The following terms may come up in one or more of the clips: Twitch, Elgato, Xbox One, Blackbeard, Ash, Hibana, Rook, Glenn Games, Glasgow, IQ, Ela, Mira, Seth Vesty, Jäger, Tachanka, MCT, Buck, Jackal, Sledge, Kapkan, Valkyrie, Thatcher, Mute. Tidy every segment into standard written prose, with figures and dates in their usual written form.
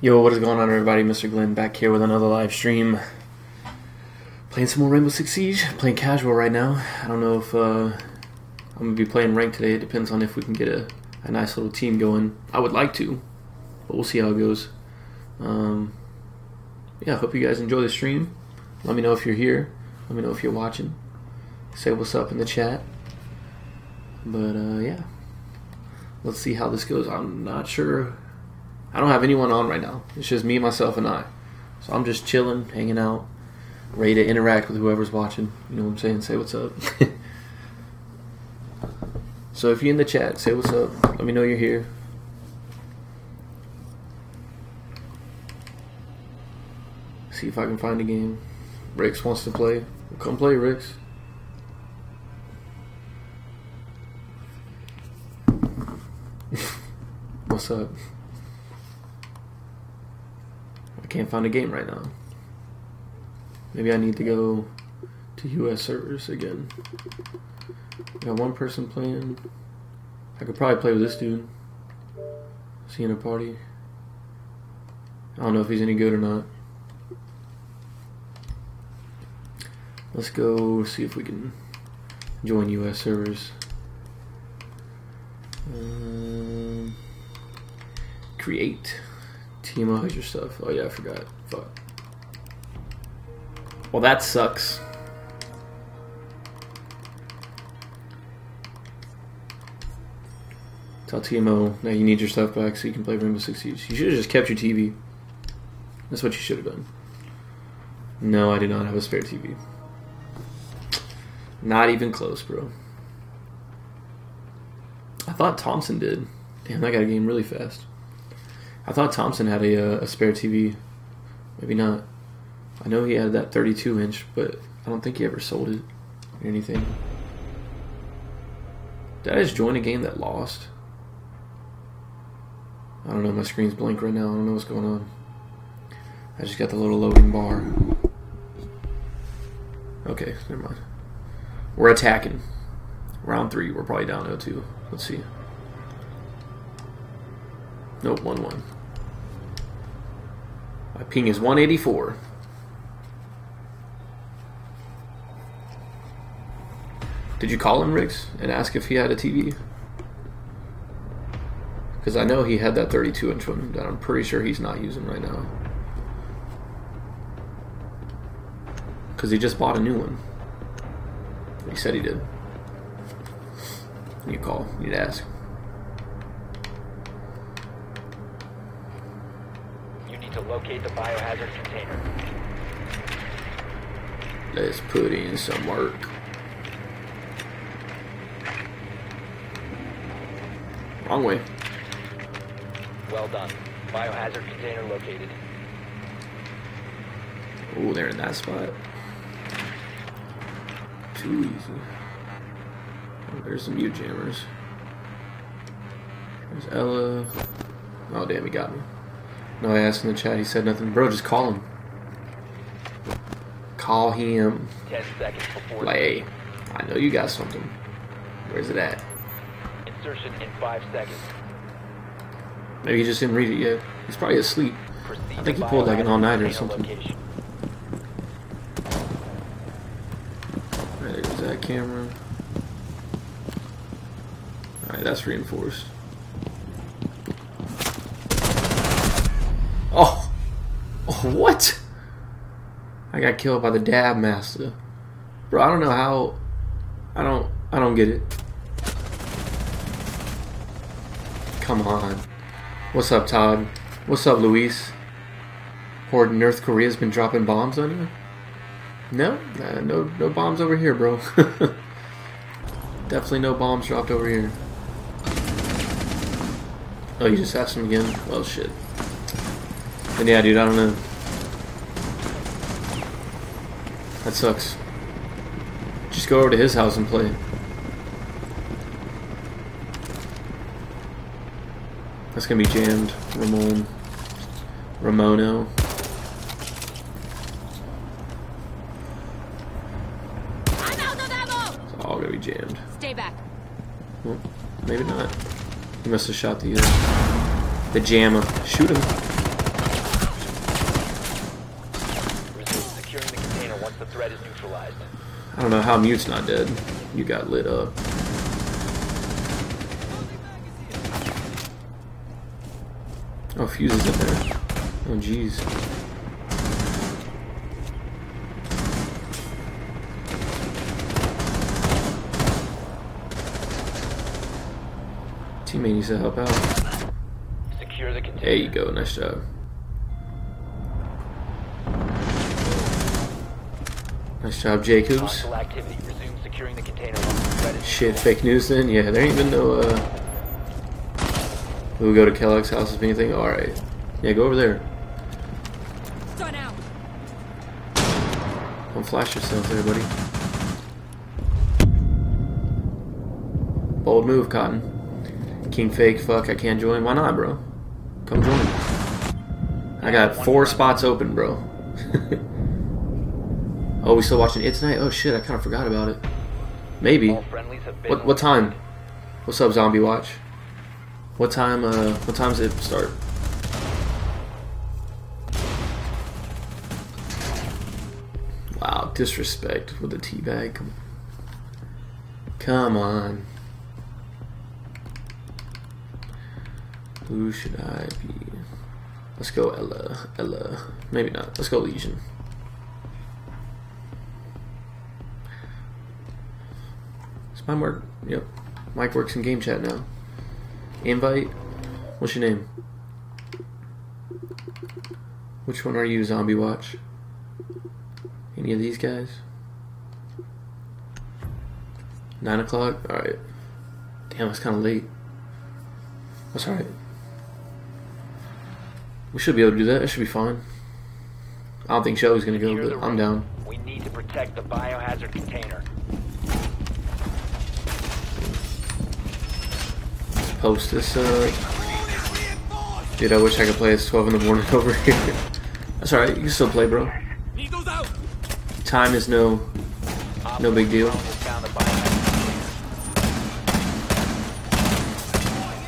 Yo, what is going on, everybody? Mr. Glenn back here with another live stream. Playing some more Rainbow Six Siege. Playing casual right now. I don't know if I'm going to be playing ranked today. It depends on if we can get a nice little team going. I would like to, but we'll see how it goes. Yeah, I hope you guys enjoy the stream. Let me know if you're here. Let me know if you're watching. Say what's up in the chat. But, yeah. Let's see how this goes. I'm not sure. I don't have anyone on right now. It's just me, myself, and I. So I'm just chilling, hanging out, ready to interact with whoever's watching. You know what I'm saying? Say what's up. So if you're in the chat, say what's up. Let me know you're here. See if I can find a game. Rix wants to play. Well, come play, Rix. What's up? Can't find a game right now. Maybe I need to go to US servers again. I got one person playing. I could probably play with this dude. Is he in a party? I don't know if he's any good or not. Let's go see if we can join US servers. Create. Team up your stuff. Oh yeah, I forgot. Fuck. Well, that sucks. Tell TMO now you need your stuff back so you can play Rainbow Six Siege. You should have just kept your TV. That's what you should have done. No, I do not have a spare TV. Not even close, bro. I thought Thompson did. Damn, I got a game really fast. I thought Thompson had a spare TV. Maybe not. I know he had that 32-inch, but I don't think he ever sold it or anything. Did I just join a game that lost? I don't know. My screen's blank right now. I don't know what's going on. I just got the little loading bar. Okay, never mind. We're attacking. Round 3. We're probably down 0-2. Let's see. Nope, 1-1. My ping is 184. Did you call him, Rix, and ask if he had a TV? Because I know he had that 32-inch one that I'm pretty sure he's not using right now. Because he just bought a new one. He said he did. You call. You need to ask. To locate the biohazard container. Let's put in some work. Wrong way. Well done. Biohazard container located. Oh, they're in that spot. Too easy. Oh, there's some mute jammers. There's Ela. Oh, damn, he got me. No, I asked in the chat. He said nothing. Bro, just call him. Call him. 10 seconds before. Like, hey, I know you got something. Where's it at? Insertion in 5 seconds. Maybe he just didn't read it yet. He's probably asleep. I think he pulled like an all-nighter or something. Alright, there goes that camera. Alright, that's reinforced. Oh. Oh, what? I got killed by the dab master. Bro, I don't know how. I don't get it. Come on. What's up, Todd? What's up, Luis? Horde North Korea's been dropping bombs on you? No? No bombs over here, bro. Definitely no bombs dropped over here. Oh, you just asked him again? Well, shit. And yeah, dude, I don't know. That sucks. Just go over to his house and play. That's gonna be jammed. Ramono. It's all gonna be jammed. Stay back. Well, maybe not. He must have shot the jammer. Shoot him. I don't know how Mute's not dead. You got lit up. Oh, Fuse is up there. Oh, jeez. Teammate needs to help out. Secure the container. There you go, nice job. Nice job, Jacobs. Shit, fake news then? Yeah, there ain't been no, We'll go to Kellogg's house if anything. All right, yeah, go over there. Don't flash yourself there, buddy. Bold move, Cotton. King fake. Fuck, I can't join. Why not, bro? Come join. I got 4 spots open, bro. Oh, we still watching It tonight? Oh shit, I kind of forgot about it. Maybe. What time? What's up, Zombie Watch? What time does it start? Wow, disrespect with a teabag. Come on. Who should I be? Let's go Ela. Maybe not. Let's go Legion. It's my work. Yep. Mike works in game chat now. Invite? What's your name? Which one are you, Zombie Watch? Any of these guys? 9 o'clock? Alright. Damn, it's kind of late. That's alright. We should be able to do that. It should be fine. I don't think Shelby's gonna go, but I'm down. We need to protect the biohazard container. Post this dude, I wish I could play. It's 12 in the morning over here. That's alright, you can still play, bro. Time is no big deal.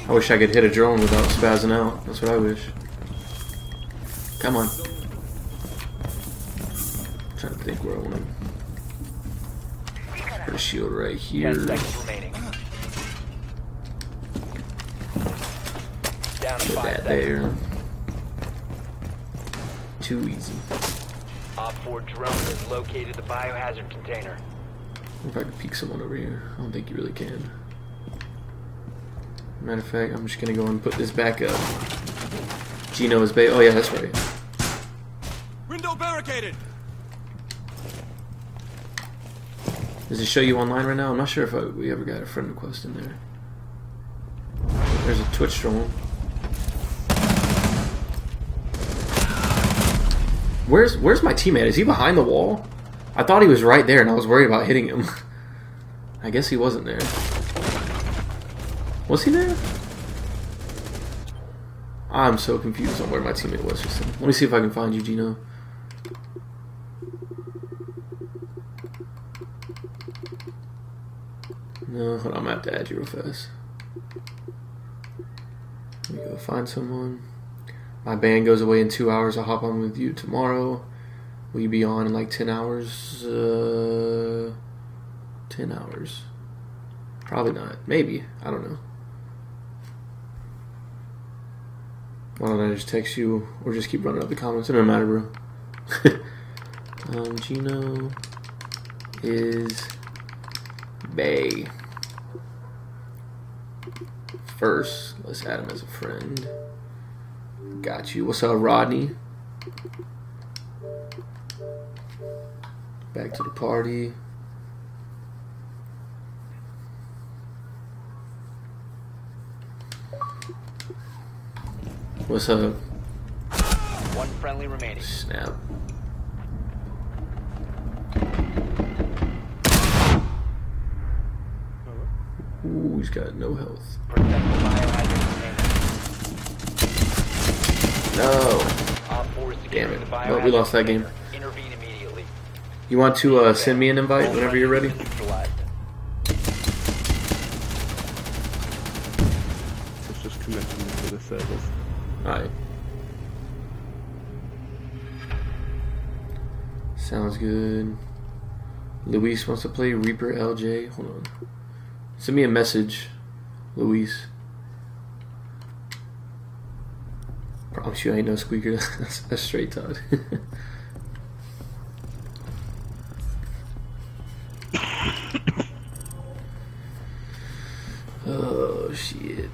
I wish I could hit a drone without spazzing out. That's what I wish. Come on. I'm trying to think where I want to put a shield right here. Put that there. Too easy. Op 4 drone has located the biohazard container. I wonder if I can peek someone over here. I don't think you really can. Matter of fact, I'm just gonna go and put this back up. Gino is bait. Oh yeah, that's right. Window barricaded. Does it show you online right now? I'm not sure if we ever got a friend request in there. There's a Twitch drone. Where's my teammate? Is he behind the wall? I thought he was right there, and I was worried about hitting him. I guess he wasn't there. Was he there? I'm so confused on where my teammate was just then. Let me see if I can find you, Gino. No, hold on, I'm gonna have to add you real fast. Let me go find someone. My ban goes away in 2 hours. I'll hop on with you tomorrow. Will you be on in like 10 hours? 10 hours. Probably not. Maybe. I don't know. Why don't I just text you or just keep running up the comments? It doesn't matter, bro. Gino is Bay. First, let's add him as a friend. Got you. What's up, Rodney? Back to the party. What's up? One friendly remaining. Snap. Ooh, he's got no health. No. Damn it. Well, we lost that game. You want to send me an invite whenever you're ready? It's just connecting to the service. Alright. Sounds good. Luis wants to play Reaper LJ. Hold on. Send me a message, Luis. Promise you I ain't no squeaker. That's straight Todd. Oh, shit.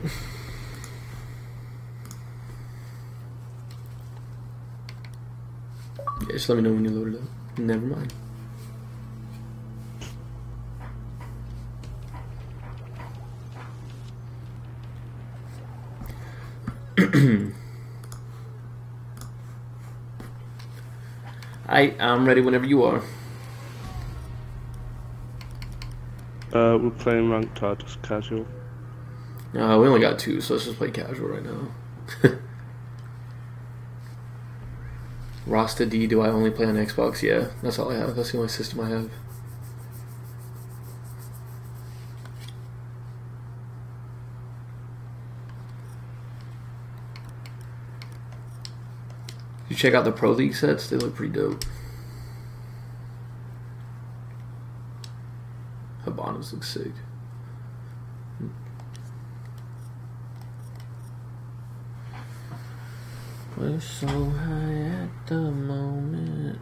Yeah, just let me know when you load it up. Never mind. I'm ready whenever you are. We're playing ranked or just casual? No, we only got two, so let's just play casual right now. Rasta D, do I only play on Xbox? Yeah, that's all I have. That's the only system I have. You check out the Pro League sets, they look pretty dope. Hibana's look sick. We're so high at the moment.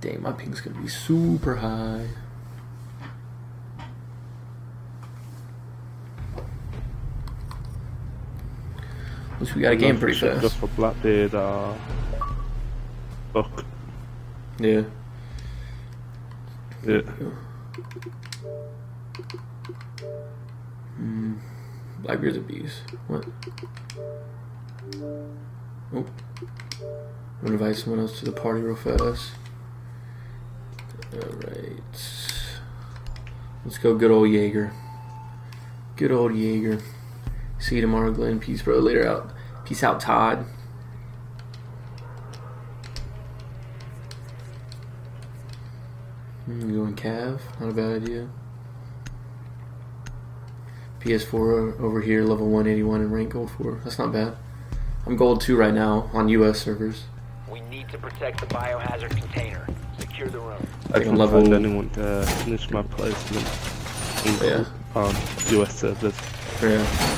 Dang, my ping's gonna be super high. At least we got a game pretty fast. Just for Blackbeard, Buck. Yeah. Yeah. Mm. Blackbeard's a beast. What? Oh. I'm gonna invite someone else to the party real fast. Alright. Let's go, good old Jaeger. Good old Jaeger. See you tomorrow, Glenn. Peace, bro. Later out. Peace out, Todd. I'm going Cav. Not a bad idea. PS4 over here, level 181 and rank gold 4. That's not bad. I'm gold 2 right now on US servers. We need to protect the biohazard container. Secure the room. I can level. Find anyone to finish my placement. Yeah. On US servers. Yeah.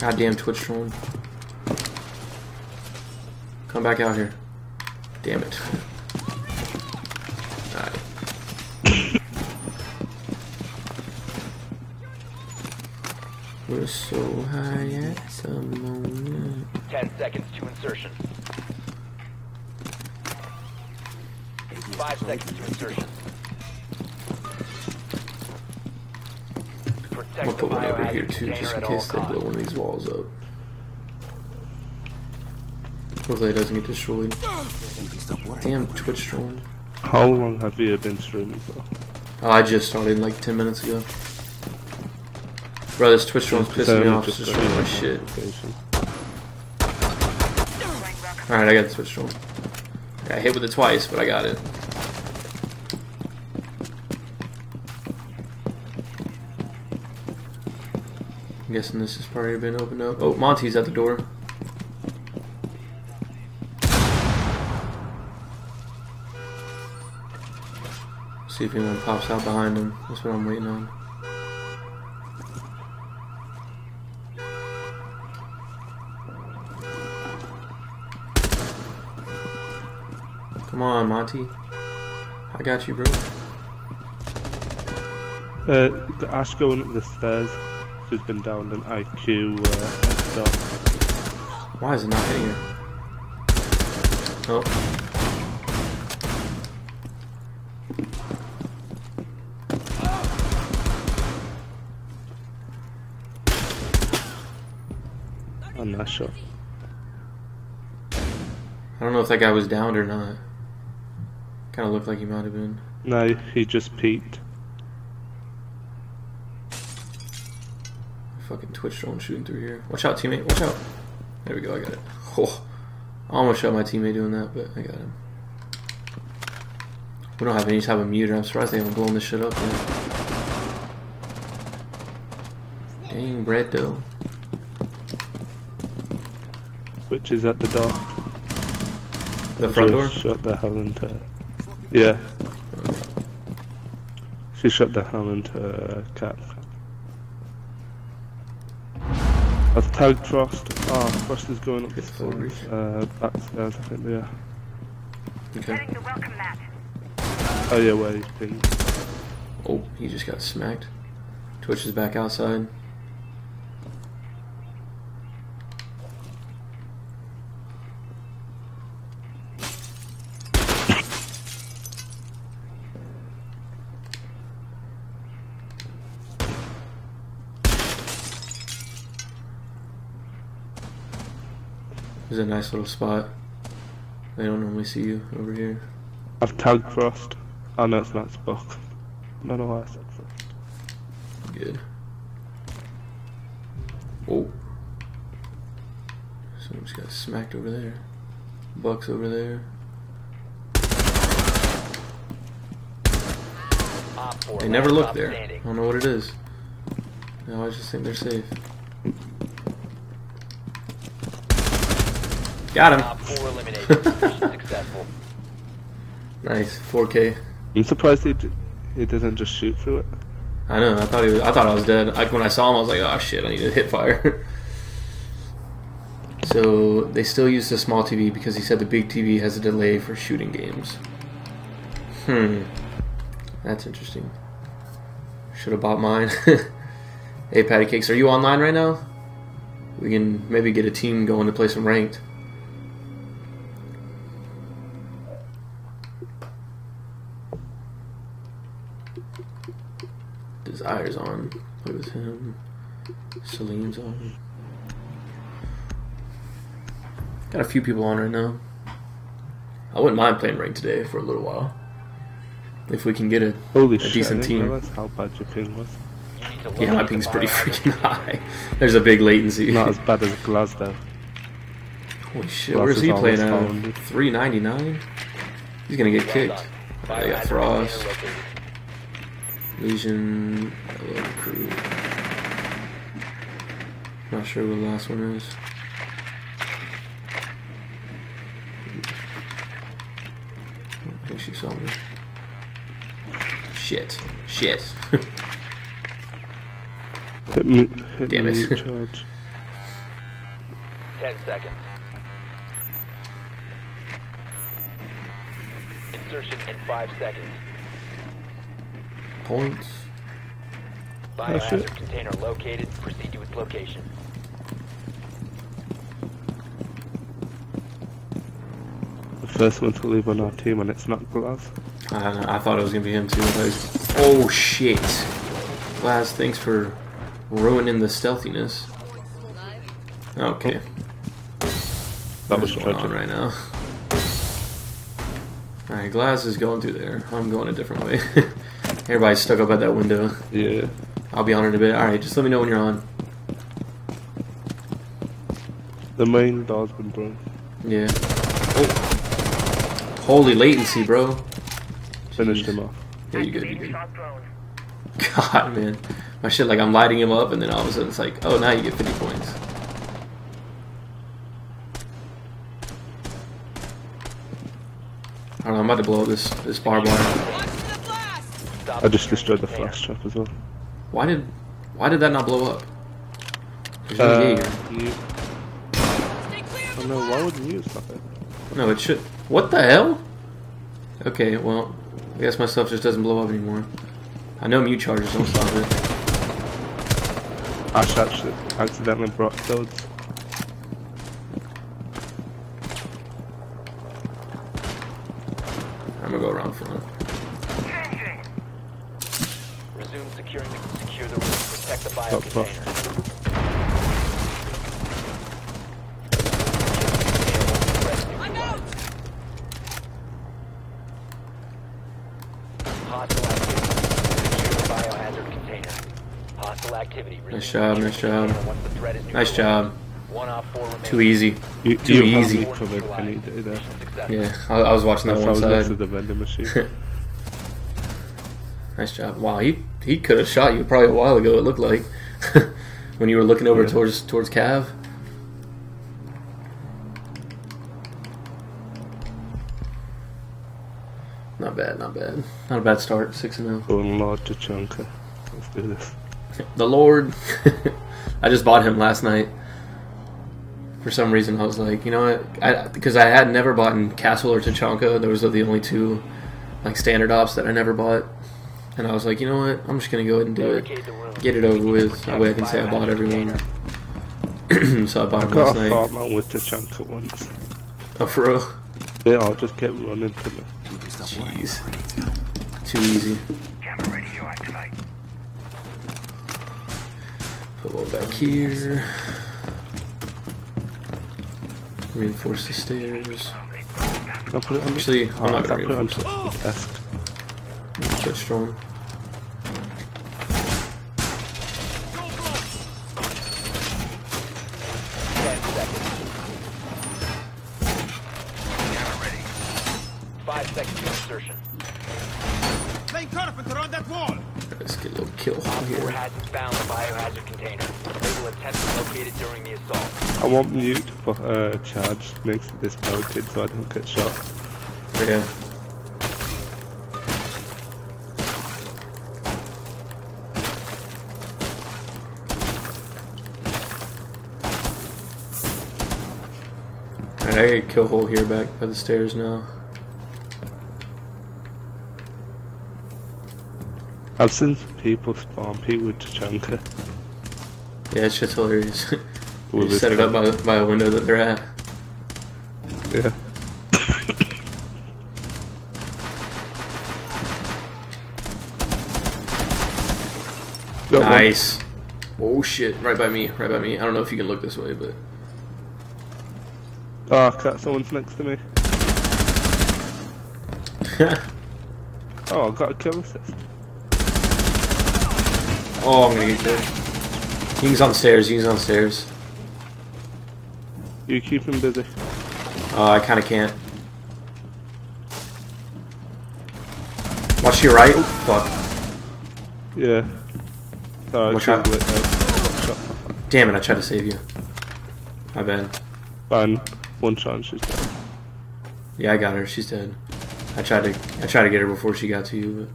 Goddamn Twitch drone. Come back out here. Damn it. Alright. We're so high at the moment. 10 seconds to insertion. 5 seconds to insertion. I'm gonna put one over here too, just in case they blow one of these walls up. Hopefully it doesn't get destroyed. Damn Twitch drone. How long have you been streaming for? Oh, I just started like 10 minutes ago. Bro, this Twitch drone's pissing me off, just streaming my shit. Alright, I got the Twitch drone. I hit with it twice, but I got it. I'm guessing this has probably been opened up. Oh, Monty's at the door. See if anyone pops out behind him. That's what I'm waiting on. Come on, Monty. I got you, bro. The Ash going up the stairs. She's been down an IQ stuff. Why is it not hitting her? Oh. I'm not sure. I don't know if that guy was downed or not. Kind of looked like he might have been. No, he just peeked. Fucking Twitch drone shooting through here. Watch out, teammate. Watch out. There we go. I got it. Oh, I almost shot my teammate doing that, but I got him. We don't have any type of muter. I'm surprised they haven't blown this shit up yet. Dang, Brett, though. Which is at the door. The front door? Shut the hell into her. Yeah. She shut the hell into her cat. I've tagged Frost. Ah, oh, Frost is going up this back stairs, I think they are. Okay. Oh yeah, where he's pinged. Oh, he just got smacked. Twitch is back outside. This is a nice little spot. They don't normally see you over here. I've tagged Frost. Oh no, it's not, it's Buck. I don't know why I said Frost. Good. Oh. Someone's got smacked over there. Buck's over there. They never look there. I don't know what it is. No, I just think they're safe. Got him. Four eliminated. Successful. Nice, 4K. I'm surprised he doesn't just shoot through it. I know. I thought I was dead. Like when I saw him, I was like, "Oh shit! I need to hit fire." So they still use the small TV because he said the big TV has a delay for shooting games. Hmm. That's interesting. Should have bought mine. Hey, Patty Cakes, are you online right now? We can maybe get a team going to play some ranked. Desire's on. Play with him. Salim's on. Got a few people on right now. I wouldn't mind playing ranked today for a little while. If we can get a decent team. That's how bad your ping was. Yeah, my ping's pretty freaking high. There's a big latency. Not as bad as Glasgow. Holy shit, where's he playing at? 399? He's gonna get kicked. Oh, they got Frost. Lesion, Ela crew. Not sure what the last one is. I don't think she saw me. Shit. Shit. Hit damn it. 10 seconds. Insertion in 5 seconds. Points. Biohazard container located. Proceed to its location. The first one to leave on our team, and it's not Glass. I thought it was gonna be him too. Oh shit! Glass, thanks for ruining the stealthiness. Okay. That was going on right now. Alright, Glass is going through there. I'm going a different way. Everybody's stuck up at that window. Yeah. I'll be on in a bit. Alright, just let me know when you're on. The main door's been blown. Yeah. Oh. Holy latency, bro. Finished him off. Yeah, you good, you good. God, man. My shit, like, I'm lighting him up, and then all of a sudden it's like, oh, now you get 50 points. I don't know, I'm about to blow up this barbed wire. I just destroyed the flash trap as well. Why did that not blow up? There's no Jäger. Oh no, why would you stop it? No, it should. What the hell? Okay, well, I guess my stuff just doesn't blow up anymore. I know Mute chargers don't stop it. Ash actually accidentally brought toads. I'm gonna go around for now. Resume securing the room. Protect the biocontainer. I'm out. Hostile activity. Secure the biohazard container. Nice job, nice job. Nice job. Too easy. Too easy. Yeah, I was watching that one side. Nice job. Wow, he could have shot you probably a while ago, it looked like. When you were looking over towards Cav. Not bad, not bad. Not a bad start, 6-0. Oh, Lord Tachanka. Let's do this. The Lord. I just bought him last night. For some reason, I was like, you know what? Because I had never bought in Castle or Tachanka. Those are the only two like standard ops that I never bought. And I was like, you know what? I'm just going to go ahead and do it. Get it over with. That way I can say I bought everyone. So I bought him last night. I bought mine with Tachanka once. Oh, for real? Yeah, I'll just keep running to me. Jeez. Too easy. Put one back here. Reinforce the stairs. Actually, I'm not going to reinforce the desk. It's so strong. Let's get a little kill here. I want Mute for charge, makes it dismounted so I don't get shot. Yeah. Alright, I get a kill hole here back by the stairs now. I've seen people spawn people with Tachanka. Yeah, it's just hilarious. We just set it up by a window that they're at. Yeah. Nice. Oh shit, right by me, right by me. I don't know if you can look this way, but... Oh, cat, someone's next to me. Oh, I got a kill assist. Oh, I'm gonna get killed. Ying's on stairs, Ying's on stairs. You keep him busy. I kinda can't. Watch your right. Fuck. Yeah. Watch out. Damn it, I tried to save you. My bad. Fine. One shot and she's dead. Yeah, I got her, she's dead. I tried to get her before she got to you, but...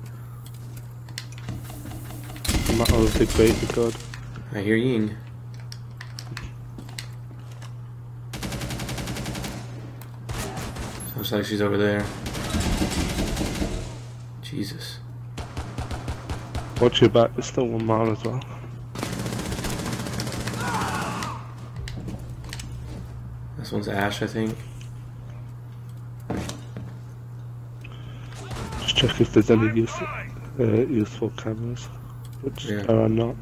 I hear Ying. Looks like she's over there. Jesus. Watch your back, there's still 1 mile as well. This one's Ash, I think. Just check if there's any useful cameras. Which are not.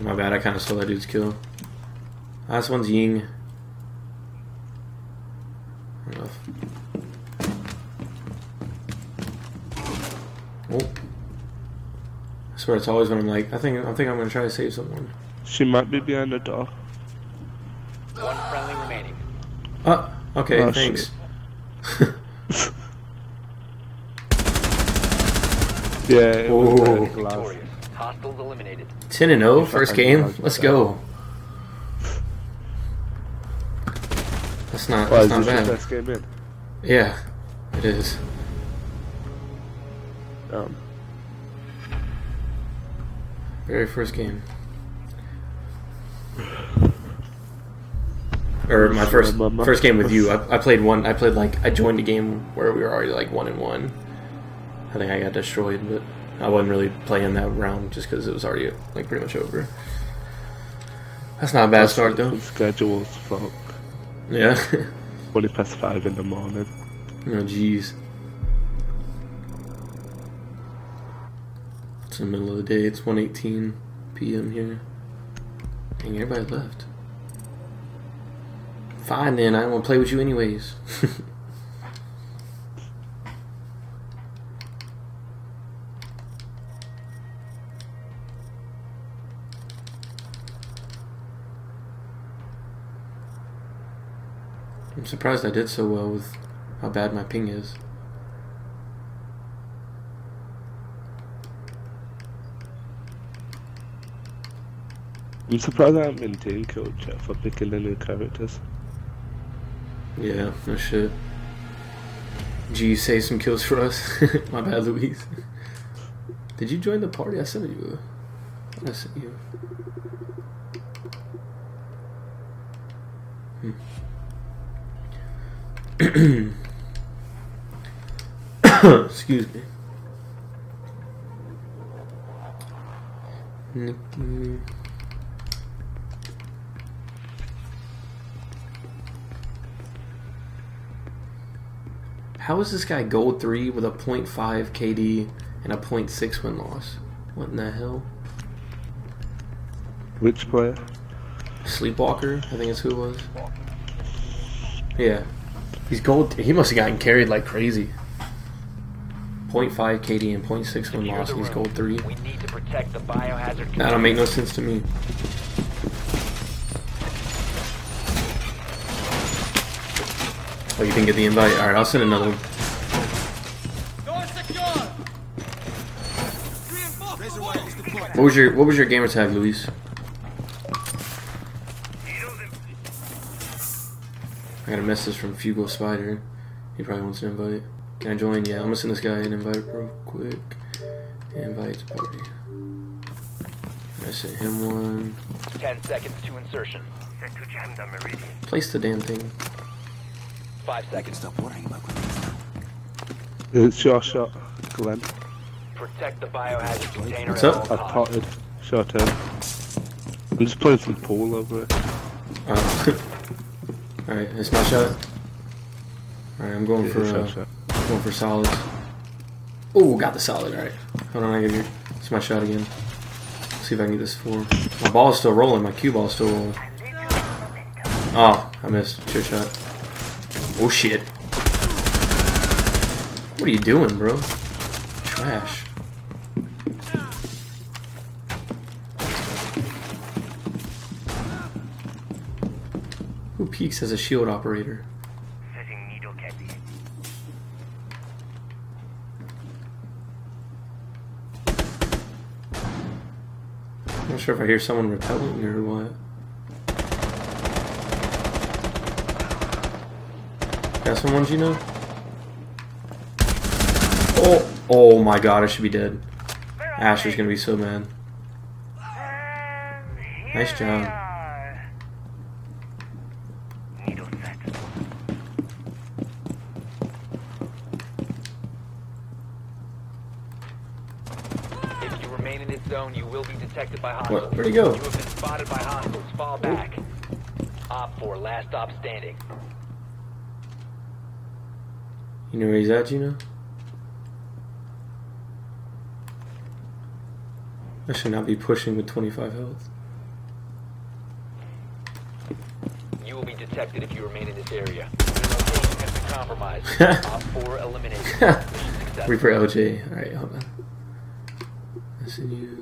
My bad, I kind of stole that dude's kill. Last one's Ying. Enough. Oh. I swear it's always when I'm like, I think I'm gonna try to save someone. She might be behind the door. One friendly remaining. Okay, oh, thanks. Yeah. Whoa. 10-0, first game. Let's go. That's not bad. Best game in? Yeah, it is. Very first game. Or my first game with you, I played one. I joined a game where we were already like 1-1. I think I got destroyed, but I wasn't really playing that round just because it was already like pretty much over. That's not a bad start though. Schedule's fuck. Yeah. 20 past 5 in the morning. Oh jeez. It's the middle of the day. It's 1:18 p.m. here. Dang, everybody left. Fine then, I don't want to play with you anyways. I'm surprised I did so well with how bad my ping is. I'm surprised I haven't been doing kill chat for picking the new characters. Yeah, no shit. Did you save some kills for us? My bad, Louise. Did you join the party? I sent you. I sent you. Hmm. Excuse me. Nikki. How is this guy gold 3 with a 0.5 KD and a 0.6 win loss? What in the hell? Which player? Sleepwalker, I think it's who it was. Yeah. He's gold. He must have gotten carried like crazy. 0.5 KD and 0.6 win loss, and he's gold 3. We need to protect the biohazard. That don't make no sense to me. Oh, you didn't get the invite? Alright, I'll send another one. Door secure. What was your gamer tag, Luis? I got a message from Fugo Spider. He probably wants an invite. Can I join? Yeah, I'm gonna send this guy an invite real quick. Invite party. I sent him one. 10 seconds to insertion. Place the damn thing. 5 seconds. Stop worrying about Glenn. It's your shot, Glenn. Protect the biohazard container. What's up? I potted. Shot him. I'm just playing some pool over it. Alright, it's my shot. Alright, I'm going for going for solids. Oh, got the solid, alright. Hold on, I give you. It's my shot again. Let's see if I can get this four. My ball's still rolling, my cue ball's still rolling. Oh, I missed. Sure shot. Oh shit. What are you doing, bro? Trash. Who peeks as a shield operator? I'm not sure if I hear someone repelling or what. Got some ones, you know? Oh, oh my god, I should be dead. Ash is gonna be so mad. Nice job. If you remain in this zone, you will be detected by hostiles. What? Where'd he go? You have been spotted by hostiles. Fall back. Op 4, last stop standing. You know where he's at, you know? I should not be pushing with 25 health. You will be detected if you remain in this area. Your location has been compromised. Op 4 eliminated. Reaper LJ. Alright, hold on. I see you.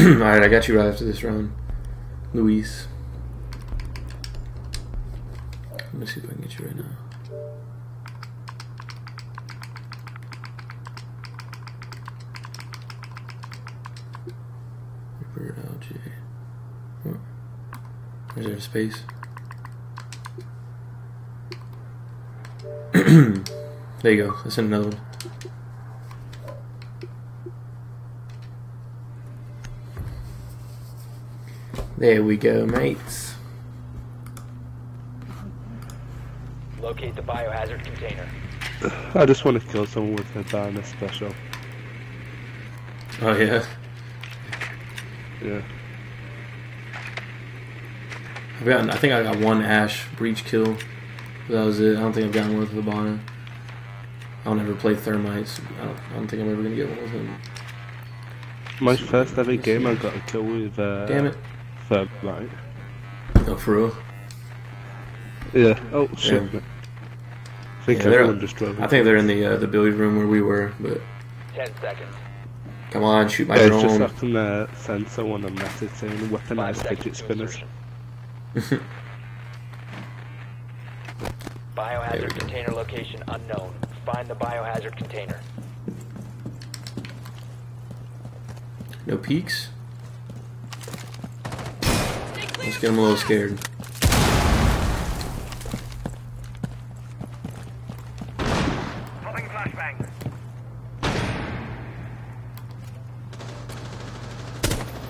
Alright, I got you right after this round, Luis. Let me see if I can get you right now. Reaper LJ. Huh. Is there a space? There you go. Let's send another one. There we go, mates. Locate the biohazard container. I just want to kill someone with a Hibana special. Oh yeah? Yeah. I've gotten, I think I got one Ash breach kill. But that was it. I don't think I've gotten one with Hibana. I'll never play Thermites. I don't think I'm ever going to get one with him. My first ever game I got a kill with... Damn it. Right. Oh, for real? Yeah. Oh shit. Yeah. I think they're in the billiard room where we were, but. 10 seconds. Come on, shoot my drone. Just have to send someone a message saying weaponized fidget spinners. Biohazard container location unknown. Find the biohazard container. No peeks? Let's get him a little scared.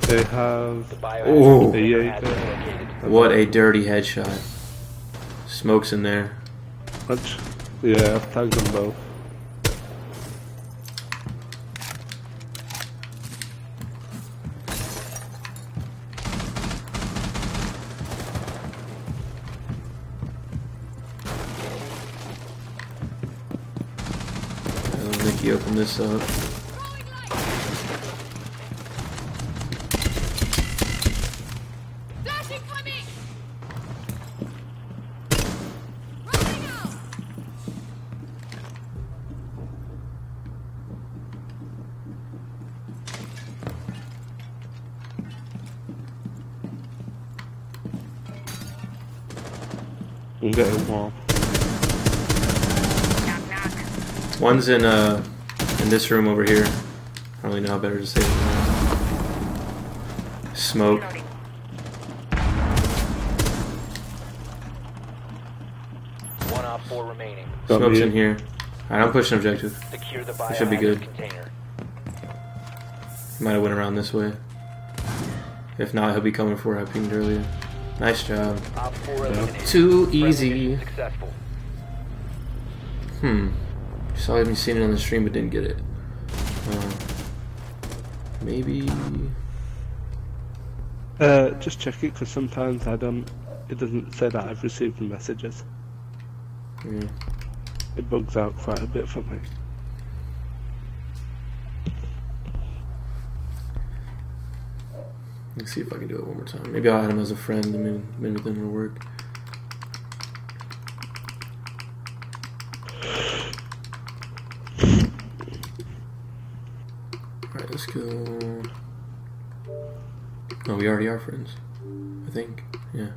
They have... Oh! What a dirty headshot. Smoke's in there. What? Yeah, I've tagged them both. I don't think he opened this up. One's in this room over here. I don't really know how better to say it. Smoke. One off, four remaining. Smoke's in here. Alright, I'm pushing objective. It should be good. Might have went around this way. If not, he'll be coming for it. I pinged earlier. Nice job. Too easy. Saw I even seen it on the stream but didn't get it. Maybe. Just check it because sometimes I don't. It doesn't say that I've received the messages. Yeah. It bugs out quite a bit for me. Let's see if I can do it one more time. Maybe I'll add him as a friend and maybe then it'll work. Alright, let's go. Oh, we already are friends. I think. Yeah.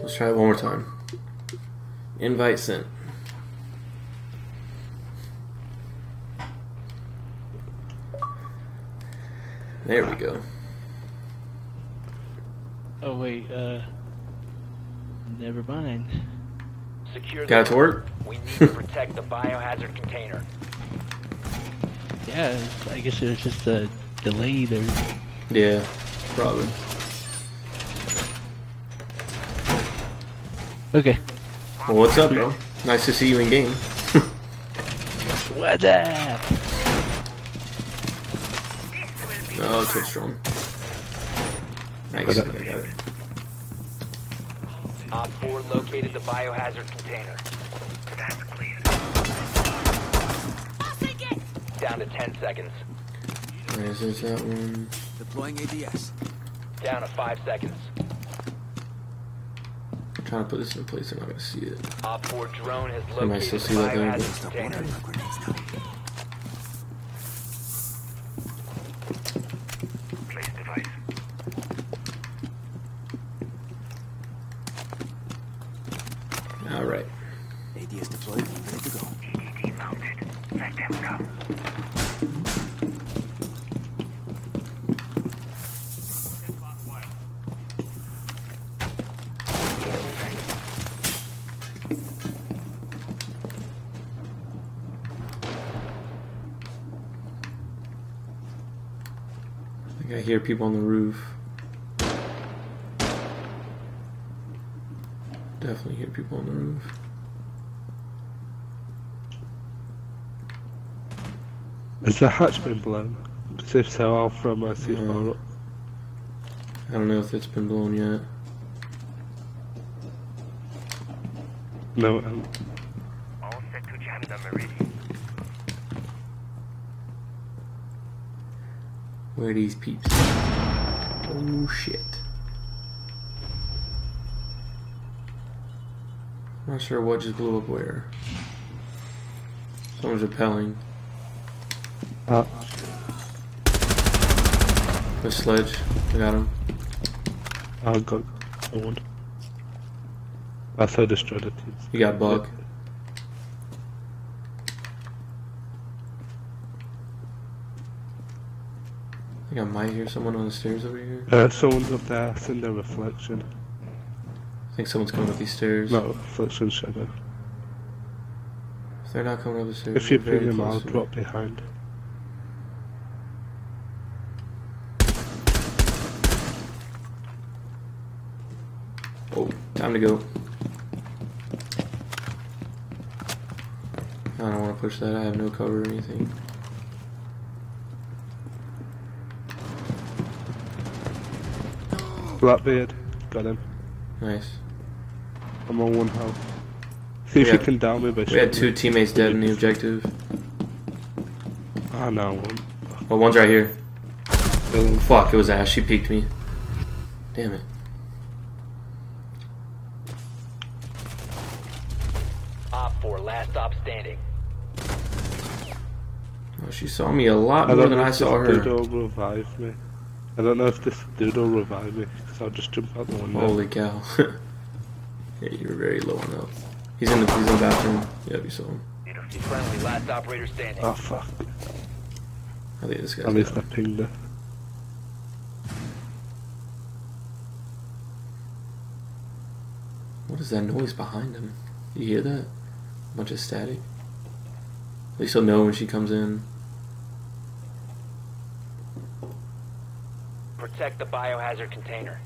Let's try it one more time. Invite sent. There we go. Oh wait, never mind. Secure. Got it to work? We need to protect the biohazard container. Yeah, I guess it was just a delay there. Yeah, probably. Okay. Well, what's up, bro? Nice to see you in game. What's up? Oh, too strong. Nice. I got it. Op 4 located the biohazard container. That's clear. I'll take it. Down to 10 seconds. Where is that one? Deploying ADS. Down to 5 seconds. I'm trying to put this in place, I'm not going to see it. Op 4 drone has located the biohazard container. Hear people on the roof. Definitely hear people on the roof. Has the hatch been blown? Because if so, I'll throw my CR up. I don't know if it's been blown yet. No, it hasn't. All set to jam them already. Where are these peeps? Oh shit. Not sure what just blew up where. Someone's rappelling. The sledge. I got him. I got someone. I so destroyed it. You got Buck. I think I might hear someone on the stairs over here. Someone's up there, in their reflection. I think someone's coming up these stairs. No, reflection shadow. If they're not coming up the stairs, if you ping them, I'll drop behind. Oh, time to go. I don't want to push that, I have no cover or anything. Blackbeard, got him. Nice. I'm on one health. See if you can down me by shooting. We had two teammates dead in the objective. Ah, no, one. Well, one's right here. Oh, fuck, it was Ash. She peeked me. Damn it. Op 4, last stop standing. Oh, she saw me a lot more than I saw her. Dude will revive me. I don't know if this dude will revive me, because I'll just jump out the window. Holy cow. Yeah, you're very low on that. He's in the bathroom. Yeah, you saw him. Friendly, last operator standing. Oh, fuck. I think this guy's at least I pinged her. What is that noise behind him? You hear that? A bunch of static. At least he'll know when she comes in. Protect the biohazard container.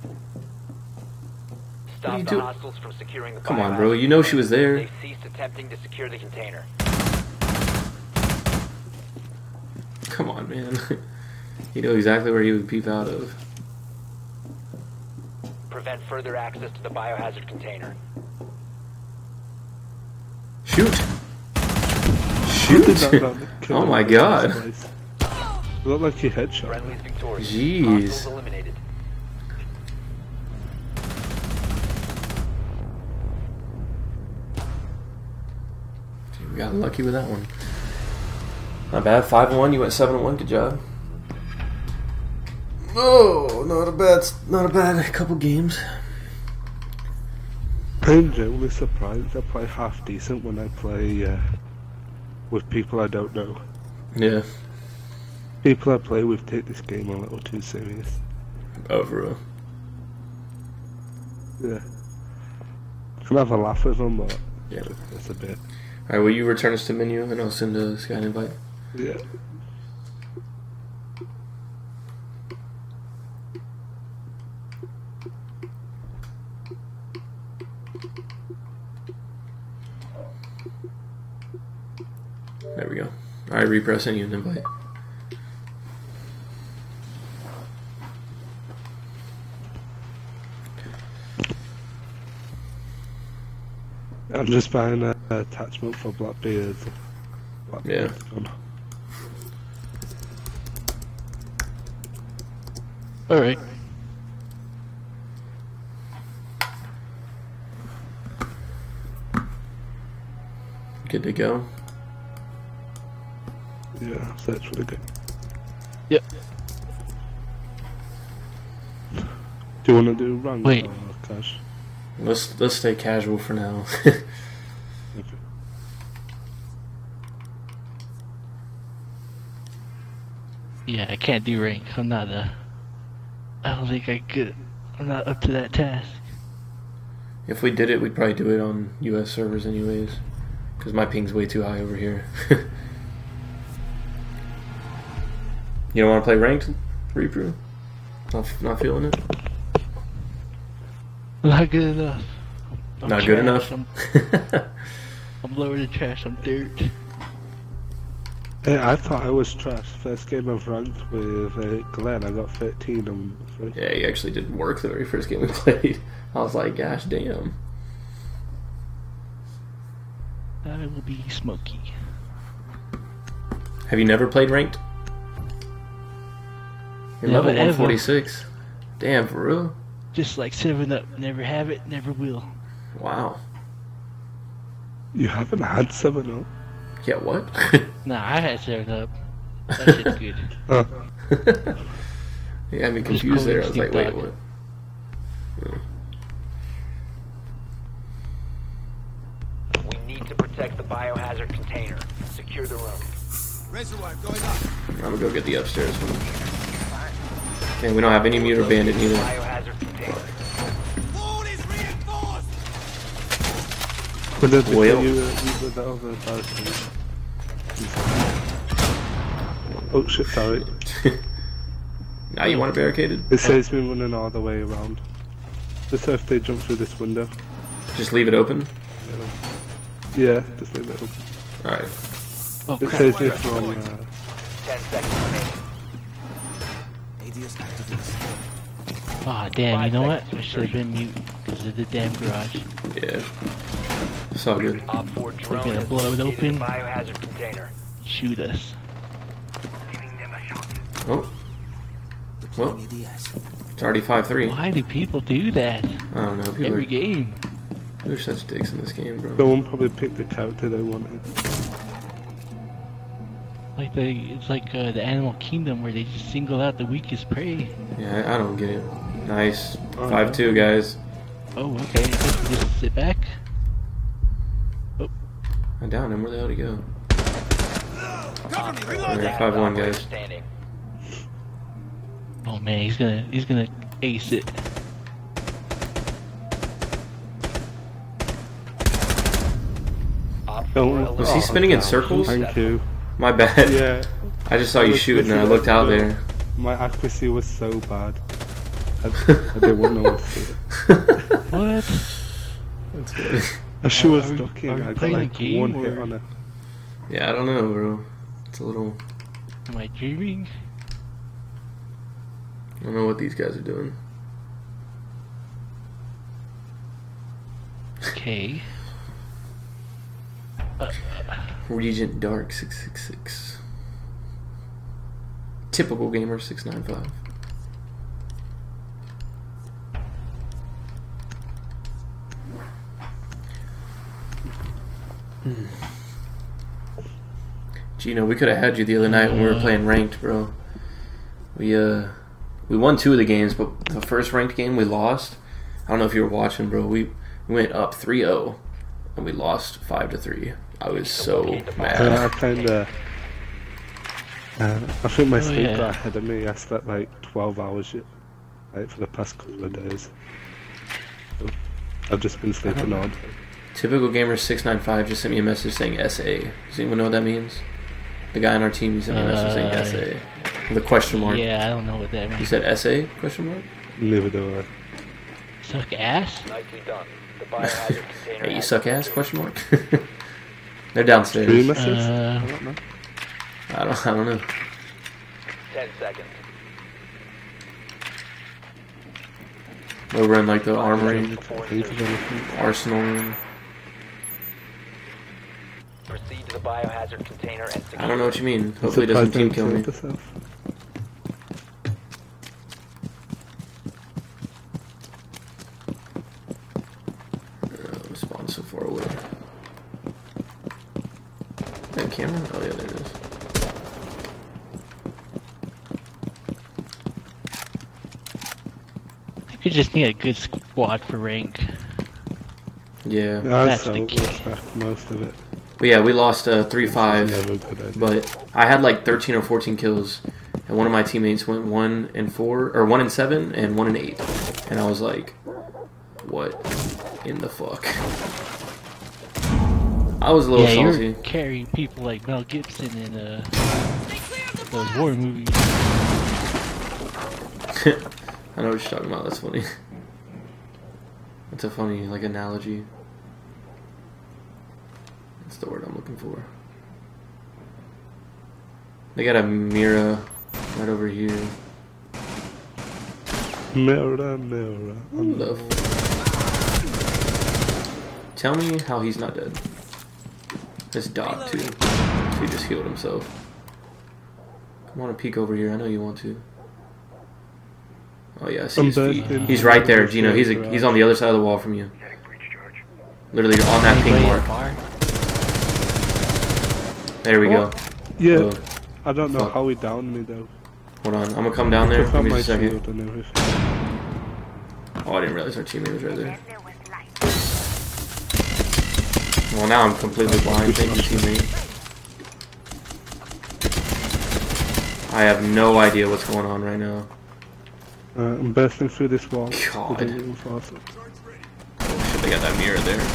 Stop the hostiles from securing the biohazard. Come on, bro. You know she was there. They ceased attempting to secure the container. Come on, man. You know exactly where he would peep out of. Prevent further access to the biohazard container. Shoot! Shoot! Oh my god. Look like you headshot. Jeez. Dude, we got lucky with that one. Not bad. 5-1. You went 7-1. Good job. Oh, not a bad couple games. I'm generally surprised I play half decent when I play with people I don't know. Yeah. People I play with take this game a little too serious. Overall. Yeah. Can I have a laugh with them, but yeah, that's a bit. Alright, will you return us to menu and I'll send this guy an invite? Yeah. There we go. Alright, repressing you an invite. I'm just buying an attachment for Blackbeard. Yeah. Alright. Good to go. Yeah, so that's really good. Yep. Do you want to do run? Wait. Cash? Let's stay casual for now. Okay. Yeah, I can't do rank. I'm not I don't think I could. I'm not up to that task. If we did it, we'd probably do it on US servers anyways, because my ping's way too high over here. You don't want to play ranked, Reaper? Not feeling it? Not good enough. Not good enough? I'm lower than trash, I'm dirt. Hey, I thought I was trash. First game I've ranked with Glenn, I got 13 on first. Yeah, you actually did work the very first game we played. I was like, gosh damn. I will be smoky. Have you never played ranked? You're level 146. Ever. Damn, for real? Just like 7-Up, never have it, never will. Wow. You haven't had 7-Up? Yeah, what? Nah, I had 7-Up. That shit's good. Oh. You had me confused there, I was like, wait, what? We need to protect the biohazard container. Secure the room. Reservoir going up. I'm gonna go get the upstairs one. And we don't have any Mute or Bandit either. Oh shit, sorry. Now you want it barricaded? It saves me running all the way around. Just so if they jump through this window. Just leave it open? Yeah, just leave it open. Alright. Oh, it saves me from 10 seconds remaining. Ah, damn, you know what? I should have been Mute because of the damn garage. Yeah. It's all good. They're gonna blow it open. Shoot us. Oh. Well, it's already 5-3. Why do people do that? I don't know. People every game. There's such dicks in this game, bro. Someone probably picked the character they wanted. Like it's like the Animal Kingdom where they just single out the weakest prey. Yeah, I don't get it. Nice. 5-2, guys. Oh, okay. Just sit back. Oh. I downed him. Where the hell to go? We're at 5-1, guys. Oh man, he's gonna ace it. Was he spinning in circles? Thank you. My bad. Yeah. I just saw you shoot and I looked out there. My accuracy was so bad. I didn't know what to do. What? That's good. I sure was ducking. I got like one hit on it. Yeah, I don't know, bro. It's a little. Am I dreaming? I don't know what these guys are doing. Okay. Regent Dark 666. Typical Gamer 695. Gino, we could have had you the other night when we were playing ranked, bro. We won 2 of the games, but the first ranked game we lost. I don't know if you were watching, bro. We went up 3-0 and we lost 5-3. I was so mad. I kinda... I think my sleep got ahead of me. I slept like 12 hours for the past couple of days. So I've just been sleeping on. Typical Gamer 695 just sent me a message saying SA. Does anyone know what that means? The guy on our team sent me a message saying SA. The question mark. Yeah, I don't know what that means. You said SA? Question mark? Never do I. Suck ass? Hey, you suck ass? Question mark? They're downstairs. I don't know. 10 seconds. They'll run like the armory, arsenal room. Proceed to the biohazard container and secure. I don't know what you mean. Hopefully it doesn't team kill me. I'm spawned so far away. Camera? Oh yeah, there it is. I could just need a good squad for rank. Yeah, that's the key. Most of it. But yeah, we lost 3-5, but I had like 13 or 14 kills, and one of my teammates went 1 and 4, or 1 and 7, and 1 and 8, and I was like, what in the fuck? I was a little salty. You were carrying people like Mel Gibson in those war movies. I know what you're talking about. That's funny. That's a funny like analogy. That's the word I'm looking for. They got a Mira right over here. Mira, Mira. Tell me how he's not dead. This Doc too. He just healed himself. I want to peek over here. I know you want to. Oh yeah, I see his feet. He's right there, Gino. He's on the other side of the wall from you. Literally, you're on that ping mark. There we go. Yeah. Whoa. I don't know how he downed me though. Hold on, I'm gonna come down there. Give me just a second. Oh, I didn't realize our teammate was right there. Well, now I'm completely blind. Thank you, teammate. I have no idea what's going on right now. I'm bursting through this wall. God. Awesome. Oh shit, they got that mirror there.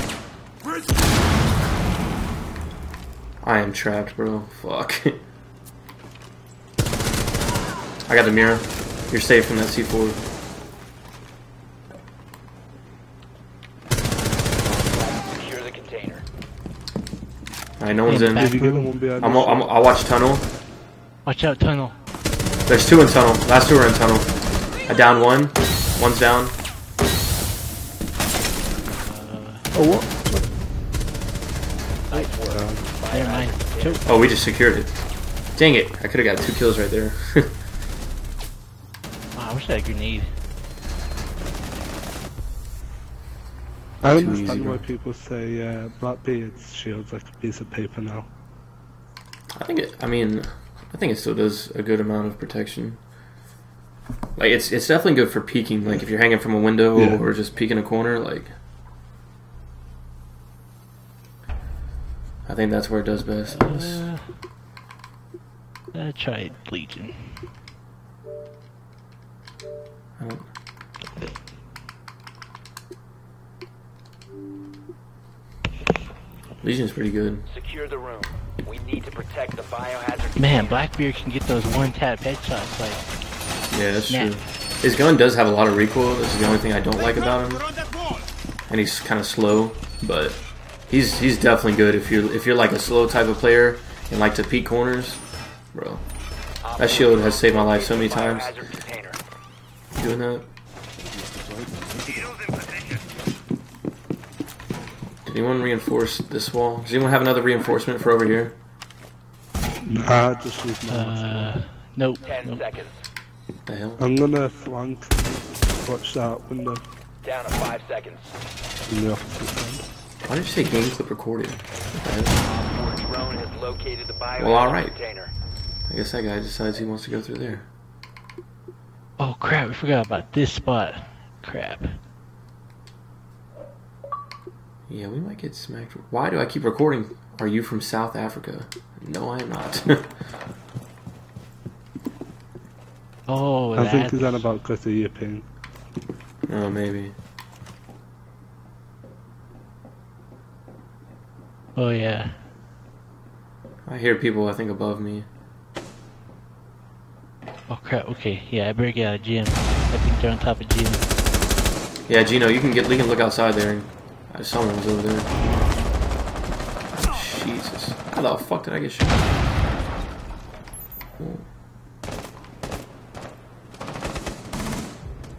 I am trapped, bro. Fuck. I got the mirror. You're safe from that C4. Alright, no one's in. I'll watch tunnel. Watch out, tunnel. There's two in tunnel. Last two are in tunnel. I down one. One's down. Oh, what? Oh, we just secured it. Dang it. I could have got 2 kills right there. Wow, I wish I had a grenade. I understand why people say Blackbeard's shield's like a piece of paper now. I think it still does a good amount of protection. Like it's definitely good for peeking. Like if you're hanging from a window or just peeking a corner, like I think that's where it does best. I tried Legion. I don't. Legion's pretty good. Secure the room. We need to protect the biohazard. Man, Blackbeard can get those one-tap headshots like. Yeah, that's true. His gun does have a lot of recoil. This is the only thing I don't like about him. And he's kind of slow, but he's definitely good if you're like a slow type of player and like to peek corners, bro. That shield has saved my life so many times. Doing that. Anyone reinforce this wall? Does anyone have another reinforcement for over here? Just use my nope. 10 seconds. What the hell? I'm gonna flank. Watch that window. Down to 5 seconds. Why did you say game clip recorded? Well, alright. I guess that guy decides he wants to go through there. Oh crap, we forgot about this spot. Crap. Yeah, we might get smacked. Why do I keep recording? Are you from South Africa? No, I am not. Oh, I think it's about because of your ping. Oh, maybe. Oh, yeah. I hear people, I think, above me. Oh, crap. Okay, yeah, I better get out of gym. I think they're on top of gym. Yeah, Gino, we can look outside there. Someone's over there. Oh, Jesus. How the fuck did I get shot? Cool.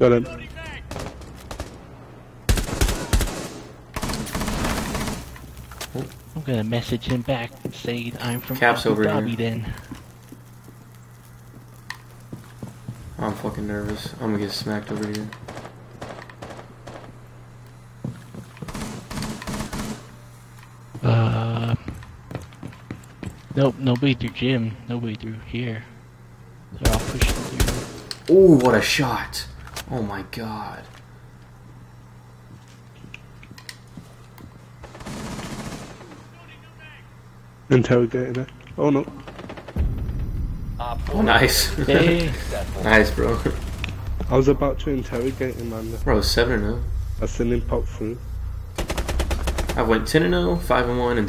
Got him. Oh. I'm gonna message him back saying I'm from Caps over here. Then. I'm fucking nervous. I'm gonna get smacked over here. Nope, nobody through gym, nobody through here. They're all pushing through. Oh, what a shot! Oh my god. Interrogating it. Oh no. Oh, nice. Hey. Nice, bro. I was about to interrogate him, man. Bro, 7-0. I seen him pop through. I went 10-0, 5-1, and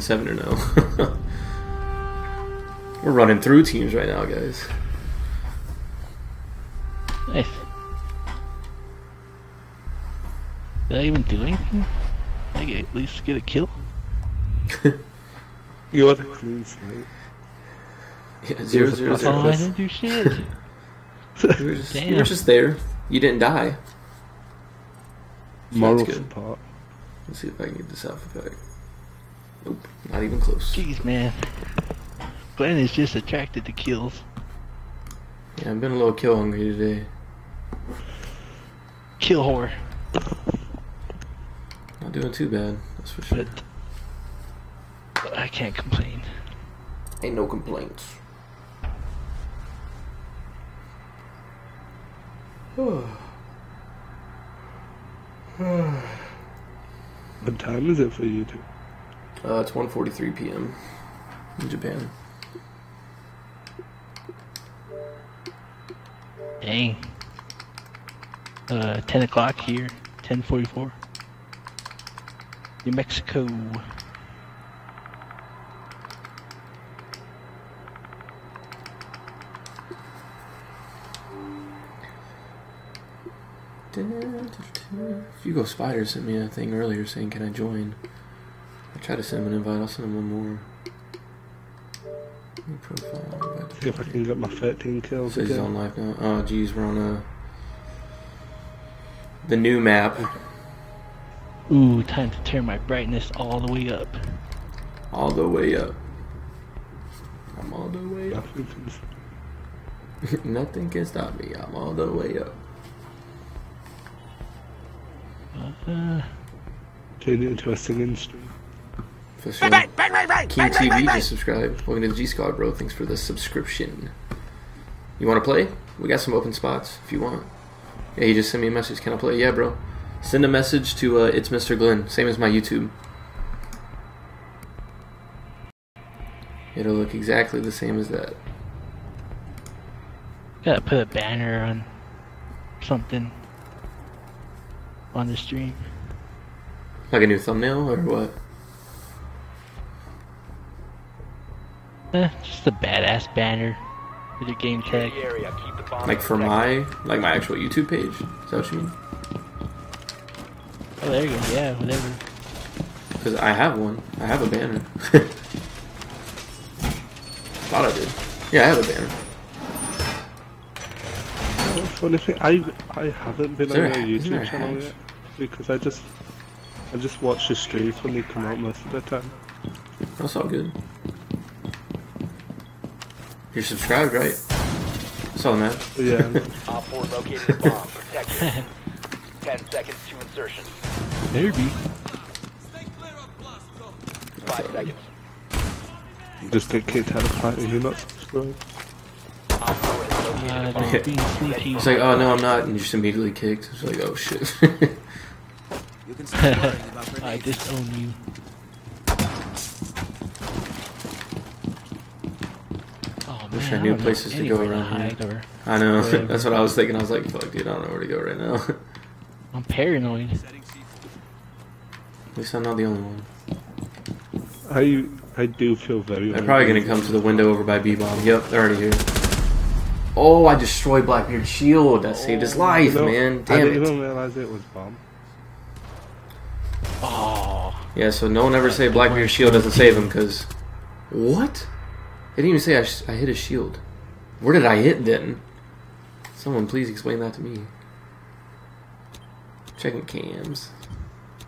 7-0. We're running through teams right now, guys. Nice. Did I even do anything? I get at least get a kill. You are the clean slate. Yeah, 0-0-0. Oh, I didn't do shit. You were just there. You didn't die. So moral support. Let's see if I can get this alpha pack. Nope, not even close. Jeez, man. Glenn is just attracted to kills. Yeah, I've been a little kill hungry today. Kill whore. Not doing too bad, that's for sure. But I can't complain. Ain't no complaints. What time is it for you two? It's 1:43 p.m. in Japan. Dang. 10 o'clock here, 10:44. New Mexico. Fugo Spider sent me a thing earlier saying, can I join? I tried to send him an invite, I'll send him one more. Profile. See if I can get my 13 kills. Says he's on live now. Oh, geez, we're on the new map. Ooh, time to turn my brightness all the way up. All the way up. I'm all the way up. Nothing can stop me. I'm all the way up. Turn it into a singing stream. Sure. Bang, King TV just subscribed. Welcome to the G Squad, bro. Thanks for the subscription. You want to play? We got some open spots if you want. Yeah, you just send me a message. Can I play? Yeah, bro. Send a message to It's Mr. Glenn. Same as my YouTube. It'll look exactly the same as that. Gotta put a banner on something on the stream. Like a new thumbnail or what? Just a badass banner with your game tag. Like for my actual YouTube page? Is that what you mean? Oh, there you go. Yeah, whatever. Because I have one. I have a banner. Thought I did. Yeah, I have a banner. Oh, funny thing, I haven't been on your YouTube channel yet because I just watch the streams when they come out most of the time. That's all good. You're subscribed, right? That's all, man. Yeah. Op 4 located a bomb. Protect it. 10 seconds to insertion. Maybe. 5 seconds. You just get kicked out of fight if you're not subscribed. It's like, oh no, I'm not, and you're just immediately kicked. It's like, oh shit. You can start worrying about grenades. I disown you. I wish I knew places to go around here. I know, that's what I was thinking. I was like, fuck, dude, I don't know where to go right now. I'm paranoid. At least I'm not the only one. I do feel very... They're probably going to come to the window over by B-Bomb. Yep, they're already here. Oh, I destroyed Blackbeard's shield. That saved his life, man. Damn it. I didn't even realize it was bomb. Oh. Yeah, so no one ever say Blackbeard's shield doesn't save him, because... What? They didn't even say I hit his shield. Where did I hit then? Someone please explain that to me. Checking cams.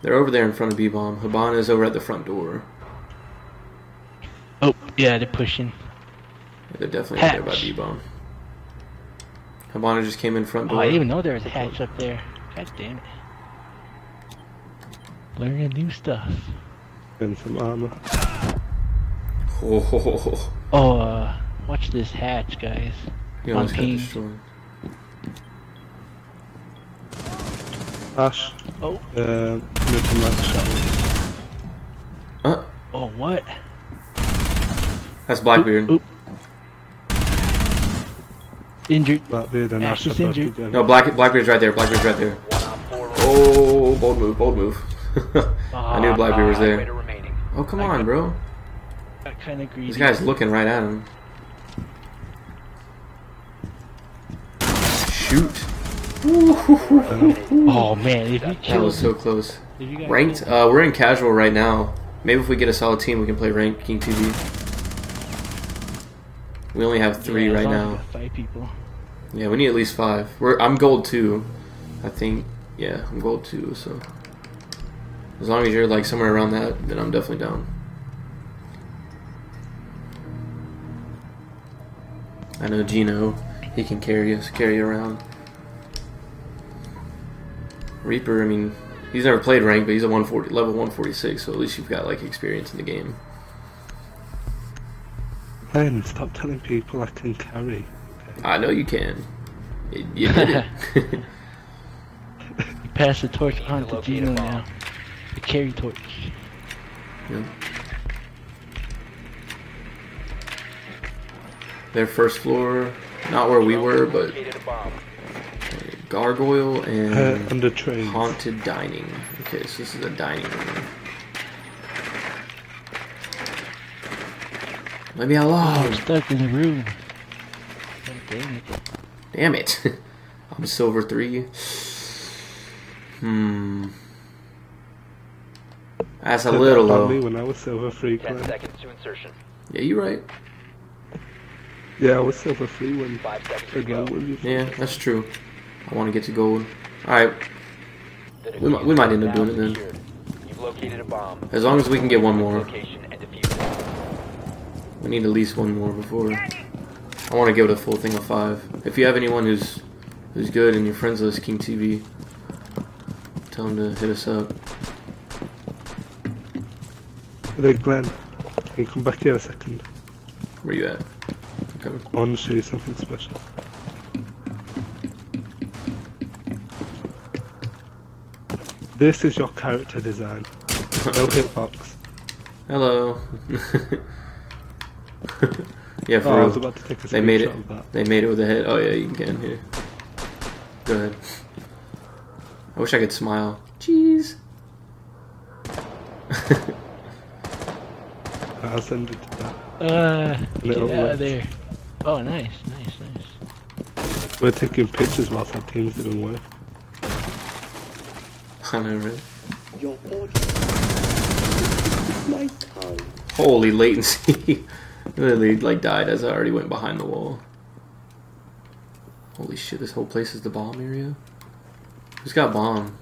They're over there in front of B-Bomb. Hibana is over at the front door. Oh, yeah, they're pushing. Yeah, they're definitely over there by B-Bomb. Hibana just came in front door. Oh, I didn't even know there was a hatch up there. God damn it. Learning new stuff. And some armor. Oh, watch this hatch, guys. You almost got destroyed. Ash. Oh. Oh, what? That's Blackbeard. Oop, oop. Injured. Blackbeard and Ash is injured. No, Blackbeard's right there. Blackbeard's right there. Oh, bold move, bold move. I knew Blackbeard was there. Oh, come on, bro. Kind of greedy. This guy's looking right at him. Shoot. Oh man, that was so close. Ranked? We're in casual right now. Maybe if we get a solid team, we can play ranked King TV. We only have 3 right now. 5 people. Yeah, we need at least 5. I'm gold 2, I think. Yeah, I'm gold 2. So as long as you're like somewhere around that, then I'm definitely down. I know Gino, he can carry around. Reaper, I mean, he's never played ranked, but he's a level 146, so at least you've got like experience in the game. Man, stop telling people I can carry. Okay. I know you can. You did it. You pass the torch on to Gino now. The carry torch. Yeah. Their first floor, not where we were, but Gargoyle and Haunted Dining. Okay, so this is a dining room. Let me alone! I'm stuck in the room. Damn it. Damn it. I'm silver 3. That's a little low. When I was silver 3, 10 seconds to insertion. Yeah, you're right. Yeah, I was silver 3 when 5 seconds to go. Yeah, that's true. I want to get to gold. Alright. We might end up doing it then. You've located a bomb. As long as we can get one more. We need at least one more before. I want to give it a full thing of 5. If you have anyone who's good in your friends list, King TV, tell them to hit us up. Hey Glenn, can you come back here a second? Where you at? Okay. I want to show you something special. This is your character design. No hitbox. Hello. Yeah, for real. I was about to take a screenshot of that. They made it with a head. Oh yeah, you can get in here. Go ahead. I wish I could smile. Jeez. I'll send it to that. Get out of there. Oh, nice, nice, nice. We're taking pictures whilst our team's doing work. I know, really. Holy latency. Literally, like, died as I already went behind the wall. Holy shit, this whole place is the bomb area? Who's got bomb?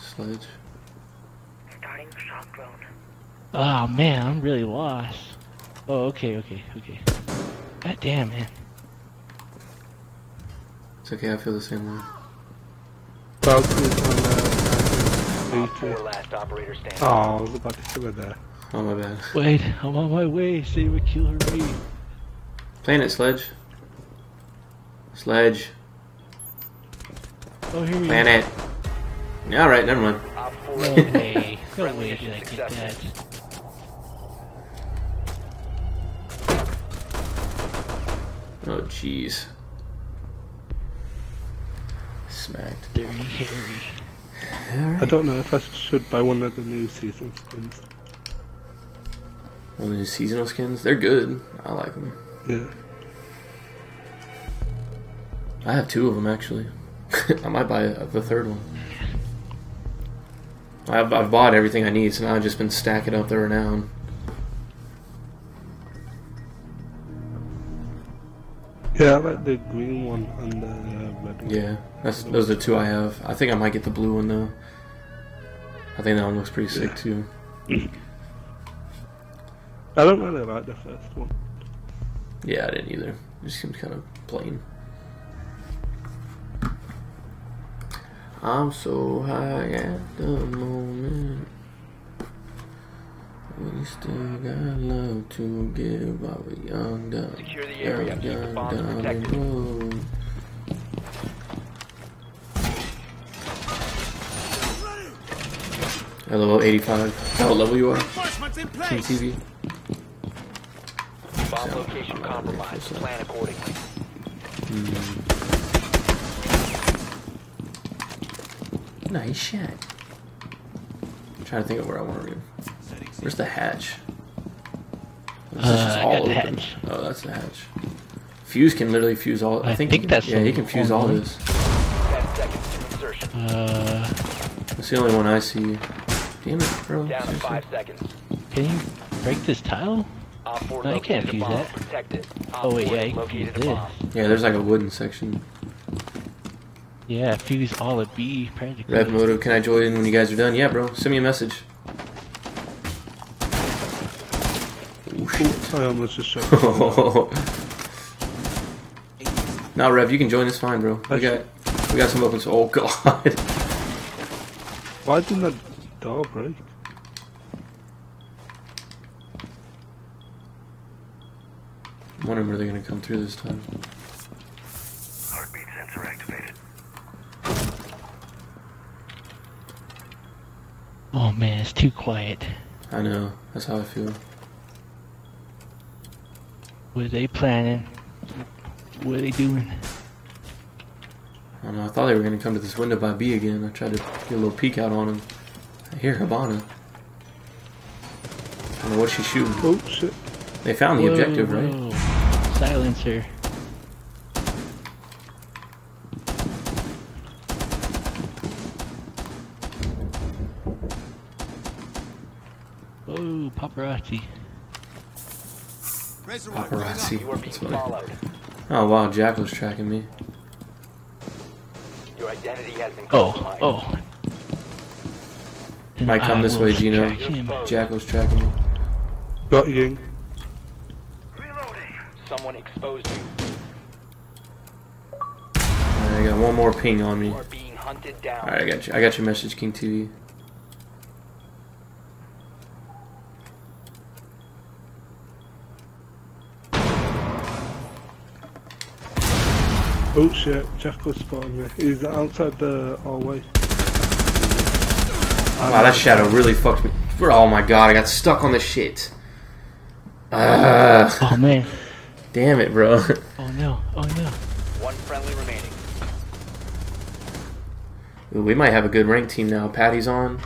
Sledge. Starting shock drone. Oh man, I'm really lost. Oh, okay, okay, okay. God damn, man. It's okay, I feel the same way. Oh, I was about to kill her there. Oh my bad. Wait, I'm on my way, so you would kill her me. Playing it, Sledge. Sledge. Oh, here we go. Plan it. Yeah, alright, never mind. No way. No way did I get that. Oh, jeez. Smacked. Dirty Harry. Alright. I don't know if I should buy one of the new season skins. One of the seasonal skins? They're good. I like them. Yeah. I have 2 of them, actually. I might buy the 3rd one. I've bought everything I need, so now I've just been stacking up the renown. Yeah, I like the green one and the red one. Yeah, those are the 2 I have. I think I might get the blue one, though. I think that one looks pretty sick, too. I don't really like the 1st one. Yeah, I didn't either. It just seems kind of plain. I'm so high at the moment. We still got love to give while we're young. Secure the area. Keep the bombs protected. Hello, 85. How level you are? TV. Bomb location compromised. Plan accordingly. Nice shot. I'm trying to think of where I want to go. Where's the hatch? This is just all open. Hatch. Oh, that's the hatch. Fuse can literally fuse all. I think that's. Yeah, he can fuse all this. That's the only one I see. Damn it, bro. Down to 5 seconds. Can you break this tile? No, I can't fuse that. Oh wait, yeah, you can fuse this. Yeah, there's like a wooden section. Yeah, fuse all of B practically. Rev Motive, can I join in when you guys are done? Yeah, bro. Send me a message. Oh, shit. I almost just shot. Nah, Rev, you can join. It's fine, bro. We got some opens. Oh, God. Why didn't that door break? I'm wondering where they're going to come through this time. Heartbeat sensor activated. Oh man, it's too quiet. I know, that's how I feel. What are they planning? What are they doing? I don't know, I thought they were going to come to this window by B again. I tried to get a little peek out on them. I hear Hibana. I don't know what she's shooting. Oh, shit. They found the objective, right? Whoa. Silencer. Oh, paparazzi. Paparazzi. That's funny. Oh, wow, Jackal's tracking me. Your identity has been compromised. Oh, oh. Might come this way, Gino. Jackal's tracking me. Got Ying. Reloading. Someone exposed you. Alright, I got one more ping on me. Alright, I got you. I got your message, King TV. Oh shit, Jackal spotted me. He's outside the hallway. Wow, that shadow really fucked me. Oh my god, I got stuck on the shit. Oh man. Damn it, bro. Oh no, oh no. One friendly remaining. Ooh, we might have a good ranked team now. Patty's on.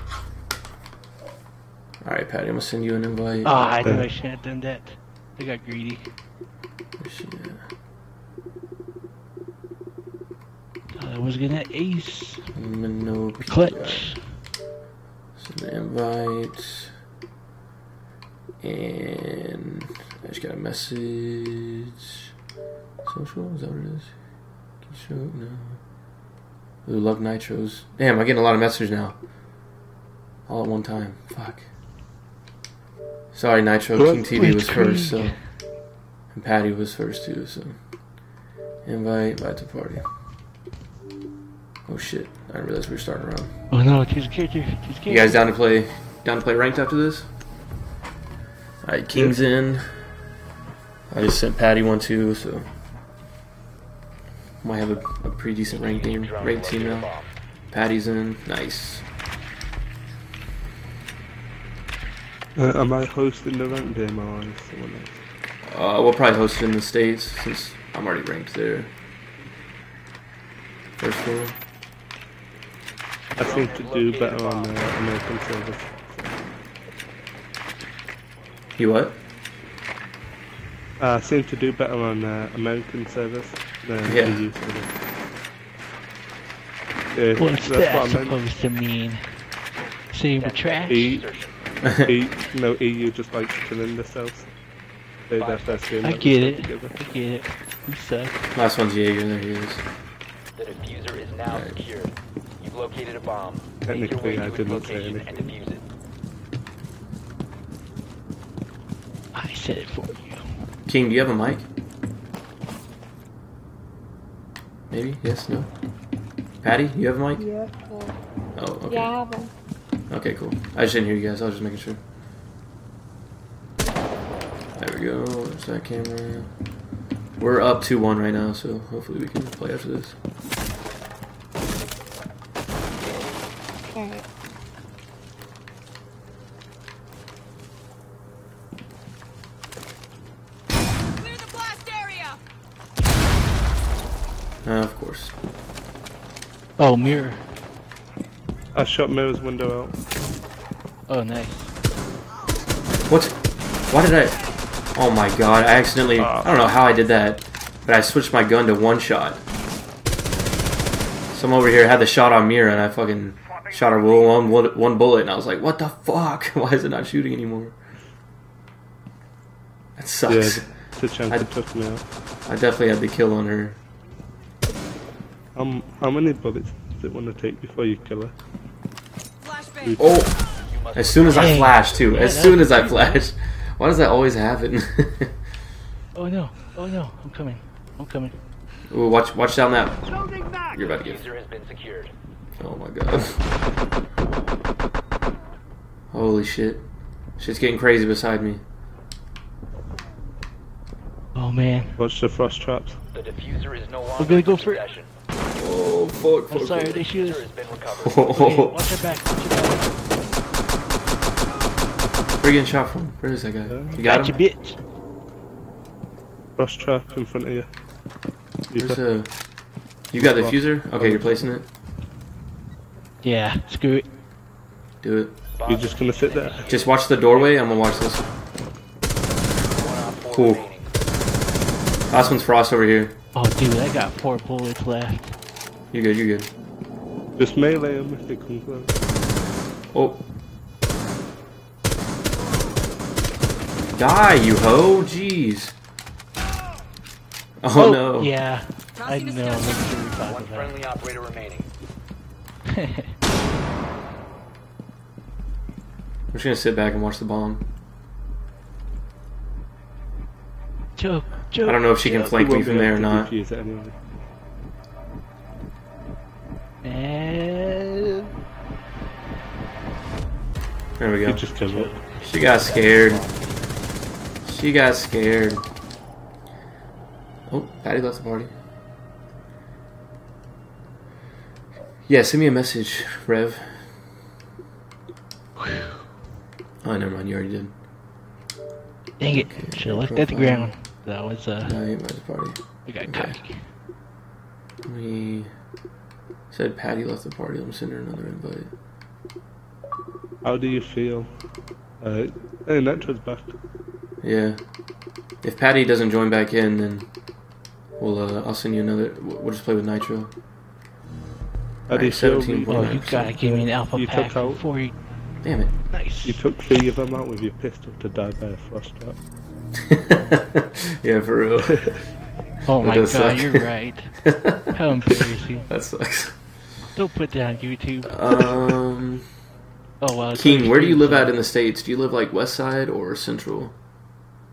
Alright, Patty, I'm gonna send you an invite. Oh, I knew I shouldn't have done that. I got greedy. Shit. I was gonna ace. Clutch. Send the invite. And I just got a message. Social? Is that what it is? Can you show it? No. Ooh, love nitros. Damn, I'm getting a lot of messages now. All at one time. Fuck. Sorry, Nitro. King TV was first, so. And Patty was first, too, so. Invite to party. Oh shit, I didn't realize we were starting around. Oh no, she's a character. You guys down to play ranked after this? Alright, King's in. I just sent Patty one too, so might have a pretty decent ranked team now. Patty's in, nice. Am I hosting the ranked game or someone else? We'll probably host it in the States since I'm already ranked there. First one. I think to do better on the American server. You what? I seem to do better on American servers than EU servers. Yeah, what's that supposed to mean? So you were trash? No, EU just likes killing themselves. They first game. I get it. I get it. You suck. Last one's Jäger, there he is. The diffuser is now secured. You've located a bomb. Technically, I didn't say anything. I said it for you. King, do you have a mic? Maybe? Yes? No? Patty, you have a mic? Yeah, oh, okay. Yeah, I have one. Okay, cool. I just didn't hear you guys. I was just making sure. There we go. There's that camera. We're up 2-1 right now, so hopefully we can play after this. Clear the blast area. Of course. Oh, Mira. I shot Mira's window out. Oh, nice. What? Why did I? Oh my god, I accidentally, I don't know how I did that, but I switched my gun to one shot. Some over here had the shot on Mira and I fucking shot her one bullet and I was like, what the fuck? Why is it not shooting anymore? That sucks. Yeah, I definitely had the kill on her. How many bullets does it want to take before you kill her? Oh! As soon as I flash too, as soon as I flash. Why does that always happen? Oh no! Oh no! I'm coming! I'm coming! Ooh, watch down that. You're about to get. User has been secured. Oh my god! Holy shit! Shit's getting crazy beside me. Oh man! Watch the frost traps. The diffuser is no longer. We're gonna go for it. Oh fuck! I'm sorry, they shoot us. Oh. Watch it back. Watch it back. Where are you getting shot from? Where is that guy? You got him? You bitch. Frost trap in front of you. There's a You got the fuser? Okay, you're placing it? Yeah, screw it. Do it. You're just gonna sit there? Just watch the doorway, I'm gonna watch this. Cool. Last one's Frost over here. Oh dude, I got 4 bullets left. You're good, you're good. Just melee him if they come close. Oh. Die, you hoe! Jeez. Oh, no. Yeah, I know. One friendly operator remaining. I'm just gonna sit back and watch the bomb. Joke. I don't know if she can flank me from there or not. Anyway. And... there we go. Just she got scared. She got scared. Oh, Patty left the party. Yeah, send me a message, Rev. Oh, never mind, you already did. Dang it. Okay, should have left at the ground. That was, no, you left the party. We got cocky. We said Patty left the party. Let me send her another invite. How do you feel? Hey, Nacho's back. Yeah. If Patty doesn't join back in, then we'll I'll send you another. We'll just play with Nitro. Patty, right, 17. Oh, you gotta give me an alpha pack before you. Damn it! Nice. You took 3 of them out with your pistol to die by a frost trap. Yeah, for real. Oh my god, suck. You're right. How embarrassing. That sucks. Don't put that on YouTube. Oh wow. King, where do you live out in the States? Do you live like West Side or Central?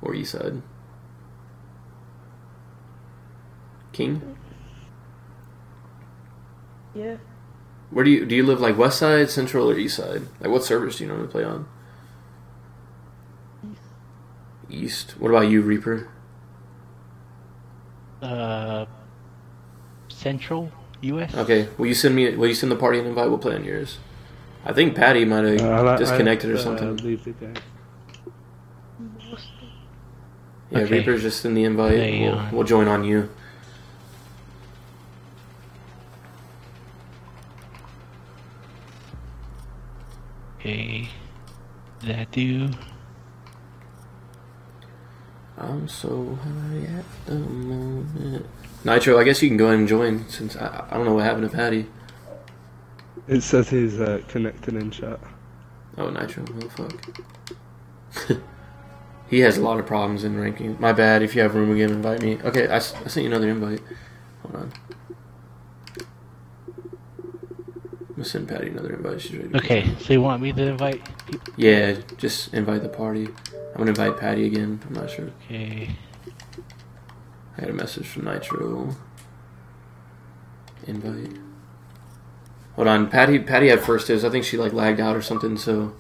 Or east side. King? Yeah. Where do you live like west side, central, or east side? Like what servers do you normally play on? East. East. What about you, Reaper? Central US. Okay. Will you send the party an invite? We'll play on yours. I think Patty might have disconnected or something. Leave it there. Yeah, okay. Reaper's just in the invite. We'll join on you. Okay. Did that do? I'm so high at the moment. Nitro, I guess you can go ahead and join since I don't know what happened to Patty. It says he's connected in chat. Oh, Nitro, fuck. He has a lot of problems in ranking. My bad. If you have room again, invite me. Okay, I sent you another invite. Hold on. I'm gonna send Patty another invite. She's ready to go. So you want me to invite people? Yeah, just invite the party. I'm gonna invite Patty again. I'm not sure. Okay. I had a message from Nitro. Invite. Hold on, Patty had first dibs. I think she like lagged out or something, so.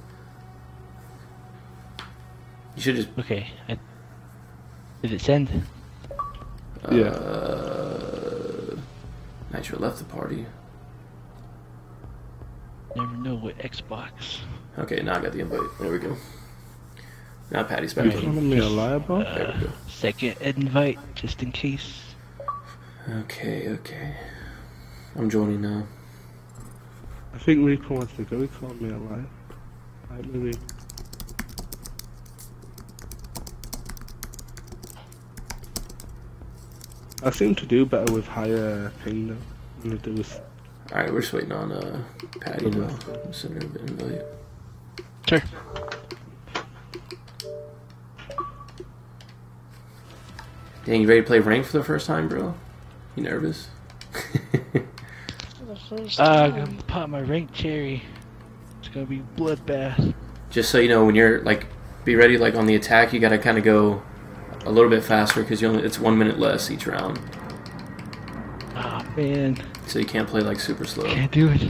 You should just... Okay. Did it send? Yeah. Nitro left the party. Never know what Xbox. Okay, now I got the invite. There we go. Now Patty's back. You're calling me a liar, bro? There we go. Second invite, just in case. Okay. I'm joining now. I think Rico wants to go. He called me a liar. Alright, maybe... I seem to do better with higher ping though. Than I do with... Alright, we're just waiting on Patty now. I'm sending her an invite. Sure. Dang, you ready to play ranked for the first time, bro? You nervous? I'm gonna pop my ranked cherry. It's gonna be bloodbath. Just so you know, when you're like, be ready like on the attack, you gotta kind of go a little bit faster because it's 1 minute less each round. Ah, oh, man. So you can't play like super slow. Can't do it.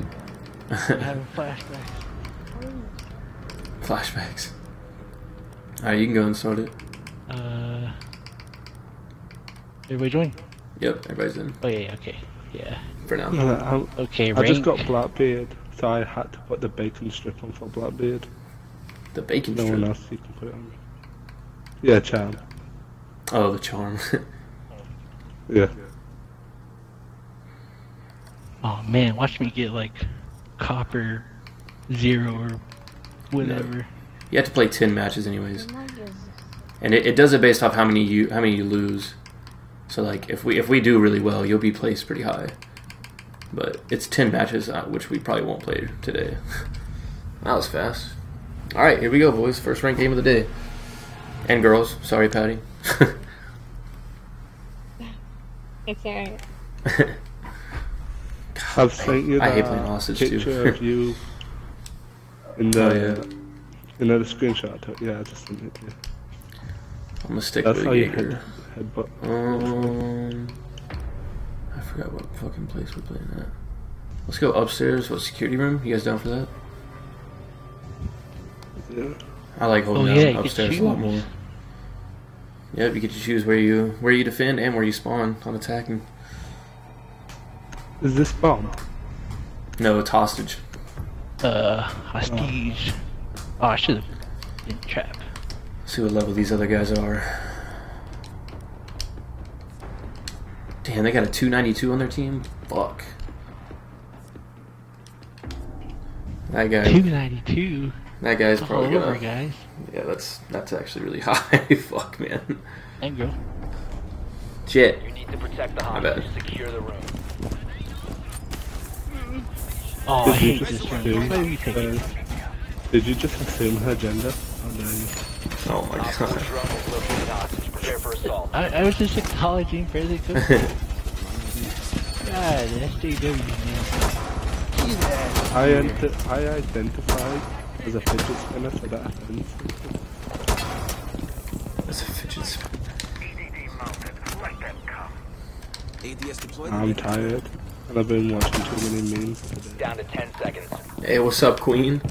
I'm having flashbacks. Flashbacks. Alright, you can go and start it. Everybody join? Yep, everybody's in. Oh yeah, okay. Yeah. For now. Okay, I just got Blackbeard, so I had to put the bacon strip on for Blackbeard. The bacon strip? No one else you can put it on. Yeah, Charm. Oh, the charm. Yeah. Oh man, watch me get like copper, zero, or whatever. Yeah. You have to play 10 matches anyways, and it does it based off how many you lose. So like if we do really well, you'll be placed pretty high. But it's 10 matches, which we probably won't play today. That was fast. All right, here we go, boys. First ranked game of the day, and girls. Sorry, Patty. It's alright. I've sent you I hate playing hostage picture too. Of you in the another screenshot. Yeah, I just sent it to you. I'm gonna stick with Jäger. I forgot what fucking place we're playing at. Let's go upstairs. What, security room? You guys down for that? Yeah. I like holding down upstairs a lot more. Yep, you get to choose where you defend and where you spawn on attacking. Is this bomb? No, it's hostage. Hostage. Oh, I should've been trapped. Let's see what level these other guys are. Damn, they got a 292 on their team? Fuck. That guy. 292? That guy's probably gonna... guys. Yeah, that's actually really high. Fuck, man. And girl. Shit. You need to protect the hostage. Secure the room. Oh, I hate this room. Did you just assume her gender? Oh, no. Oh my god. I was just acknowledging physical. God, SJW, man. I identified as a fidget spinner, so that happens. As a fidget spinner. I'm tired, and I've been watching too many memes. Down to 10 seconds. Hey, what's up, Queen?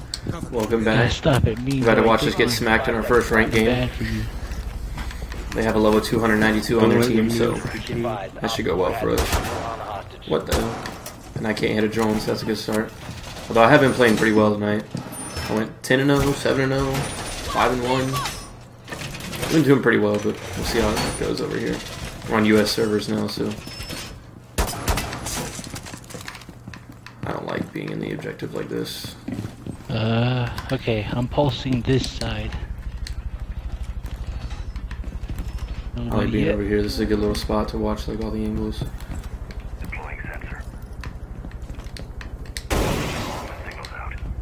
Welcome back. Stop it, me. About to watch us get smacked in our first ranked game. They have a level 292 on their team, so that should go well for us. What the hell? And I can't hit a drone, so that's a good start. Although I have been playing pretty well tonight. I went 10-0, 7-0, 5-1. I've been doing pretty well, but we'll see how it goes over here. We're on US servers now, so... I don't like being in the objective like this. Okay, I'm pulsing this side. I like being over here. This is a good little spot to watch, like, all the angles.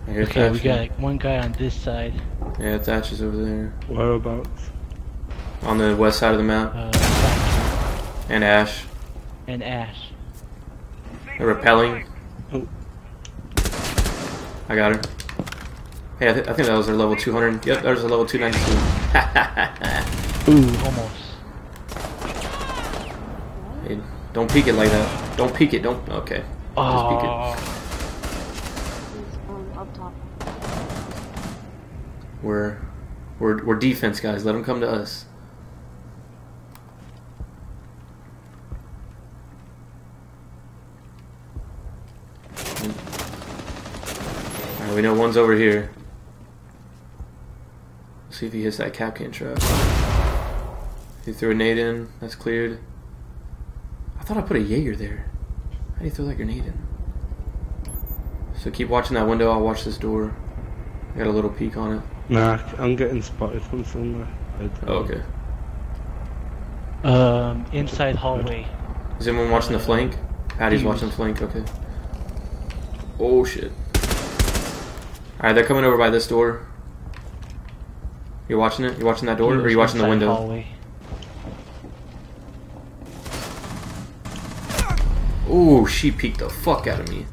Okay, we got like, one guy on this side. Yeah, Thatcher's over there. Whereabouts? On the west side of the map. And Ash. And Ash. They're rappelling. Oh. I got her. Hey, I think that was their level 200. Yep, that was a level 292. Ooh, almost. Hey, don't peek it like that. Don't peek it. Don't. Okay. Oh. Just peek it. We're defense guys. Let them come to us. All right, we know one's over here. Let's see if he hits that Kapkan trap. He threw a nade in. That's cleared. I thought I put a Jaeger there. How do you throw that grenade in? So keep watching that window. I'll watch this door. I got a little peek on it. Nah, I'm getting spotted from somewhere. Oh, okay. Inside hallway. Is anyone watching the flank? Patty's watching the flank, okay. Oh, shit. Alright, they're coming over by this door. You're watching it? You're watching that door? Or are you watching the window? Hallway. Ooh, she peeked the fuck out of me.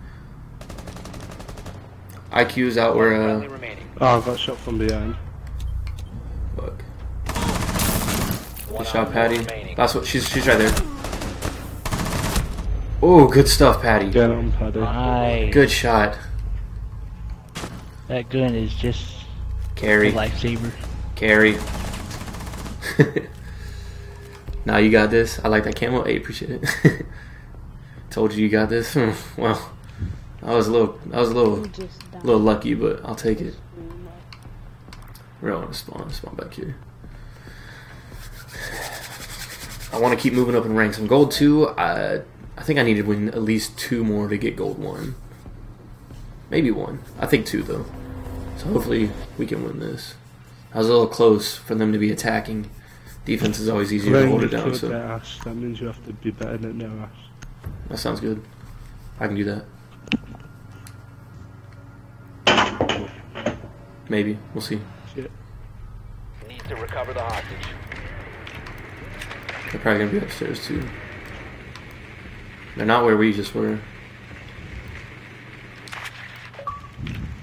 IQ's out where, Oh, I got shot from behind. Fuck. Good shot, Patty. That's what she's right there. Oh, good stuff, Patty. Get on, Patty. Nice. Good shot. That gun is just carry. A lifesaver. Carry. Now you got this. I like that camo. Hey, appreciate it. Told you got this. Well, I was a little lucky, but I'll take it. We don't want to spawn back here. I want to keep moving up in ranks. I'm gold 2. I think I need to win at least 2 more to get gold 1. Maybe 1. I think 2 though. So hopefully we can win this. I was a little close for them to be attacking. Defense is always easier to hold it down. So Ash. That means you have to be better than no Ash. That sounds good. I can do that. Maybe. We'll see. Shit. Need to recover the hostage. They're probably going to be upstairs too. They're not where we just were.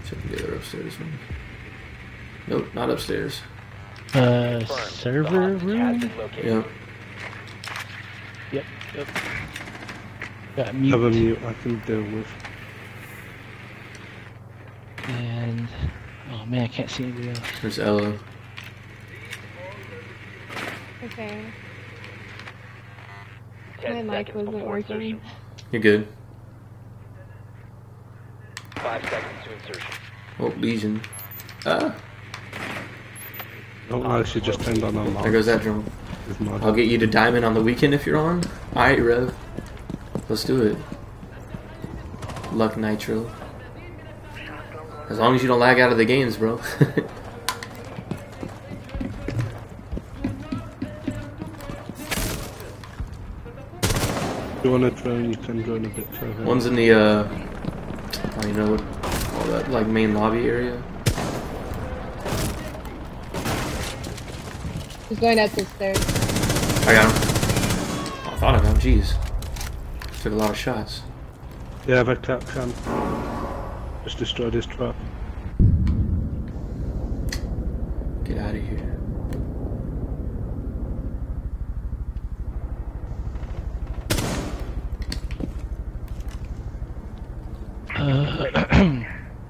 Check the other upstairs one. Nope, not upstairs. Server room? Yeah. Yep, yep. Got Mute. Have a Mute I can deal with. And... oh man, I can't see anybody else. There's Ela. Okay. My mic wasn't working. You're good. 5 seconds to insertion. Oh, Legion. Ah! Oh, I should just turned on alarm. There goes that drone. I'll get you to diamond on the weekend if you're on. Alright, Rev. Let's do it. Luck Nitro. As long as you don't lag out of the games, bro. If you want to drone, you can drone a bit further. One's in the, oh, you know what, all that, like, main lobby area. He's going up the stairs. I got him. Oh, I thought I got him, jeez. Took a lot of shots. Yeah, I've had Kapkan. Just destroyed his trap. Get out of here.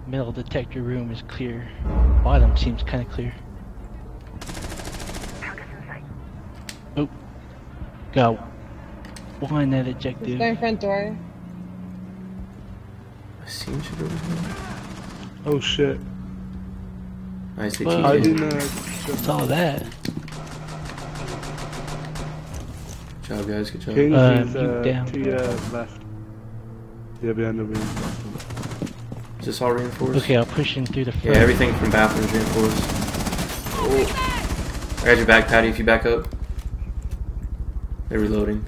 Metal detector room is clear. Bottom seems kind of clear. Oh, got one that ejected. It's my front door. I seen shit over here. Oh shit! Nice. Well, I didn't saw that. Good job, guys. Good job. Down. To your left. Yeah, behind the reinforcement. Is this all reinforced? Okay, I'll push in through the front. Yeah, everything from bathrooms reinforced. Oh. I got your back, Patty, if you back up. They're reloading.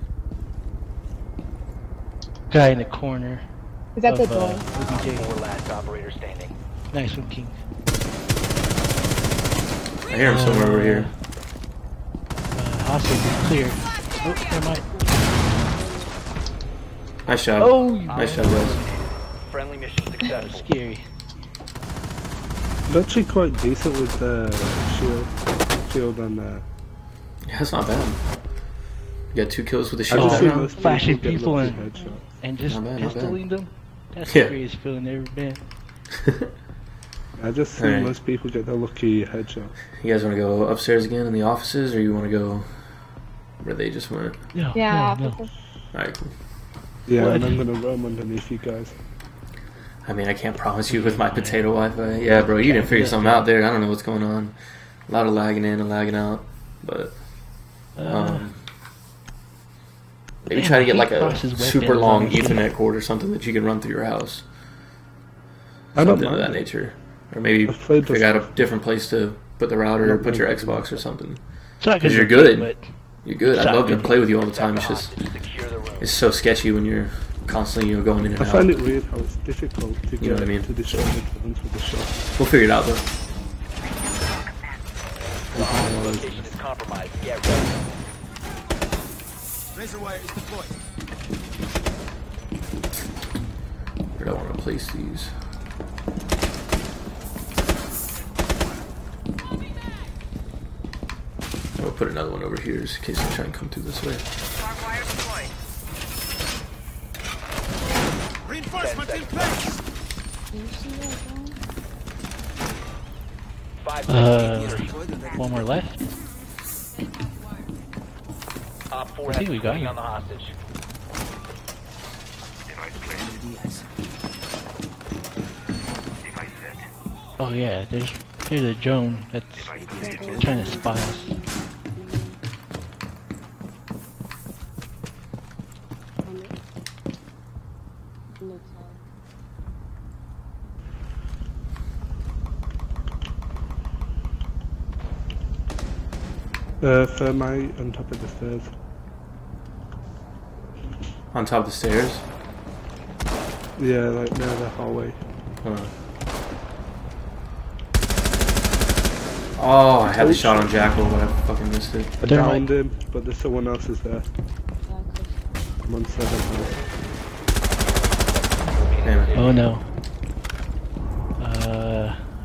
Guy in the corner. Is that the door? Last operator standing. Nice one, King. I hear him somewhere over here. Hostage is clear. Oh, never mind. Nice shot. Oh, nice shot, guys. Friendly mission successful. That was scary. It's actually quite decent with the shield on that. Yeah, that's not bad. You got 2 kills with the shield. Oh, flashing people and just pistoling them. That's the greatest feeling I've ever been. I just think most people get the lucky headshot. You guys want to go upstairs again in the offices, or you want to go where they just went? No, yeah. No. Alright, cool. Yeah, and I'm gonna roam underneath you guys. I mean, I can't promise you with my potato Wi-Fi. Yeah, bro, you didn't figure something out there. I don't know what's going on. A lot of lagging in and lagging out, but maybe try to get like a super long Ethernet cord or something that you can run through your house. Something of that nature, or maybe figure out a different place to put the router or put your Xbox or something. Because you're good. You're good. I'd love to play with you all the time. It's just it's so sketchy when you're constantly going in and out. I find it weird how it's difficult to get into the shot. We'll figure it out though. Where do I want to place these? I'll put another one over here just in case they try and come through this way. Reinforcement in place. One more left. I think we got him on the hostage. Oh yeah, there's a drone that's trying to spy us. looks like. Thermite on top of the stairs. On top of the stairs? Yeah, like near the hallway. Huh. Oh, I had the shot on Jackal, but I fucking missed it. I downed him, but there's someone else is there. I'm on 7 minutes. Damn it. Oh no.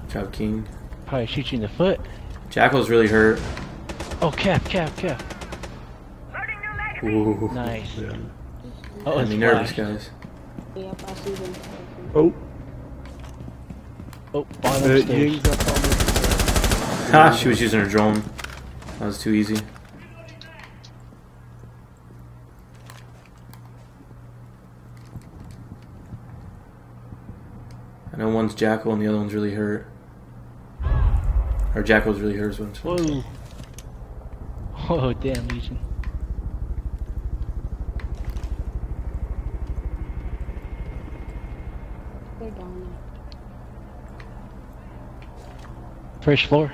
Kapkan. Probably shoot you in the foot. Jackal's really hurt. Oh, cap. Ooh. Nice. Yeah. Oh, it's nervous, guys. Oh. Oh, bottom stage. Ah, she was using her drone. That was too easy. I know one's Jackal and the other one's really hurt. Or Jackal's really hurt. Whoa. Oh, damn, Legion. They're gone. First floor.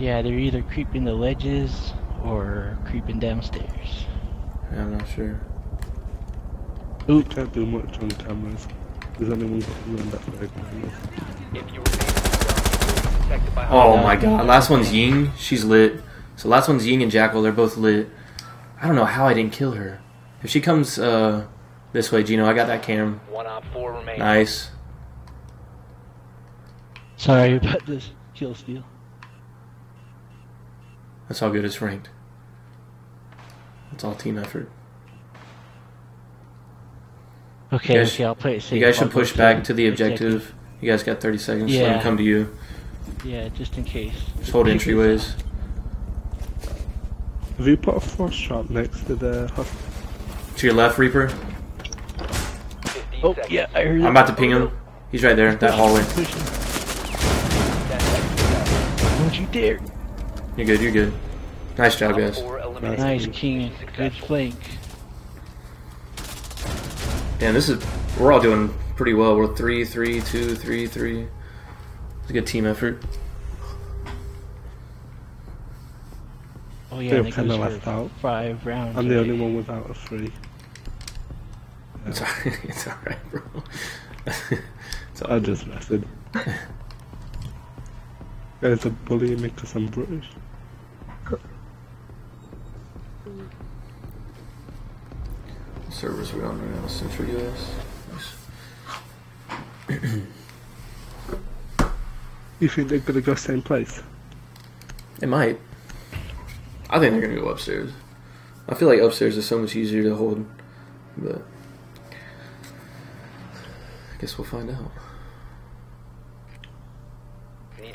Yeah, they're either creeping the ledges or creeping downstairs. Yeah, I'm not sure. Oop. I can't do much on cameras. There's only one room that's like. Oh my god. Last one's Ying. She's lit. So last one's Ying and Jackal. They're both lit. I don't know how I didn't kill her. If she comes this way, Gino, I got that cam. One op four remains. Nice. Sorry about this kill steal. That's how good it's ranked. It's all team effort. Okay, okay, I'll play it safe. You guys should push back to the objective. You guys got 30 seconds. Yeah. Let them come to you. Yeah, just in case. Just hold entryways. Have you put a frost shot next to the hospital? To your left, Reaper? Oh, yeah, I heard him. I'm about to ping him. He's right there, that hallway. Don't you dare. You're good, you're good. Nice job, guys. Nice, King. Good flank. Damn, this is... We're all doing pretty well. We're 3-3, 2-3, 3. It's a good team effort. Oh yeah, I think I'm left out. 5 rounds. I'm the only one without a 3. Yeah. It's alright, bro. It's all right. I just messed it. There's a bully in me because I'm British. What servers are we on right now? Central US? Nice. You think they're going to go same place? They might. I think they're going to go upstairs. I feel like upstairs is so much easier to hold. But I guess we'll find out.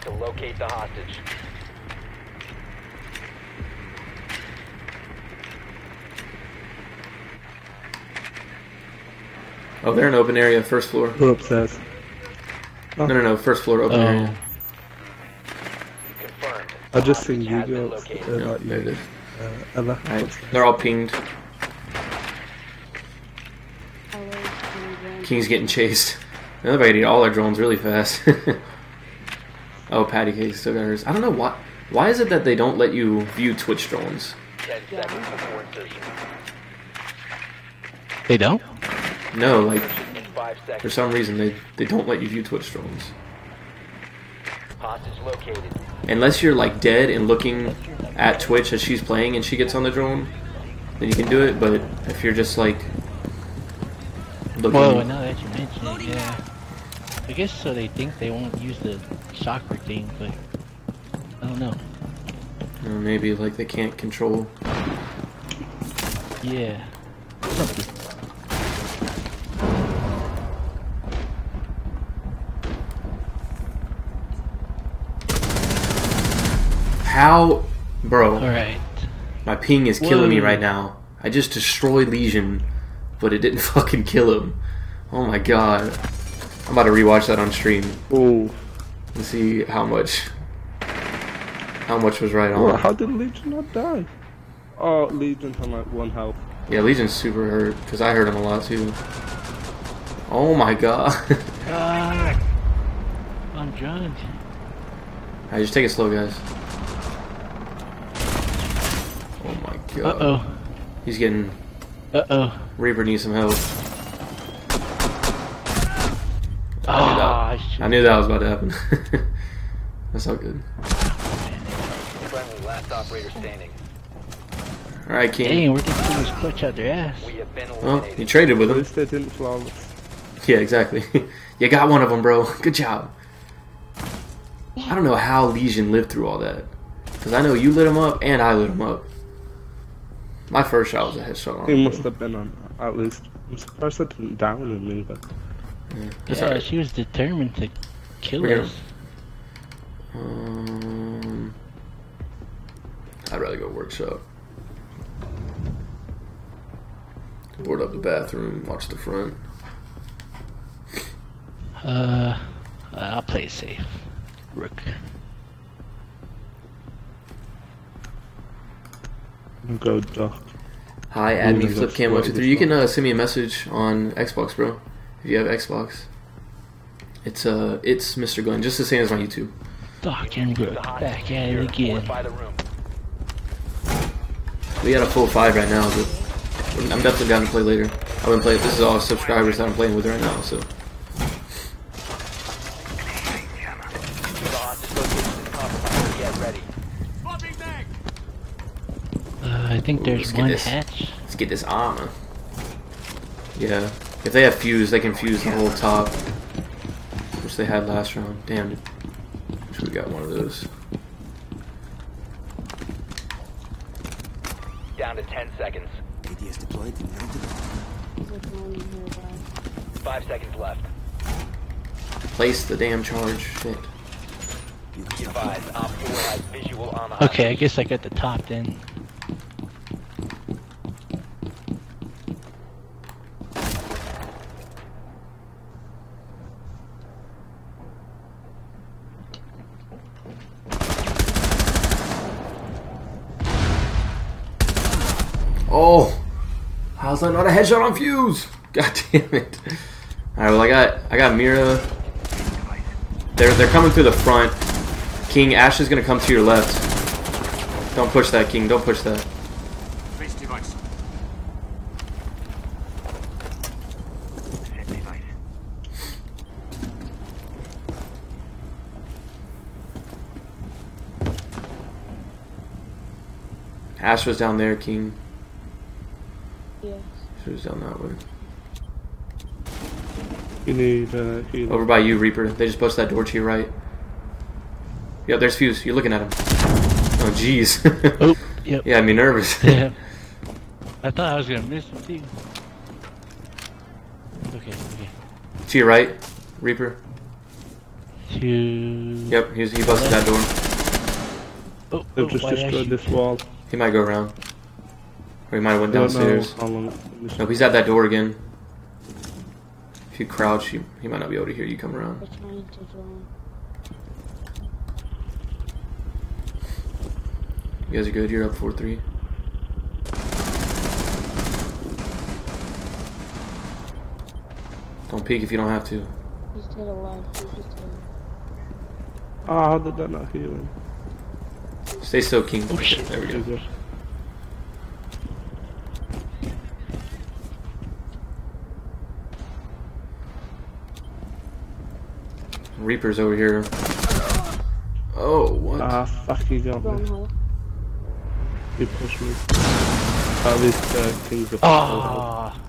To locate the hostage. Oh, they're in open area, first floor. Go upstairs. Oh. No, first floor, open area. Confirmed. I just seen you go upstairs. No, there it is. Ela. Right. They're all pinged. King's getting chased. Everybody did all our drones really fast. Oh, Patty Cake still got hers. I don't know why. Why is it that they don't let you view Twitch drones? They don't? No, like for some reason they don't let you view Twitch drones. Unless you're like dead and looking at Twitch as she's playing and she gets on the drone, then you can do it. But if you're just like looking. Whoa, now that you mention it, yeah. I guess so they think they won't use the shocker thing, but I don't know. Or maybe like they can't control. Yeah. How, bro? All right. My ping is killing me right now. I just destroyed Lesion, but it didn't fucking kill him. Oh my god. I'm about to rewatch that on stream. Oh, to see how much was right on. Well, how did Legion not die? Oh, Legion had like one health. Yeah, Legion's super hurt, because I hurt him a lot too. Oh my god. God. I'm drunk. Alright, just take it slow, guys. Oh my god. Uh-oh. He's getting... Uh-oh. Reaper needs some help. Oh, I knew that was about to happen. That's not good. Alright, King. Dang, we're getting too much clutch out their ass. Well, you traded with him. Yeah, exactly. You got one of them, bro. Good job. I don't know how Legion lived through all that. Because I know you lit him up and I lit him up. My first shot was a headshot on him. He must have been on, at least. I'm surprised that didn't down on me, but. Yeah, that's all right. She was determined to kill us. I'd rather go workshop. Board up the bathroom, watch the front. I'll play safe. Rook. Go Doc. Hi, add me FlipCam123. You can send me a message on Xbox, bro. If you have Xbox, it's Mr. Glenn, just the same as on YouTube. Doc and Rook back at it again. We got a full 5 right now, but I'm definitely down to play later. I've been playing. This is all subscribers that I'm playing with right now, so. I think there's one hatch. Let's get this armor. Yeah. If they have fuse, they can fuse the whole top, which they had last round. Damn it. Wish we got one of those. Down to 10 seconds. ADS deployed. 5 seconds left. Place the damn charge. Shit. Okay, I guess I got the top then. Oh, how's that not a headshot on Fuse? God damn it! All right, well I got Mira. They're coming through the front. King, Ash is gonna come to your left. Don't push that, King. Don't push that. Ash was down there, King. Yes. She was down that way. You need healing. Over by you, Reaper. They just bust that door to your right. Yep, there's Fuse. You're looking at him. Oh, jeez. Oh, yep. Yeah, I mean, nervous. Yeah. I thought I was gonna miss him too. Okay. Okay. To your right, Reaper. To. Yep, he busted that door. Oh, they've just destroyed this wall. He might go around. Or he might have went downstairs. No, he's at that door again. If you crouch, he might not be able to hear you come around. You guys are good, you're up 4-3. Don't peek if you don't have to. He's dead alive, he's just dead. Ah, how did that not heal him? Stay still, King. Oh, shit. There we go. Reaper's over here. Oh, what? Ah, fuck, you got me. You pushed me. At least King's up. Ah!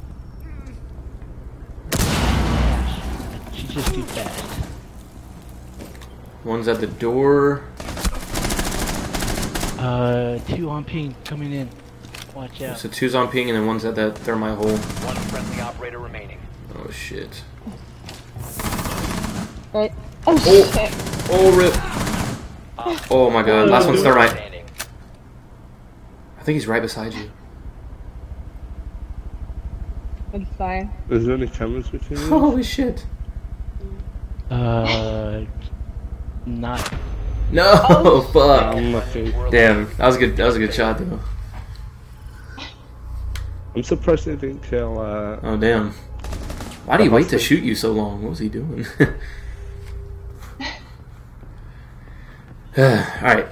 She's just too fast. One's at the door. 2 on ping coming in. Watch out. So 2's on ping and then 1's at that thermite hole. 1 friendly operator remaining. Oh shit. Right. Oh, oh shit. Oh rip. Oh my god. Last one's thermite. I think he's right beside you. I'm fine. Is there any cameras between you? Holy shit. Not. No, oh, fuck. Damn, that was a good. That was a good shot though. I'm surprised they didn't kill. Oh damn! Why do you wait to shoot you so long? What was he doing? All right,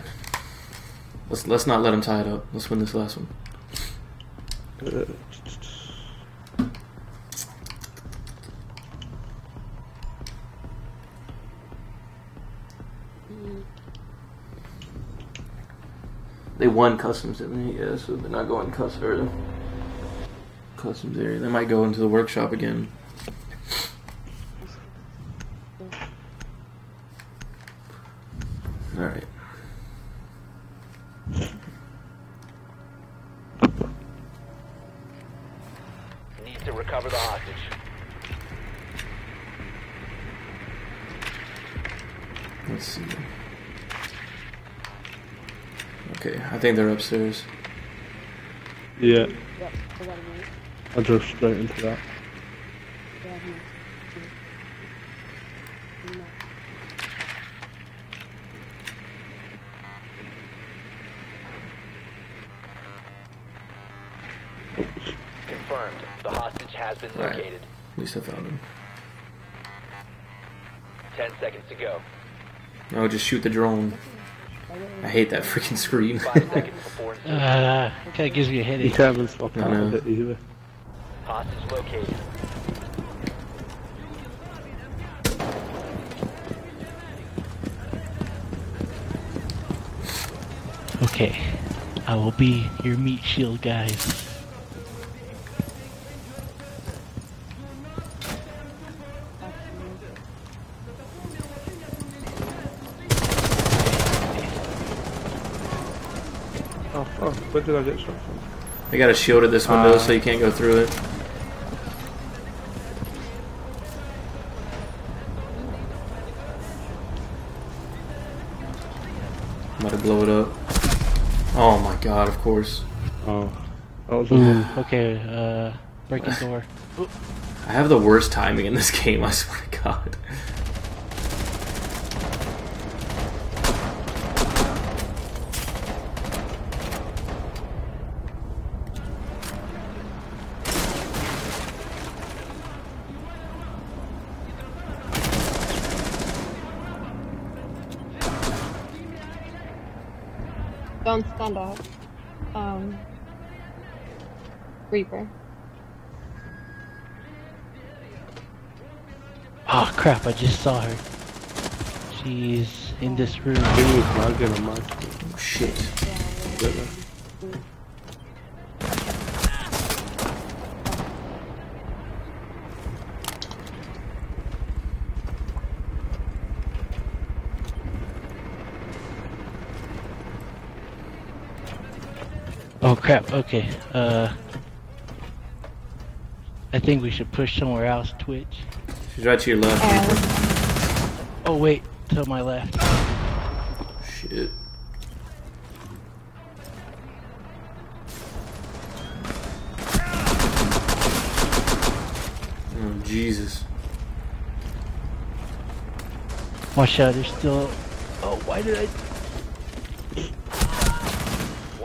let's not let him tie it up. Let's win this last one. They won customs, didn't they? Yeah, so they're not going customs area. They might go into the workshop again. All right. Need to recover the hostage. Let's see. Okay, I think they're upstairs. Yeah. I'll drop straight into that. Confirmed. The hostage has been located. At least I found him. 10 seconds to go. No, just shoot the drone. I hate that freaking scream. Kinda gives me a headache. You can't even stop out of it either. Hostage located. Okay, I will be your meat shield, guys. Where did I get shot from? I got a shield at this window so you can't go through it. I'm about to blow it up. Oh my god, of course. Oh. Okay, break the door. I have the worst timing in this game, I swear to god. Don't stand up. Reaper. Oh crap, I just saw her. She's in this room. Oh shit. Oh crap, okay, I think we should push somewhere else, Twitch. She's right to your left, Reaper. Oh wait, to my left. Shit. Oh Jesus. Watch out, there's still... Oh, why did I...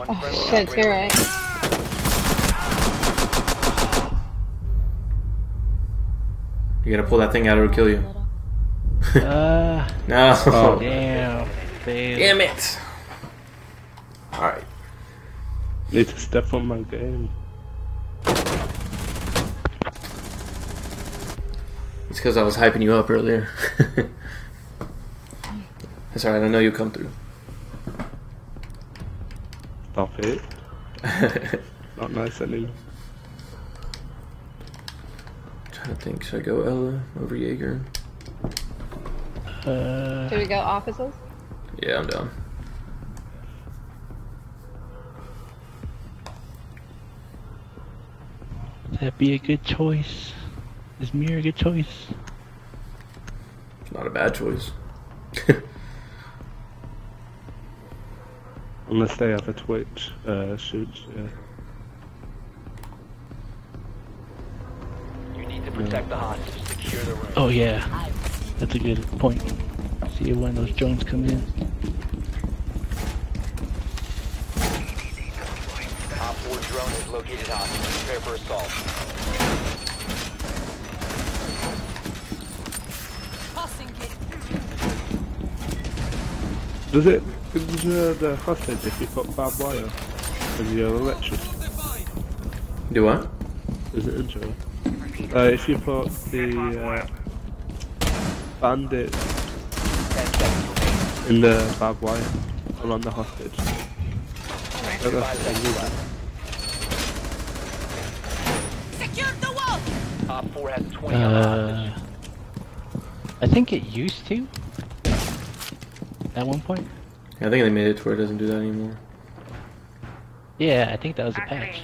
Oh shit, you're right. You gotta pull that thing out or it'll kill you. No. Oh, damn. Damn it. Alright. Need to step on my game. It's because I was hyping you up earlier. That's alright, I know you'll come through. Stop it. Not nice anymore. I'm trying to think, should I go Ela over Jaeger? Should we go offices? Yeah, I'm down. That'd be a good choice. Is Mira a good choice? It's not a bad choice. Unless they have a Twitch shoot, yeah. You need to protect the hostage, secure the room. Oh yeah, that's a good point. see you when those drones come in. Op 4 drone is located on. Prepare for assault. Does it consider the hostage if you put barbed wire in your electric? Do what? Is it injury? If you put the bandit in the barbed wire or on the hostage. Secure the wall! Op 4 has 20 on the hostage. I think it used to. At one point? Yeah, I think they made it to where it doesn't do that anymore. Yeah, I think that was a patch.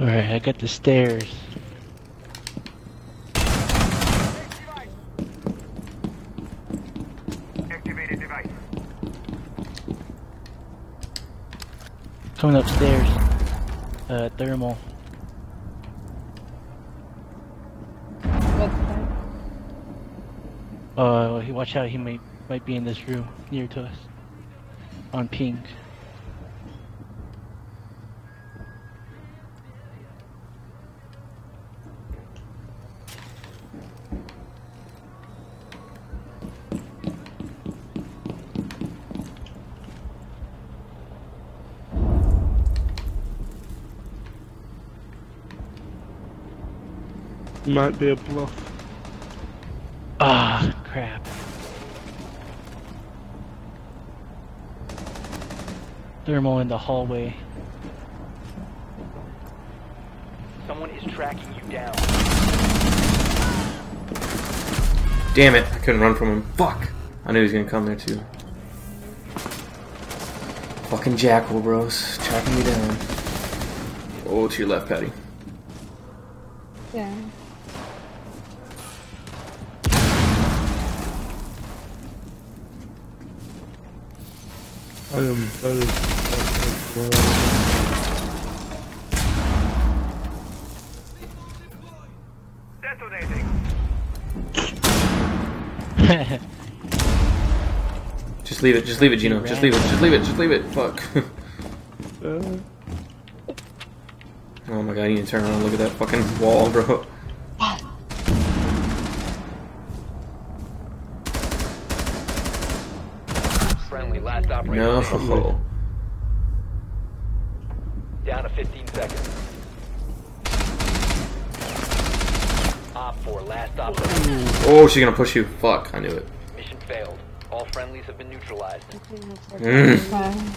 Alright, I got the stairs. Activated device. Coming upstairs. Thermal. What's that? Watch out, he might be in this room near to us. On ping. Might be a bluff. Ah, crap. Thermal in the hallway. Someone is tracking you down. Damn it, I couldn't run from him. Fuck! I knew he was gonna come there too. Fucking Jackal, bros. Tracking me down. Oh, to your left, Patty. Yeah. I am very detonating. Just leave it, Gino. Just leave it. Fuck. Oh my god, I need to turn around and look at that fucking wall, bro. No. Down to 15 seconds. Op 4, last op. Oh, she's gonna push you. Fuck, I knew it. Mission failed. All friendlies have been neutralized. Mm.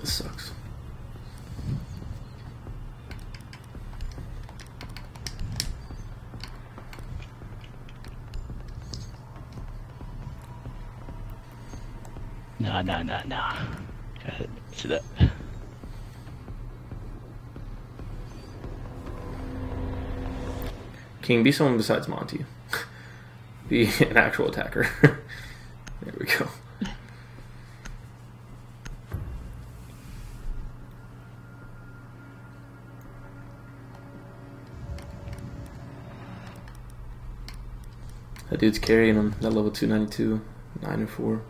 This sucks. No. Sit up. King, be someone besides Monty. Be an actual attacker. There we go. That dude's carrying him. That level 292, 9 and 4.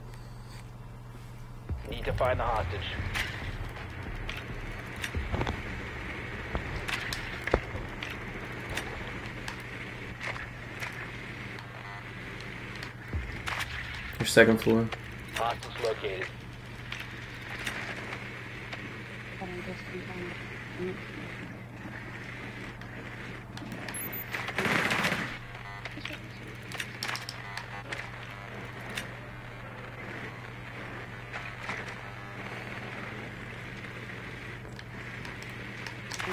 Need to find the hostage. Your second floor. Hostage located.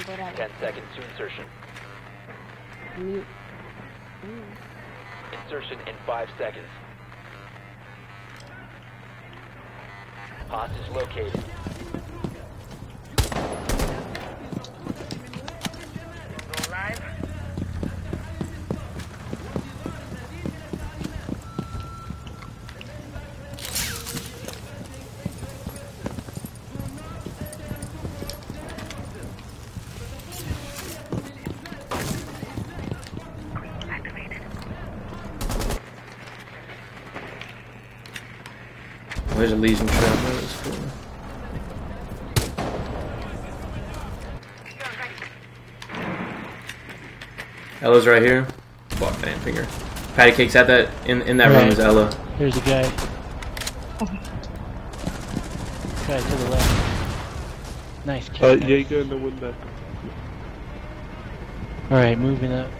10 seconds to insertion. Mute. Insertion in 5 seconds. Hostage located. There's a Legion trap. That's cool. Ella's right here. Fuck, I didn't figure. Patty Cake's at that in that room is Ela. Here's a guy. Guy to the left. Nice kick. Jaeger in the window. Alright, moving up.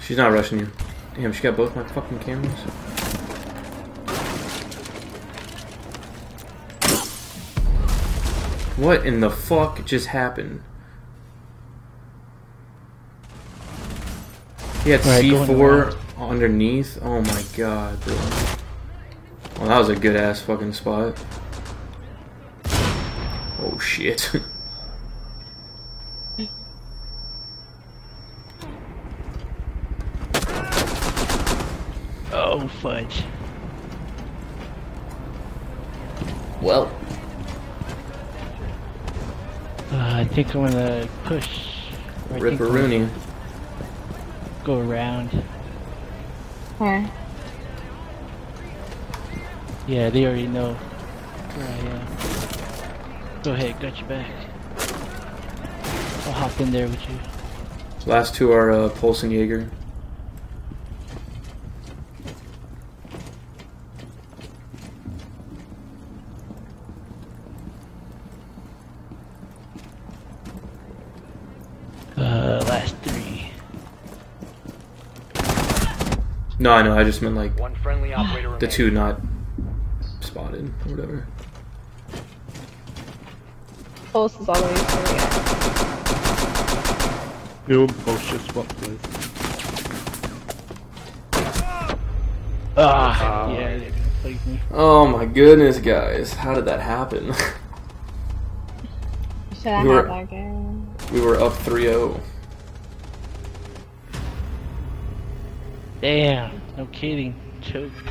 She's not rushing you. Damn, she got both my fucking cameras. What in the fuck just happened? He had C4 underneath. Oh my god, bro. Well, that was a good ass fucking spot. Oh shit. Oh fudge. Well, I think I'm gonna push. Ripperoonie. Go around. Where? Yeah, they already know where I am. Go ahead, got your back. I'll hop in there with you. Last two are Pulse and Jäger. Last three. No, I know. I just meant like one friendly operator the two not spotted or whatever. Pulse is all the way through. Your Pulse just walked away. Ah, yeah, they played me. Oh my goodness, guys! How did that happen? Should I have that game? We were up 3-0. Damn, no kidding. Choked.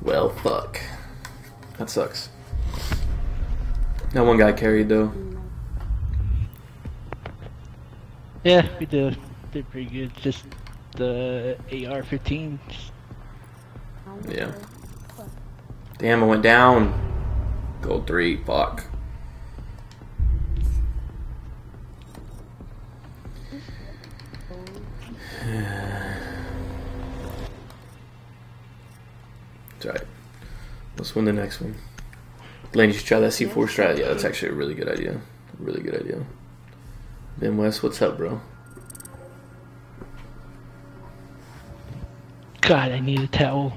Well, fuck. That sucks. That one guy carried, though. Yeah, we did pretty good. Just the AR-15. Yeah. Damn, I went down. Gold 3, fuck. It's alright. Let's win the next one. Blaine, you should try that C4 strat. Yeah, that's actually a really good idea. Really good idea. Ben West, what's up, bro? God, I need a towel.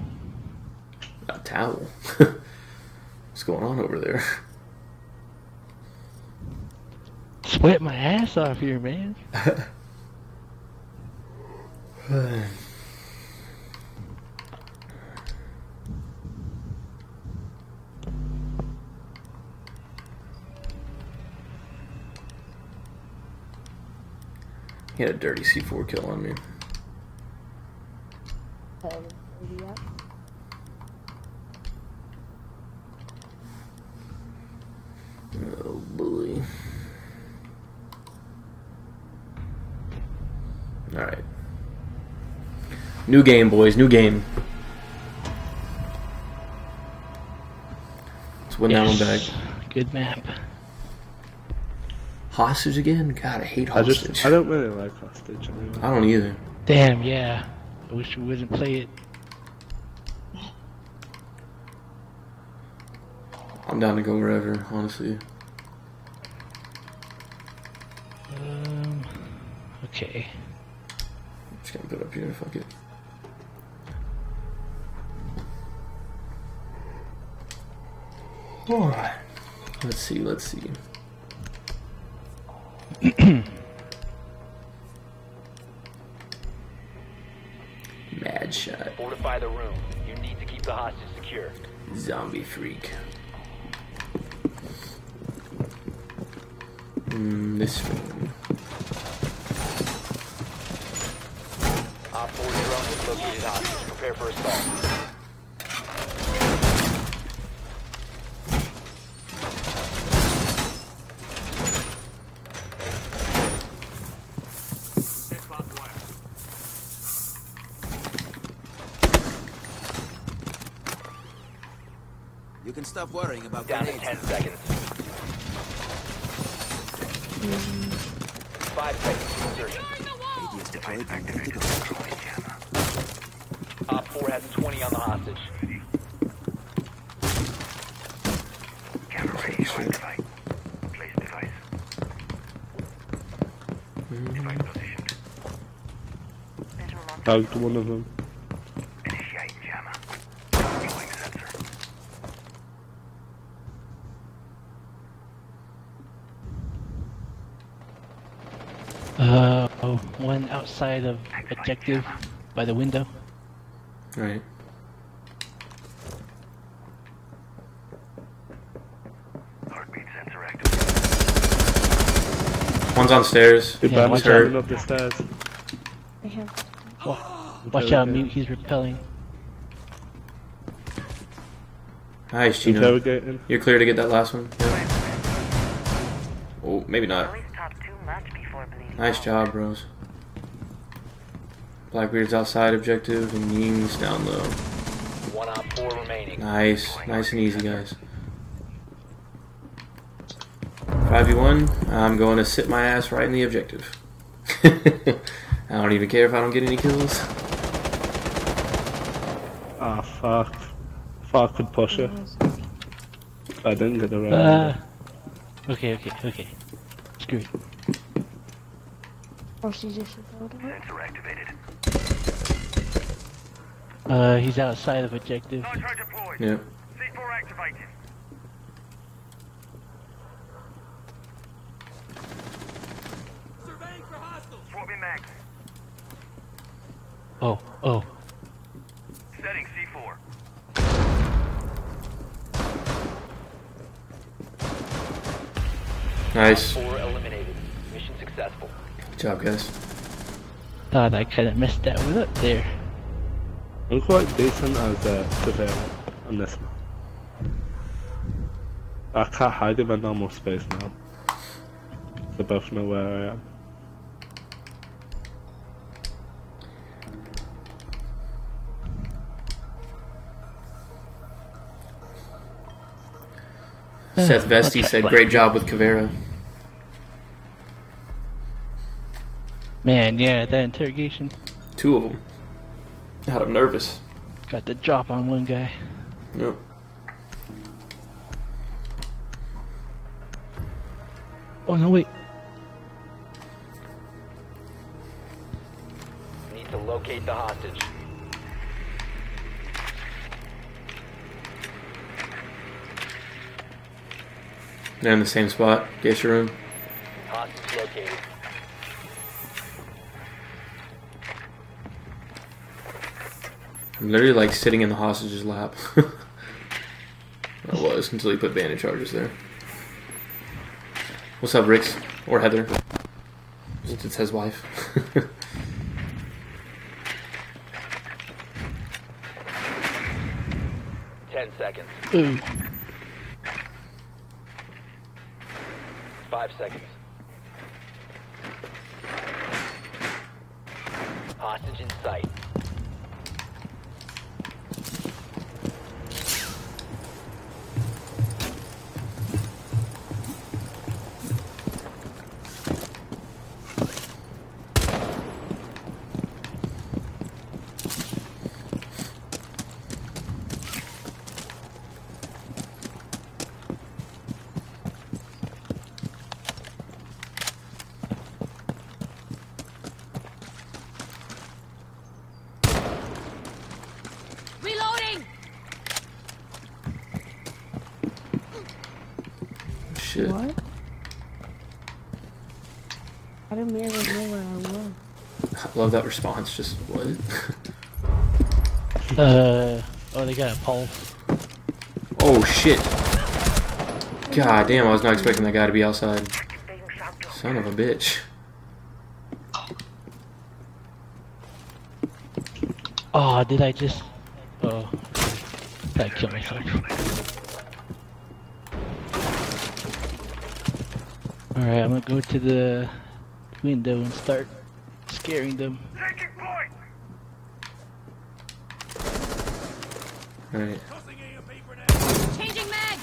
A towel? What's going on over there? Sweat my ass off here, man. He had a dirty C4 kill on me. Oh boy. Alright. New game, boys, new game. Let's win that one back. Good map. Hostage again? God, I hate hostage. I don't really like hostage. Anyway. I don't either. Damn, yeah. I wish we wouldn't play it. I'm down to go wherever, honestly. Okay. gonna put up here, fuck it. Alright. Let's see, let's see. Mad shot. Fortify the room. You need to keep the hostage secure. Zombie freak. This room. Op 4 drone is located hostage. Prepare for assault. Stop worrying about down grenades. To 10 seconds. 5 seconds to insertion. Activate. Op 4 has 20 on the hostage. Camera ready. Place device. Device positioned. Tagged one of them. One outside of objective by the window. Right. Heartbeat sensor active. One's on stairs. Good yeah, watch out. Up the stairs. Watch out, Mute. He's repelling. Nice, Gino. You're clear to get that last one. Yeah. Oh, maybe not. Nice job, bros. Blackbeard's outside objective and Ying's down low. 1 on 4 remaining. Nice, nice and easy, guys. 5v1. I'm going to sit my ass right in the objective. I don't even care if I don't get any kills. Ah, fuck. Fuck could push it. I didn't get the right. Okay. Screw it. Oh, she just sensor activated. He's outside of objective. Nitro deployed. Yeah. C4 activated. Surveying for hostiles. Swapping mag. Oh. Setting C4. Nice. 4 eliminated. Mission successful. Good job, guys. Thought I kind of messed that one up there. I'm quite decent as a surveillance on this one. I can't hide in my normal space now. They both know where I am. Seth Vesty said, "Great job with Caveira." Man, yeah, that interrogation. 2 of them. God, I'm nervous. Got the drop on one guy. Yep. Oh, no, wait. Need to locate the hostage. They're in the same spot. Get your room. Hostage located. I'm literally like sitting in the hostage's lap. I was until he put bandit charges there. What's up, Rix? Or Heather? Since it's his wife. Ten seconds. 5 seconds. Hostage in sight. shit. What? I don't even know where I was. I love that response, just what? Oh, they got a pole. Oh shit. God damn, I was not expecting that guy to be outside. Son of a bitch. Oh, did I just... Oh. That killed myself. Alright, I'm gonna go to the window and start scaring them. Alright. Changing mag.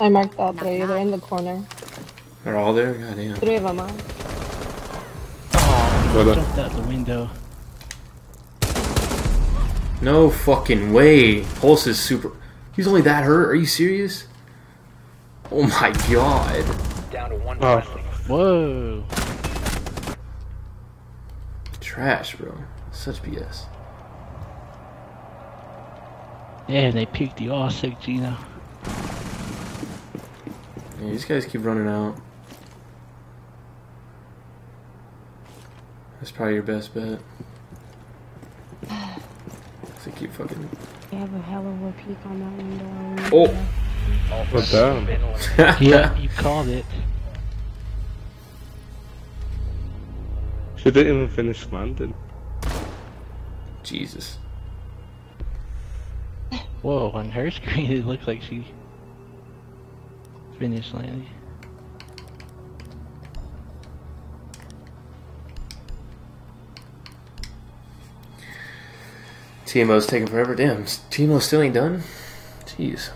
I marked that there, they're in the corner. They're all there? God damn. 3 of them are. Oh, I jumped out the window. No fucking way. Pulse is super. He's only that hurt? Are you serious? Oh my god. Down to 1. Oh. Whoa. Trash, bro. Such BS. Damn, they peeked the all-sick Gino. Yeah, these guys keep running out. That's probably your best bet. So keep fucking... You have a hell of a peek on that window. Oh! What the? Yeah, you called it. She didn't even finish landing. Jesus. Whoa, on her screen it looked like she finished landing. TMO's taking forever. Damn, TMO still ain't done? Jeez.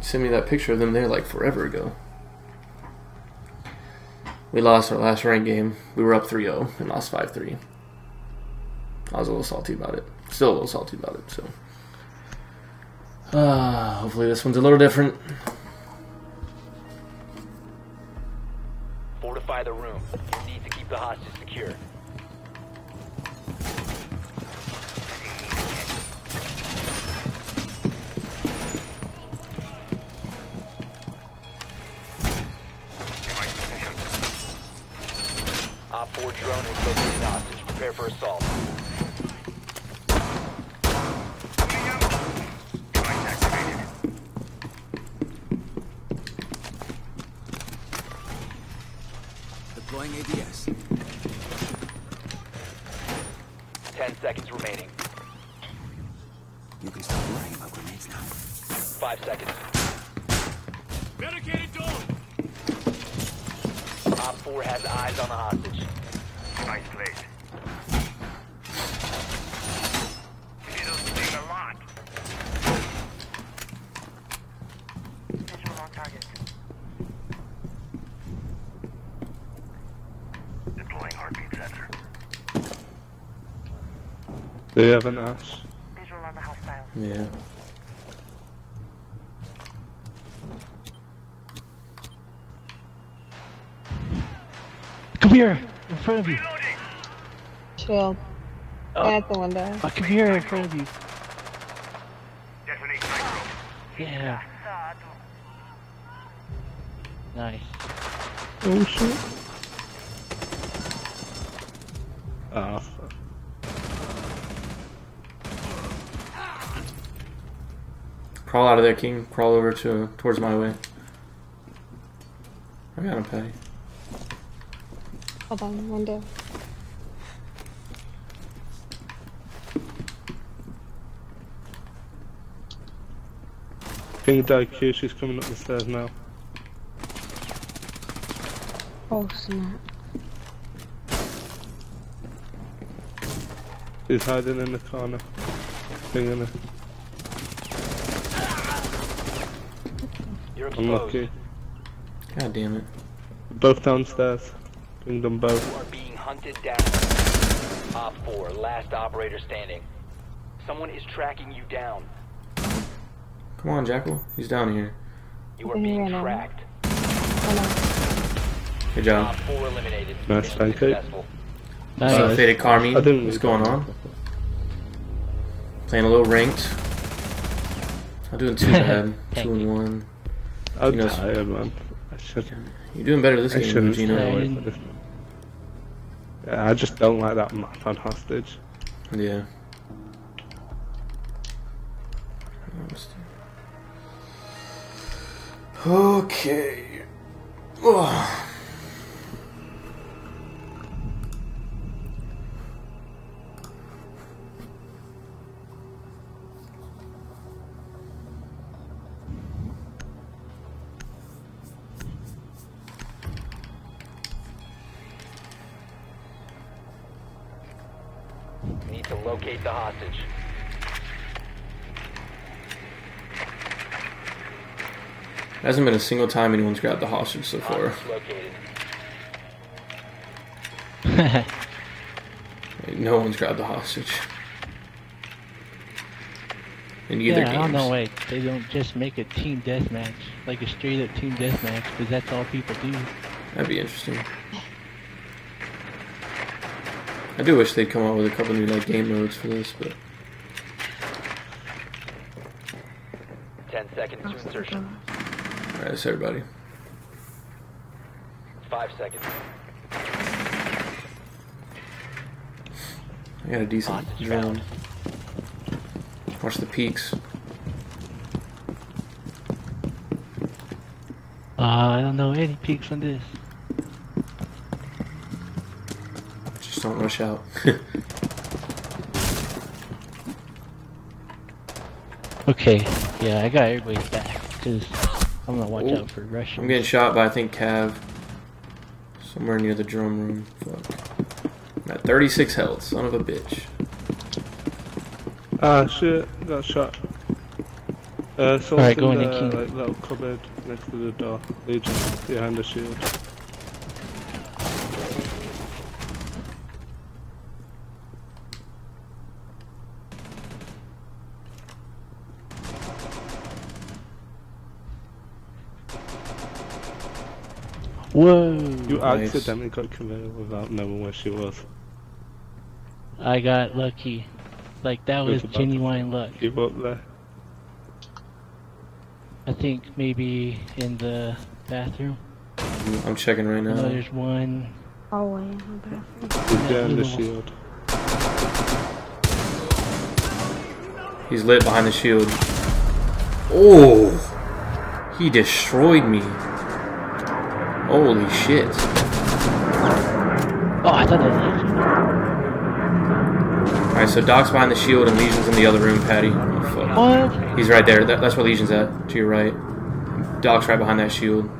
Send me that picture of them there like forever ago. We lost our last ranked game. We were up 3-0 and lost 5-3. I was a little salty about it. Still a little salty about it, so. Hopefully this one's a little different. Fortify the room. You need to keep the hostage secure. Op 4 drone is located hostage. Prepare for assault. Deploying ADS. 10 seconds remaining. You can stop worrying about grenades now. 5 seconds. Barricaded door. Op 4 has eyes on the hostage. Isolated. It'll sting a lot. Visual on target. Deploying heartbeat sensor. They have an Ash. Visual on the hostile. Yeah. Come here! In front of you. Chill. Oh. At the window. I can hear in front of you. Yeah. Nice. Oh shit. Oh. Crawl out of there, King. Crawl over towards my way. I got him, Patty. Hold on, window. Ping IQ, she's coming up the stairs now. Oh snap. She's hiding in the corner. Pinging her. You're unlucky. God damn it. Both downstairs. Bring them both. You are being hunted down. Op 4, last operator standing. Someone is tracking you down. Come on, Jackal. He's down here. You are being tracked. Good job. Op 4 eliminated. Nice, thank you. Nice. Faded Carmine. What's going on? Playing a little ranked. Not doing too bad. 2-1. I'm tired, man. I shouldn't. You're doing better this game, Gino. I just don't like that map on hostage. Yeah. Okay. Oh. Need to locate the hostage. There hasn't been a single time anyone's grabbed the hostage so far. No one's grabbed the hostage. In either games. I don't know why they don't just make a team deathmatch, like a straight up team deathmatch, because that's all people do. That'd be interesting. I do wish they'd come out with a couple new like game modes for this, but. 10 seconds to insertion. Alright, that's everybody. 5 seconds. I got a decent drone. Watch the peaks. I don't know any peaks on this. Just don't rush out. Okay, yeah, I got everybody's back, because I'm gonna watch out for Russians. I'm getting shot by, I think, Cav. Somewhere near the drum room. Fuck. I'm at 36 health, son of a bitch. Ah, shit, got shot. Alright, go in and keep. Like, little cupboard next to the door. Legion, behind the shield. Whoa! You accidentally got Caveira without knowing where she was. I got lucky. Like, that was genuine luck. Keep up there. I think maybe in the bathroom. I'm checking right now. No, there's one. Oh, in the bathroom. He's down the shield. He's lit behind the shield. Oh! He destroyed me. Holy shit. Oh, I thought that was Legion. Alright, so Doc's behind the shield and Legion's in the other room, Patty. Oh, fuck. What? He's right there. That's where Legion's at, to your right. Doc's right behind that shield.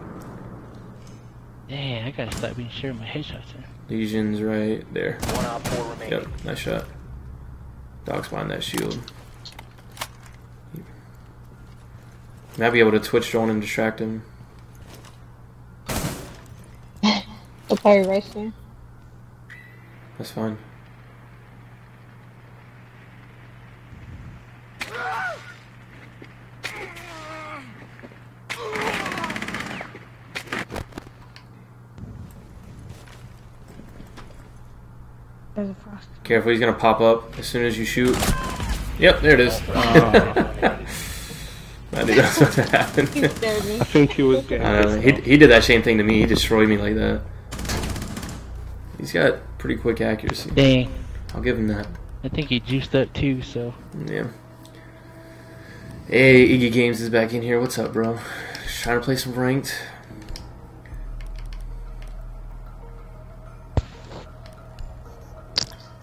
Damn, I gotta stop being sure my headshots are. Legion's right there. 1 out 4 remaining. Yep, nice shot. Doc's behind that shield. Might be able to Twitch drone and distract him. I'll probably race you. That's fine. There's a Frost. Careful, he's gonna pop up as soon as you shoot. Yep, there it is. I knew that's what happened. I think he was getting he did that same thing to me. He destroyed me like that. He's got pretty quick accuracy. Dang. I'll give him that. I think he juiced up too, so. Yeah. Hey, Iggy Games is back in here. What's up, bro? Just trying to play some ranked.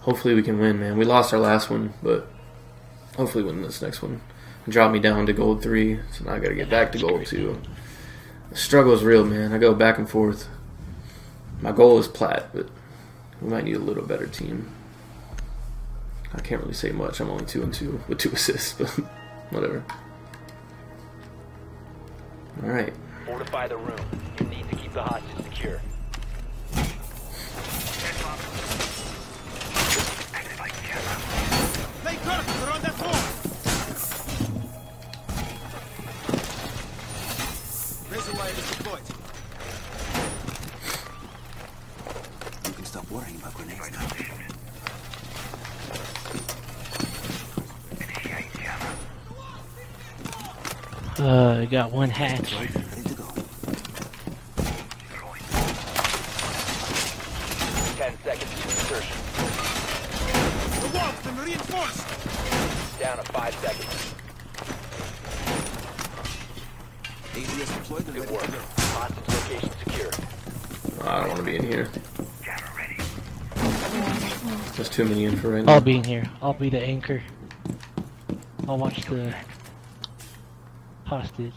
Hopefully we can win, man. We lost our last one, but hopefully win this next one. It dropped me down to gold 3, so now I gotta get back to gold 2. The struggle is real, man. I go back and forth. My goal is plat, but we might need a little better team. I can't really say much. I'm only 2 and 2 with 2 assists, but whatever. All right. Fortify the room. You need to keep the hostage secure. You can stop worrying about grenades now. Got one hack. Ready to go. 10 seconds to insertion. The wall's been reinforced. Down to 5 seconds. ADS deployed. Good work. Hostage location secure. I don't want to be in here. There's too many in for right now. I'll be in here. I'll be the anchor. I'll watch the hostage.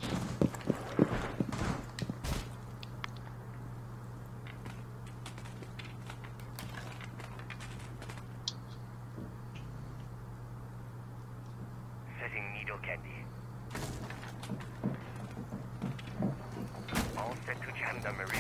Setting needle candy. All set to gendarmerie.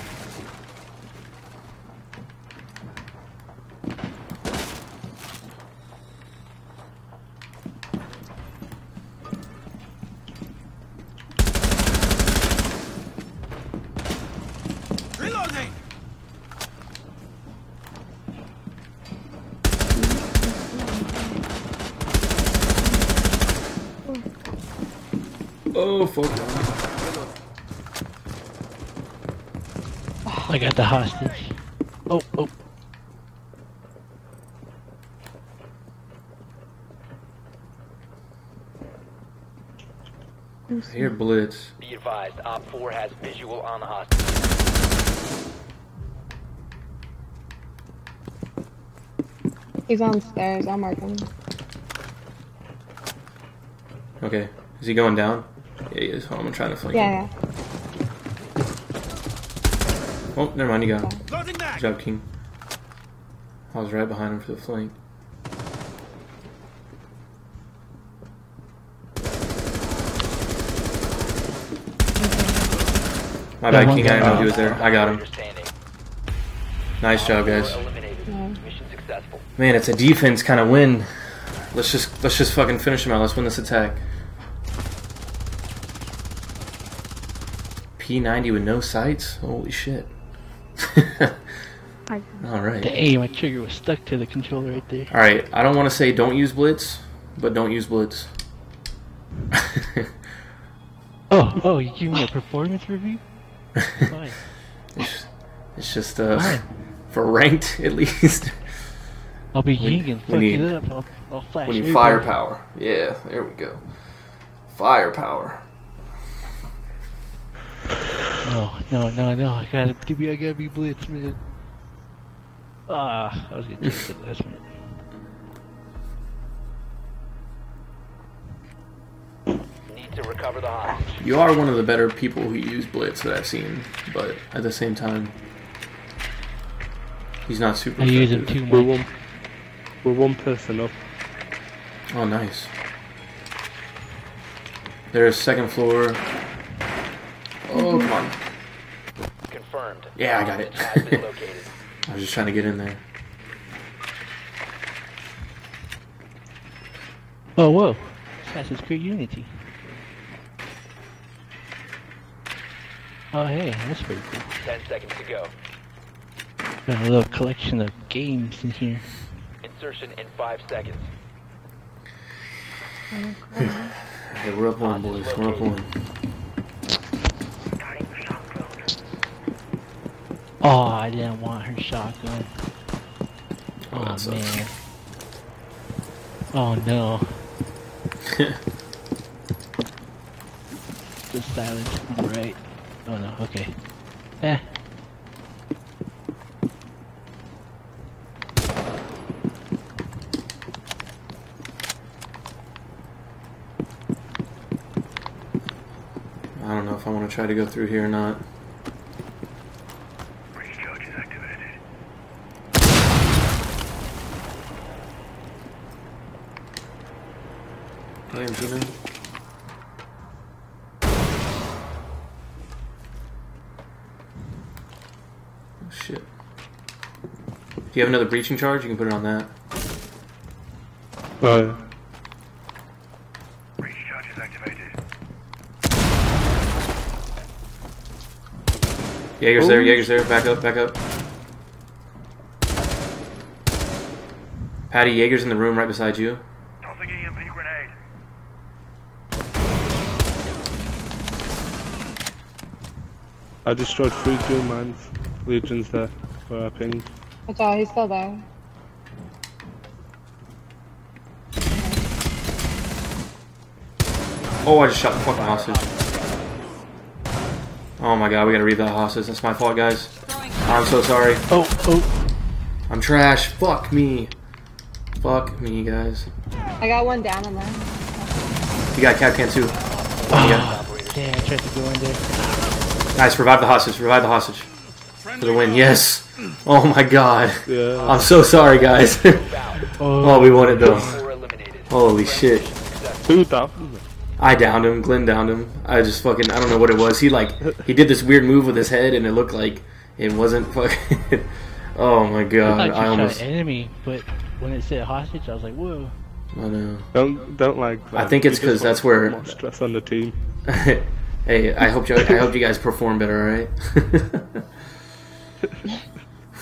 I got the hostage. Oh, oh. I hear Blitz. Be advised, Op 4 has visual on the hostage. He's on the stairs, I'll mark him. Okay, is he going down? Yeah, he is. Home. I'm trying to flank him. Yeah. Oh, never mind. You got him. Good job, King. I was right behind him for the flank. My bad, King. I didn't know he was there. I got him. Nice job, guys. Man, it's a defense kind of win. Let's just fucking finish him out. Let's win this attack. P90 with no sights? Holy shit. Alright. Hey, my trigger was stuck to the controller right there. Alright, I don't want to say don't use Blitz, but don't use Blitz. oh, you give me a performance review? Fine. It's just for ranked, at least. I'll be Ying and fuck it up. I'll flash. We need firepower. Yeah, there we go. Firepower. No, I gotta be Blitz, man. I was gonna take the last minute. Need to recover the hostage. You are one of the better people who use Blitz that I've seen, but at the same time, he's not super. I use him too much. We're one person up. Oh, nice. There's second floor. Oh, come on. Confirmed. Yeah, I got it. I was just trying to get in there. Oh, whoa. Assassin's Creed Unity. Oh, hey, that's pretty cool. 10 seconds to go. Got a little collection of games in here. Insertion in 5 seconds. Hey, we're up one, boys. We're up one. Oh, I didn't want her shotgun. Oh man. Oh no. The silence on the right. Oh no, okay. Eh. I don't know if I want to try to go through here or not. If you have another breaching charge, you can put it on that. Breach charge is activated. Jaeger's there, Jaeger's there. Back up. Patty, Jaeger's in the room right beside you. Tossing EMP grenade. I destroyed 3-2 mines. Legion's there, where I pinged. I thought he's still there. Oh, I just shot the fucking hostage. Oh my god, we gotta read that hostage. That's my fault, guys. I'm so sorry. Oh, oh. I'm trash. Fuck me. Fuck me, guys. I got one down in there. You got Kapkan too. Yeah. Yeah, I tried to go in there. Nice, revive the hostage. Revive the hostage. For the win, yes. Oh my god. Yeah. I'm so sorry, guys. Oh, we won it though. Holy shit. Who downed him? I downed him. Glenn downed him. I just fucking, I don't know what it was. He like, he did this weird move with his head and it looked like it wasn't fucking. Oh my god. I almost shot an enemy, but when it said hostage, I was like, whoa. I know. Don't like that. I think it's because that's where more stress on the team. Hey, I hope you guys perform better, all right?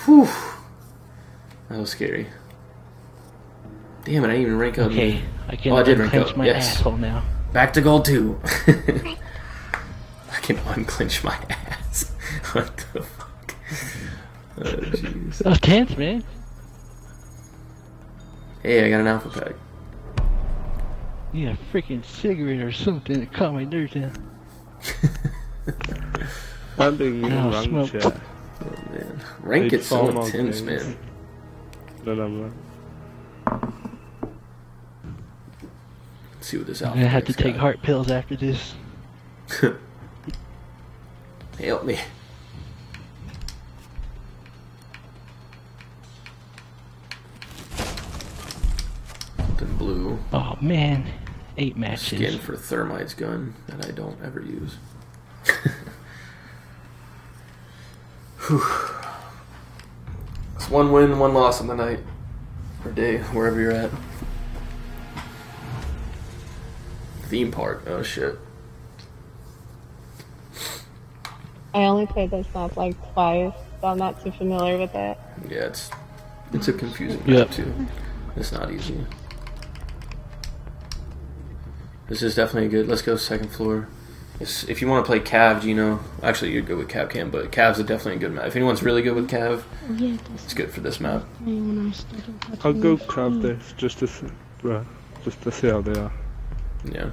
Whew. That was scary. Damn it, I didn't even rank up. Okay, I did rank up. My yes. Asshole now. Back to gold 2. I can unclench my ass. What the fuck? Oh, jeez. That was tense, man. Hey, I got an alpha pack. You need a freaking cigarette or something to calm my nerves down. I'm being ranked yet. Oh man. Rank it's so intense, man. No, no, no. Let's see what this alpha pack's got. I'm gonna have to take heart pills after this. Help me. Blue. Oh man, 8 matches. Skin for Thermite's gun that I don't ever use. It's 1 win, 1 loss on the night or day, wherever you're at. Theme park. Oh shit. I only played this map like twice, so I'm not too familiar with it. Yeah, it's a confusing map too. It's not easy. This is definitely good. Let's go second floor. It's, if you want to play Cav, you know, actually you'd go with Kapkan, but Cav's are definitely a good map. If anyone's really good with Cav, yeah, it's good for this map. I'll go Cav this just to see how they are. Yeah.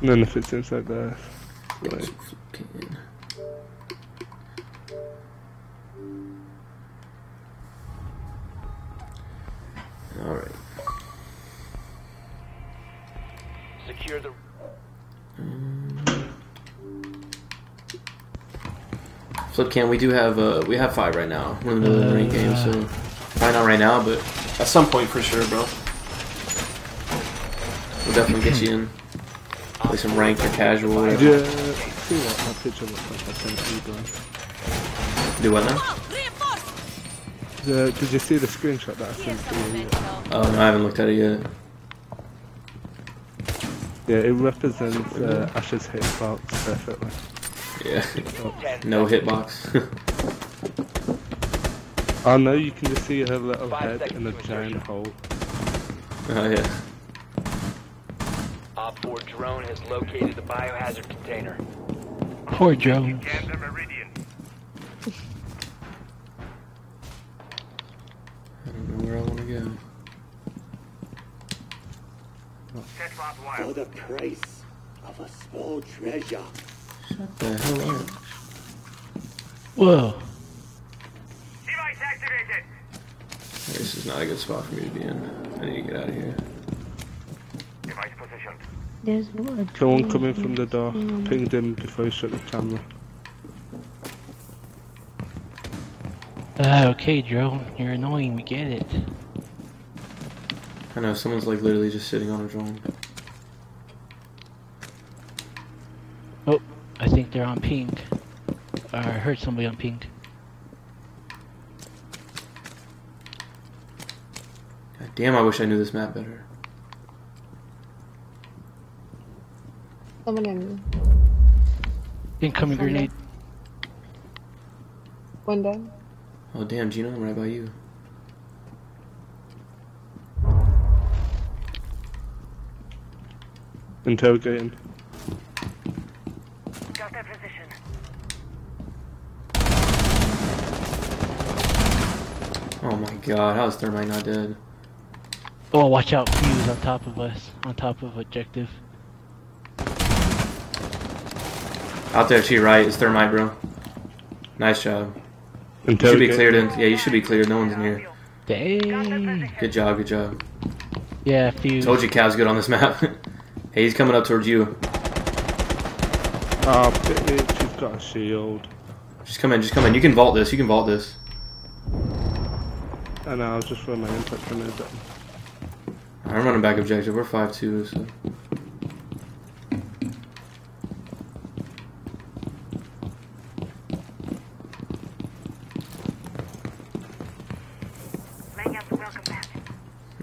And then if it's inside there, like... All right. Flipcam, we do have we have 5 right now. We're in the middle of the ranked game, so probably not right now, but at some point for sure, bro. We'll definitely get you in. Play some ranked or casual. Or see what my picture looks like. I sent you guys. Do what now? Did you see the screenshot that I sent to you? Oh no, I haven't looked at it yet. Yeah, it represents Ash's hitbox perfectly. Yeah, no hitbox. Oh no, you can just see her little head in a giant hole. Oh yeah. Op 4 drone has located the biohazard container. Poor drone. I don't know where I want to go. For the price of a small treasure. Shut the hell up. Whoa. Device activated. This is not a good spot for me to be in. I need to get out of here. Device positioned. There's one. Someone coming from the door. Pinged him before he shut the camera. Okay, drone. You're annoying. We get it. I know, someone's like literally just sitting on a drone. Oh, I think they're on ping. I heard somebody on ping. God damn, I wish I knew this map better. Someone in. Incoming grenade. One down. Oh damn, Gino, I'm right by you. Interrogating. Got that position. Oh my god, how is Thermite not dead? Oh, watch out, Fuse on top of us, on top of objective. Out there to your right is Thermite, bro. Nice job. You should be cleared in. Yeah, you should be cleared. No one's in here. Dang. Good job, good job. Yeah, Fuse. Told you Cav's good on this map. Hey, he's coming up towards you. Oh, bitch, she's got a shield. Just come in, just come in. You can vault this, you can vault this. I know, I was just running my input for a minute. I'm running back objective, we're 5-2, so...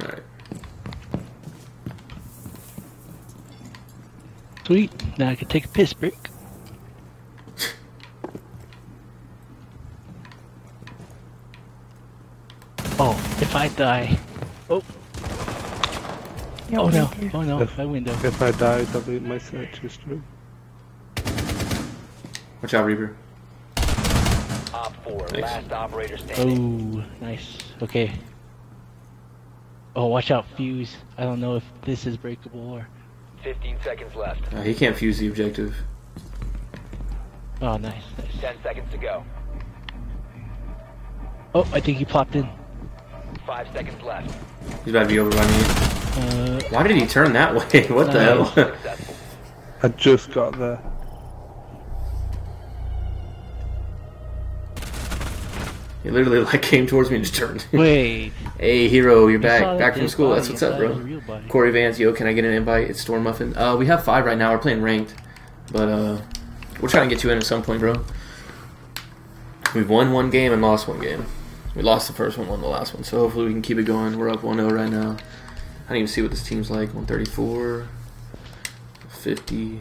Alright. Sweet, now I can take a piss break. Oh, if I die. Oh. Oh no, oh no, my window. If I die, double my search history. Watch out, Reaper. Op 4, last operator standing. Oh, nice. Okay. Oh, watch out, Fuse. I don't know if this is breakable or. 15 seconds left. He can't fuse the objective. Oh, nice, nice. 10 seconds to go. Oh, I think he plopped in. 5 seconds left. He's about to be over by me. Why did he turn that way? What the hell? I just got there. He literally like came towards me and just turned. Wait. Hey, hero, you're back. Back from school. That's what's up, bro. Corey Vance, yo, can I get an invite? It's Storm Muffin. We have 5 right now. We're playing ranked, but we're trying to get you in at some point, bro. We've won 1 game and lost 1 game. We lost the first one, won the last one, so hopefully we can keep it going. We're up 1-0 right now. I don't even see what this team's like. 134, 50,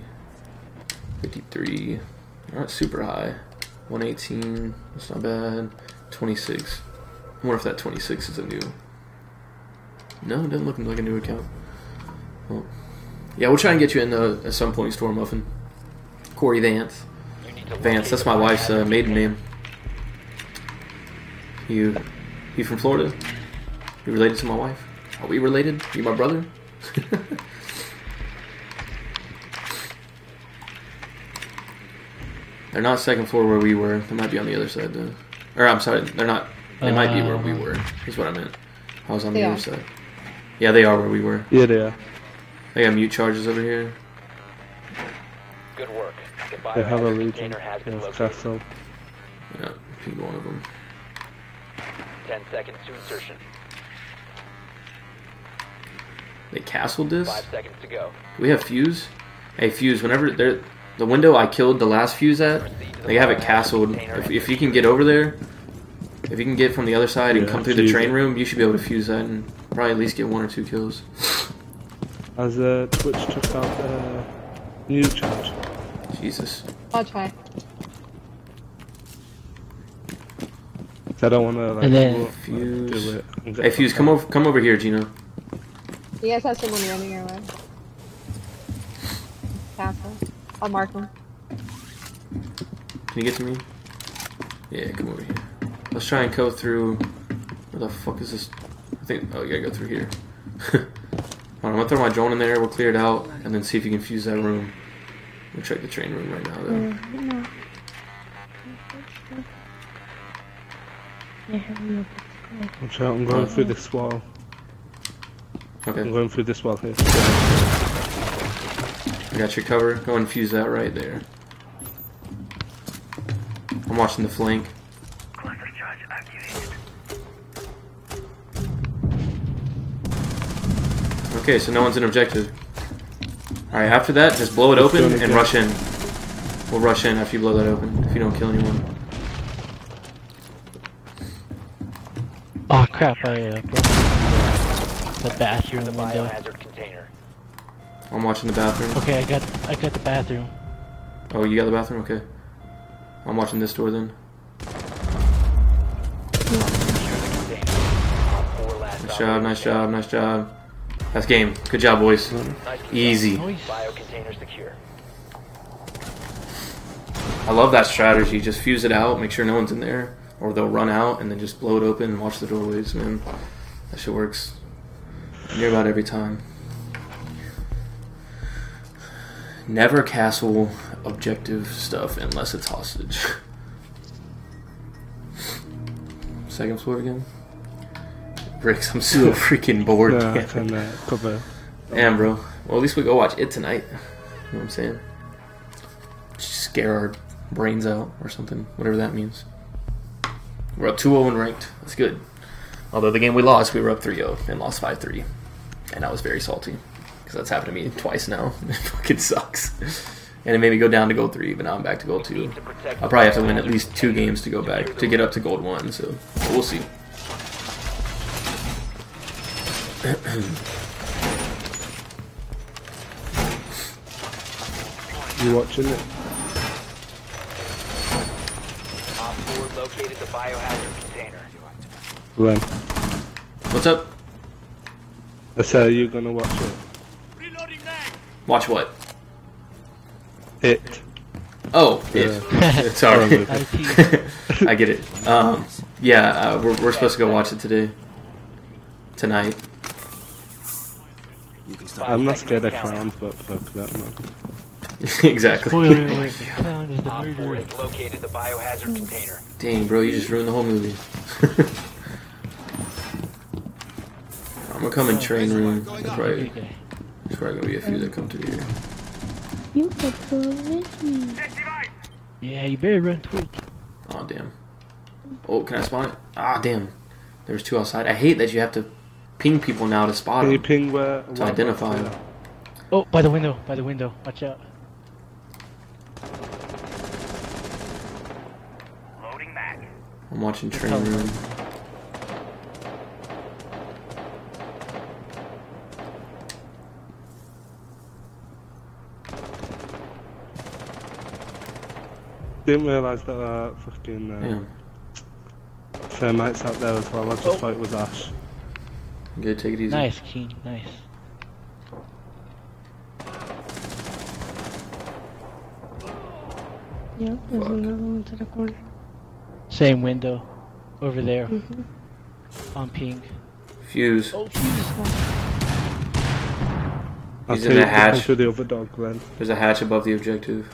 53. Not super high. 118, that's not bad. 26. I wonder if that 26 is a new... No, it doesn't look like a new account. Well, yeah, we'll try and get you in at some point, Storm Muffin. Corey Vance. Vance, that's my wife's maiden name. You from Florida? You related to my wife? Are we related? You my brother? They're not second floor where we were. They might be on the other side though. Or I'm sorry, they're not. They might be where we were. Is what I meant. I was on the other side. Yeah, they are where we were. Yeah, they are. They got mute charges over here. Good work. Goodbye. They have a Legion. There's Castle. Yeah, people one of them. 10 seconds to insertion. They castled this? 5 seconds to go. Do we have Fuse? Hey, Fuse, whenever they're... The window I killed the last Fuse at, they have it castled. If you can get over there, if you can get from the other side and come through the train room, you should be able to fuse that and probably at least get 1 or 2 kills. As Twitch took out the new charge. Jesus. I'll try. I don't want to like Fuse. Hey Fuse, come over here, Gino. You guys have someone running your way. Castle. I'll mark them. Can you get to me? Yeah, come over here. Let's try and go through. Where the fuck is this? I think. Oh, you gotta go through here. Hold on, I'm gonna throw my drone in there. We'll clear it out, and then see if you can fuse that room. We'll check the train room right now, though. Yeah. Watch out, I'm going through this wall. Okay. I'm going through this wall here. I got your cover. Go and fuse that right there. I'm watching the flank. Okay, so no one's an objective. Alright, after that, just blow it open and rush in. We'll rush in after you blow that open, if you don't kill anyone. Oh crap, I broke the bathroom window. I'm watching the bathroom. Okay, I got the bathroom. Oh, you got the bathroom? Okay. I'm watching this door then. Nice job, nice job, nice job. That's game. Good job, boys. Easy. I love that strategy. Just fuse it out, make sure no one's in there. Or they'll run out and then just blow it open and watch the doorways, man. That shit works near about every time. Never castle objective stuff unless it's hostage. Second floor again? Bricks, I'm so freaking bored. Damn, bro. Well, at least we go watch it tonight. You know what I'm saying? Just scare our brains out or something, whatever that means. We're up 2-0 in ranked. That's good. Although the game we lost, we were up 3-0 and lost 5-3. And I was very salty. Because that's happened to me twice now. It fucking sucks. And it made me go down to gold 3, but now I'm back to gold 2. I'll probably have to win at least 2 games to go back, to get up to gold 1, so we'll see. You watching it? Located the biohazard container. Glenn. What's up? I said you're gonna watch it. Watch what? It. Oh, yeah. It. Sorry. I get it. Yeah, we're supposed to go watch it today. Tonight. I'm not scared I found that man. Exactly. Located the biohazard container. Dang, bro, you just ruined the whole movie. I'm gonna come in train room. There's probably gonna be a few that come through here. You can go with me. Yeah, you better run Twitch. Aw, damn. Oh, can I spawn it? Ah, damn. There's 2 outside. I hate that you have to ping people now to spot them. Can you ping where? To identify them. Oh, by the window, by the window. Watch out. Loading back. I'm watching train room. Didn't realise that fucking Thermite's out there as well. I just fight with Ash. Good, take it easy. Nice, King, nice. Yeah, there's another one to the corner. Same window. Over there. On ping. Fuse. Oh, Fuse. He's in a hatch. The other dog, Glenn. There's a hatch above the objective.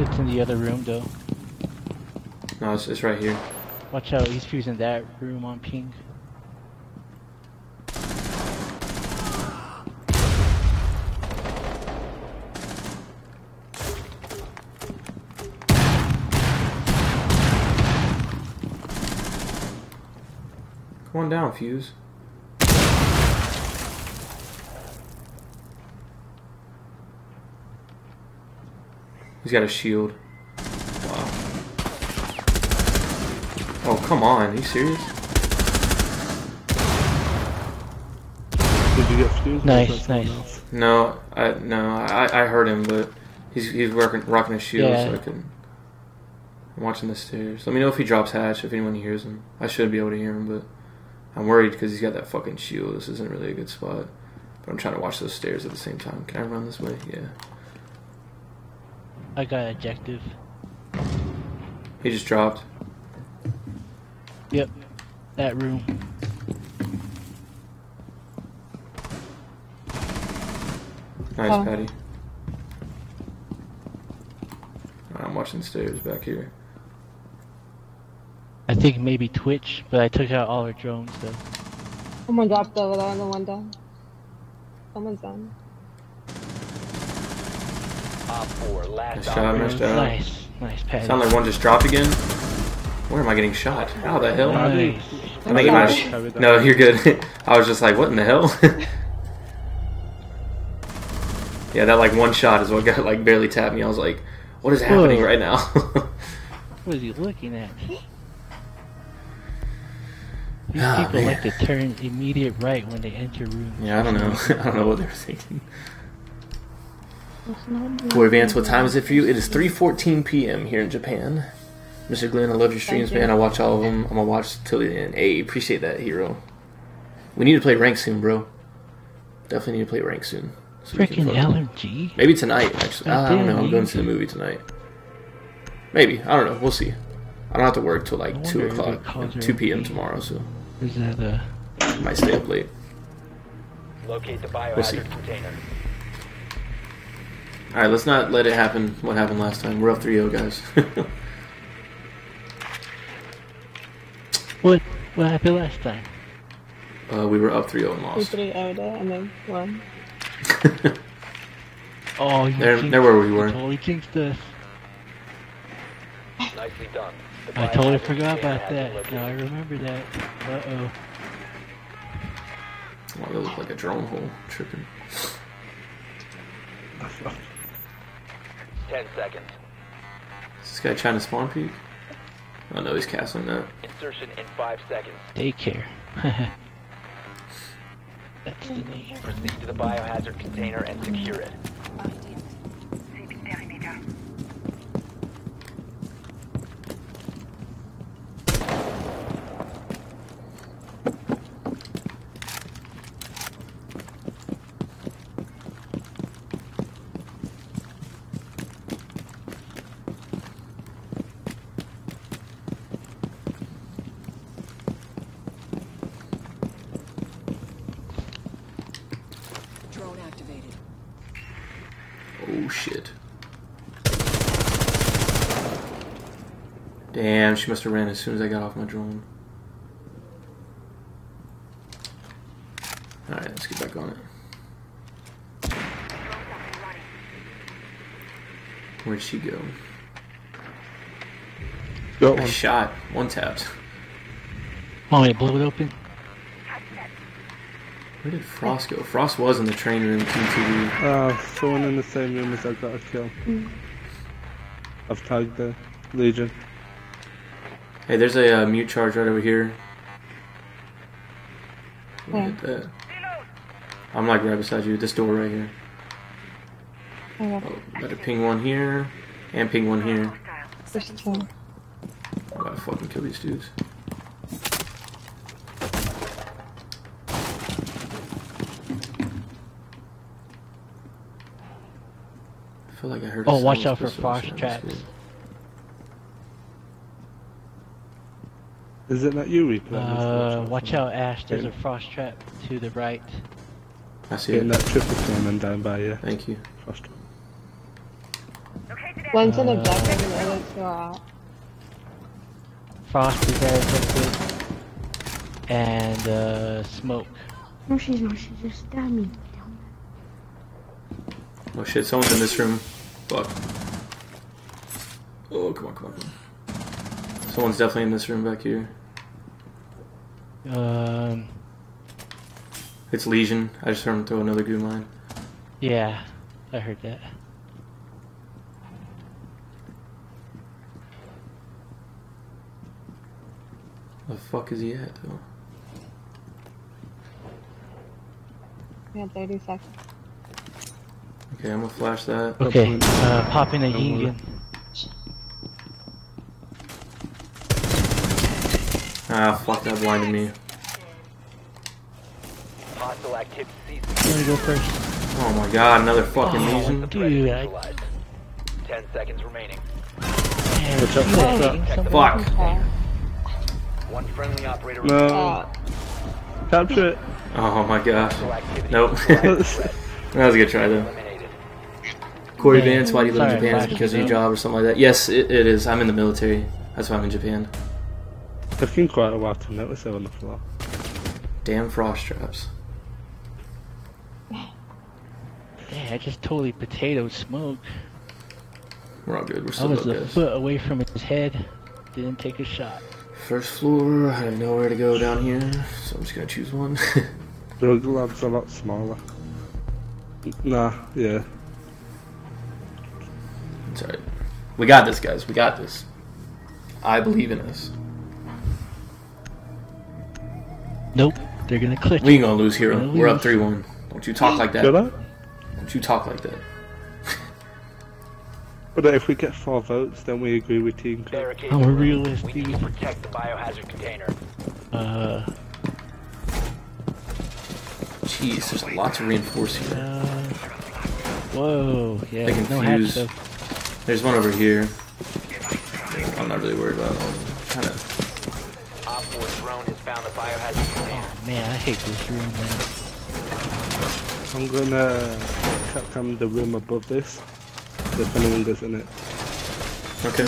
It's in the other room, though. No, it's right here. Watch out, he's fusing that room on ping. One down, Fuse. He's got a shield. Wow. Oh, come on. Are you serious? Did you get Fuse? Nice, nice. No, I heard him, but he's rocking a shield, so I couldn't. I'm watching the stairs. Let me know if he drops hatch, if anyone hears him. I should be able to hear him, but I'm worried because he's got that fucking shield. This isn't really a good spot. But I'm trying to watch those stairs at the same time. Can I run this way? Yeah. I got an objective. He just dropped. Yep. That room. Nice, Patty. Right, I'm watching stairs back here. I think maybe Twitch, but I took out all her drones though. Someone dropped over there on the one down. Someone's down. Nice shot, nice shot. Nice, nice pass. Sound like one just dropped again. Where am I getting shot? How the hell? Nice. I think it might. No, you're good. I was just like, what in the hell? Yeah, that like one shot is what got like barely tapped me. I was like, what is happening right now? What is he looking at? These people like to turn immediate right when they enter rooms. Yeah, I don't know. I don't know what they were thinking. Boy, Vance, what time is it for you? It is 3:14 p.m. here in Japan. Mr. Glenn, I love your streams, man. I watch all of them. I'm going to watch till the end. Hey, appreciate that, hero. We need to play rank soon, bro. Definitely need to play rank soon. So freaking LMG. Maybe tonight, actually. I don't know. I'm going to see the movie tonight. Maybe. I don't know. We'll see. I don't have to work till like 2 o'clock, 2 p.m. tomorrow, so I might stay up late. Locate the biohazard container. Alright, let's not let it happen what happened last time. We're up 3-0, guys. What happened last time? We were up 3-0 and lost. We 3-0'd and then won. Oh, you there where we were. Totally jinxed us. Nicely done. I totally forgot about that. Now I remember that. Uh-oh. Oh, that looked like a drone hole. Tripping. 10 seconds. Is this guy trying to spawn peek? Oh no, he's castling that. Insertion in 5 seconds. Daycare. That's the name. Proceed to the biohazard container and secure it. Damn, she must have ran as soon as I got off my drone. Alright, let's get back on it. Where'd she go? Got one. Shot. One tapped. Oh, it blew it open. Where did Frost go? Frost was in the train room, TTV. Someone in the same room as I got a kill. I've tagged the Legion. Hey, there's a mute charge right over here. Yeah. Get that. I'm like right beside you. This door right here. Yeah. Oh, gotta ping one here and ping one here. I gotta fucking kill these dudes. I feel like I heard. Oh, watch out for Fox traps. Is it not you replaying? Watch out, Ash. There's a frost trap to the right. I see it. That triple coming down by you. Thank you. Frost trap. One's in the bucket and the other two are out. Frost is very quickly. And, smoke. No, she's not. She's just stabbing. Oh shit, someone's in this room. Fuck. Oh, come on, come on, come on. Someone's definitely in this room back here. It's Legion. I just heard him throw another goo mine. Yeah, I heard that. The fuck is he at though? We have 30 seconds. Okay, I'm gonna flash that. Okay, pop in a Ying. Ah, fuck, that blinded me. Let me go first. Oh my god, another fucking Legion. Dude, 10 seconds remaining. What's up? What's up? Fuck. One friendly operator. No. Capture it. Oh my gosh. Nope. That was a good try though. Corey Vance, why do you live in Japan? Is it because of your job or something like that? Yes, it is. I'm in the military. That's why I'm in Japan. It's been quite a while to notice it on the floor. Damn frost traps. Damn, I just totally potatoed smoke. We're all good. We're still good. I was a foot away from his head. Didn't take a shot. First floor. I have nowhere to go down here, so I'm just gonna choose one. The lab's a lot smaller. Nah, yeah. It's alright. We got this, guys. We got this. I believe in us. Nope. They're gonna click. We ain't gonna lose, hero. We're up 3-1. Don't you talk like that. Don't you talk like that. But if we get 4 votes, then we agree with team. I'm a realist. We need to protect the biohazard container. Jeez, there's lots of reinforcing here. Whoa. Yeah. They can fuse. There's one over here. I'm not really worried about it. Kind of. Op 4 drone has found the biohazard container. Oh man, I hate this room, man. I'm gonna come the room above this. There's any windows in it. Okay.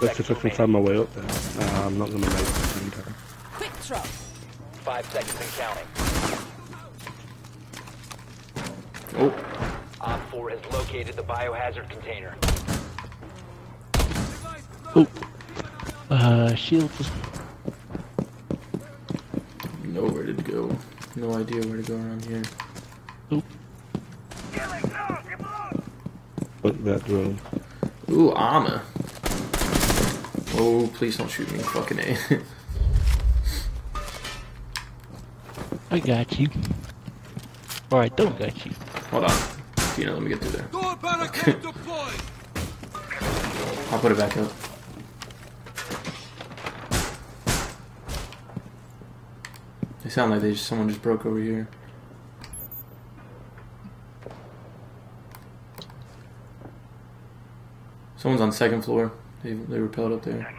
Let's see if I can find my way up there. I'm not gonna make it in time. Quick throw. 5 seconds and counting. Oh. Op 4 has located the biohazard container. Oh. Shields. Nowhere to go. No idea where to go around here. Oh. Fuck that drone. Ooh, armor. Oh, please don't shoot me, fucking A. I got you. Or I don't got you. Hold on. You know, let me get through there. I'll put it back up. They sound like someone just broke over here. Someone's on second floor. They repelled up there.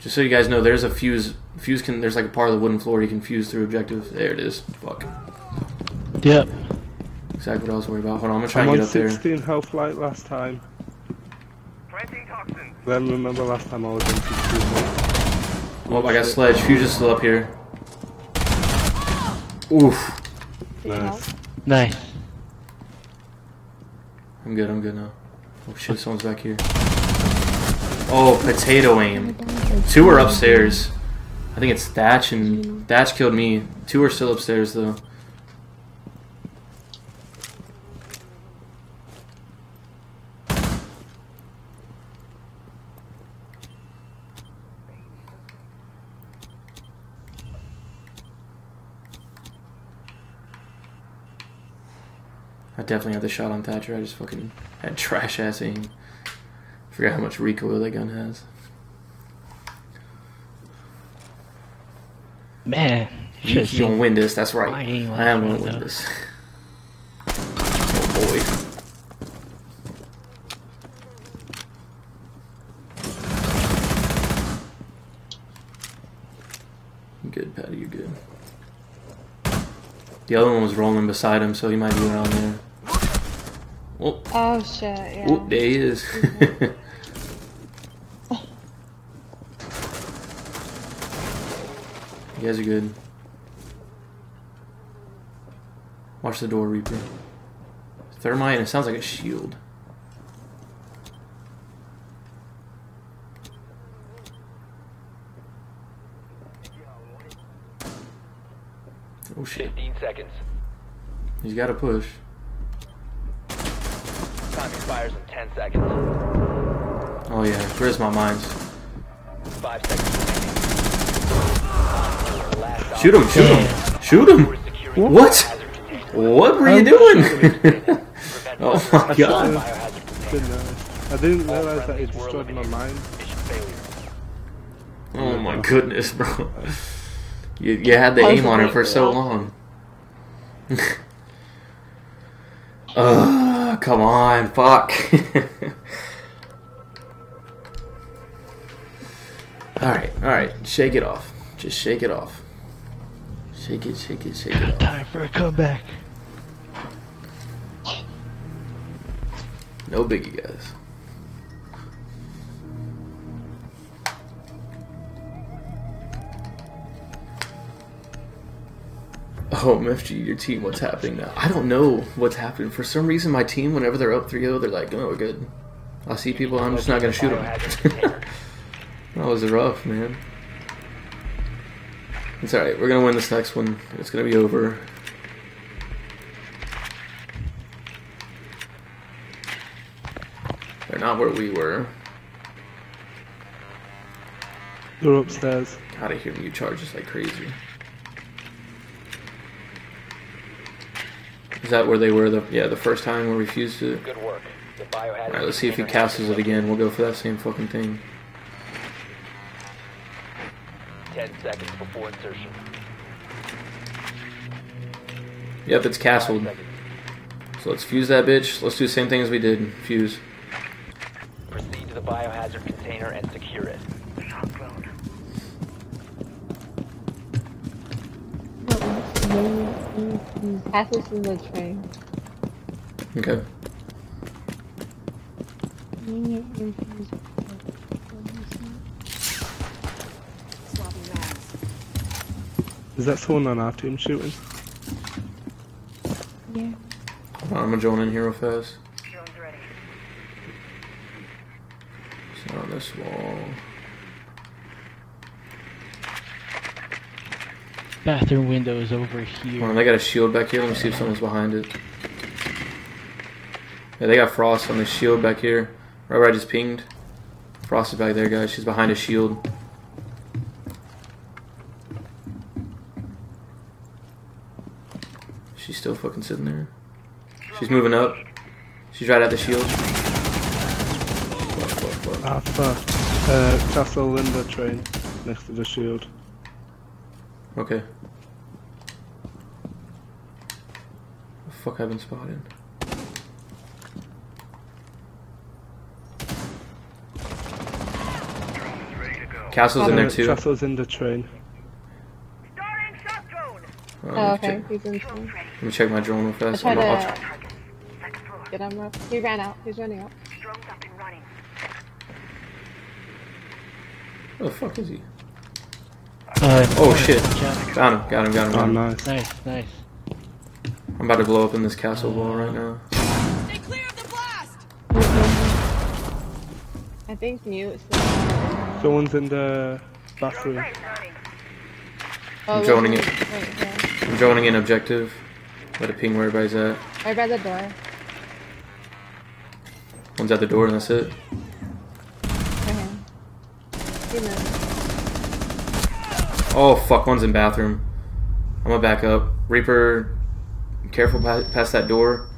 Just so you guys know, there's a fuse. Fuse can. There's like a part of the wooden floor you can fuse through objectives. There it is. Fuck. Yep. Exactly what I was worried about. Hold on, I'm gonna try and get up there. I was 16 health light last time. Then remember last time I was on 16 health. Oh, I got Sledge. Fuse is still up here. Oof. Nice. Nice. I'm good now. Oh shit, someone's back here. Oh, potato aim. Two are upstairs. I think it's Thatch and... Thatch killed me. Two are still upstairs though. Definitely had the shot on Thatcher. I just fucking had trash ass aim. Forgot how much recoil that gun has. Man, you gonna win this. That's right. I am gonna win this. Oh boy. Good, Patty. You're good. The other one was rolling beside him, so he might be around there. Oh. Oh shit, yeah. Oh, there he is. Oh. You guys are good. Watch the door, Reaper. Thermite, and it sounds like a shield. Oh shit. 15 seconds. He's gotta push. Time expires in 10 seconds. Oh yeah, where's my mines? 5 seconds. Shoot him, shoot him. Shoot him! What? What were you doing? Oh my god. I didn't realize that it destroyed my mine. Oh my goodness, bro. You had the aim on her for so long. Come on, fuck. Alright, shake it off. Just shake it off. Shake it, shake it, shake it off. Time for a comeback. No biggie, guys. Oh, MFG, your team, what's happening now? I don't know what's happening. For some reason, my team, whenever they're up 3-0, they're like, oh, we're good. I see people, I'm just not going to shoot them. That was rough, man. It's alright, we're going to win this next one. It's going to be over. They're not where we were. They're upstairs. God, I hear you charge just like crazy. Is that where they were the first time where we fused it? Good work. Alright, let's see if he castles it again. We'll go for that same fucking thing. 10 seconds before insertion. Yep, it's castled. So let's fuse that bitch. Let's do the same thing as we did. Fuse. Proceed to the biohazard container and secure it. Castle's in the train. Okay. Is that someone on our team shooting? Yeah. Hold on, I'm gonna join in here real fast. Drone's ready. It's not on this wall. Bathroom window is over here. Hold on, they got a shield back here. Let me see if someone's behind it. Yeah, they got Frost on the shield back here. Right where I just pinged. Frost is back there, guys. She's behind a shield. She's still fucking sitting there. She's moving up. She's right at the shield. Ah, fuck. Castle in the train next to the shield. Okay. The fuck, I've been spotted. Castle's in there too. Castle's in the train. Oh, okay. He's in the train. Let me check my drone real fast. Get him up. He ran out. He's running out. Where the fuck is he? Oh shit. Got him. Got him. Got him. Oh, nice. Nice. Nice. I'm about to blow up in this castle wall right now. Stay clear of the blast! I think Mute. Someone's in the bathroom. I'm droning it. I'm droning in objective. Let it ping where everybody's at. Right by the door. One's at the door and that's it. Okay. Oh fuck, one's in bathroom. I'm gonna back up. Reaper, careful past that door.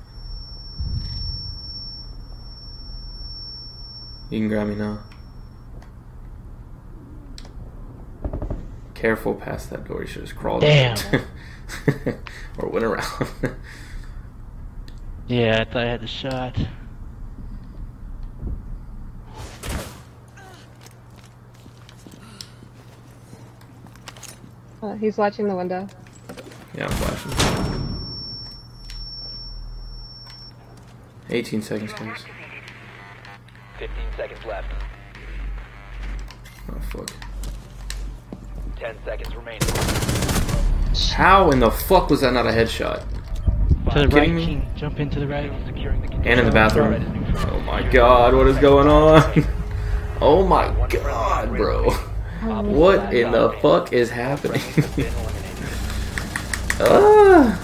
You can grab me now. Careful past that door, you should have just crawled out. Or went around. Yeah, I thought I had the shot. He's watching the window. Yeah, I'm flashing. 18 seconds, guys. 15 seconds left. Oh, fuck. 10 seconds remaining. How in the fuck was that not a headshot? To the right, King. Jump into the right. And in the bathroom. Oh my god, what is going on? Oh my god, bro. What in the fuck is happening? Ah.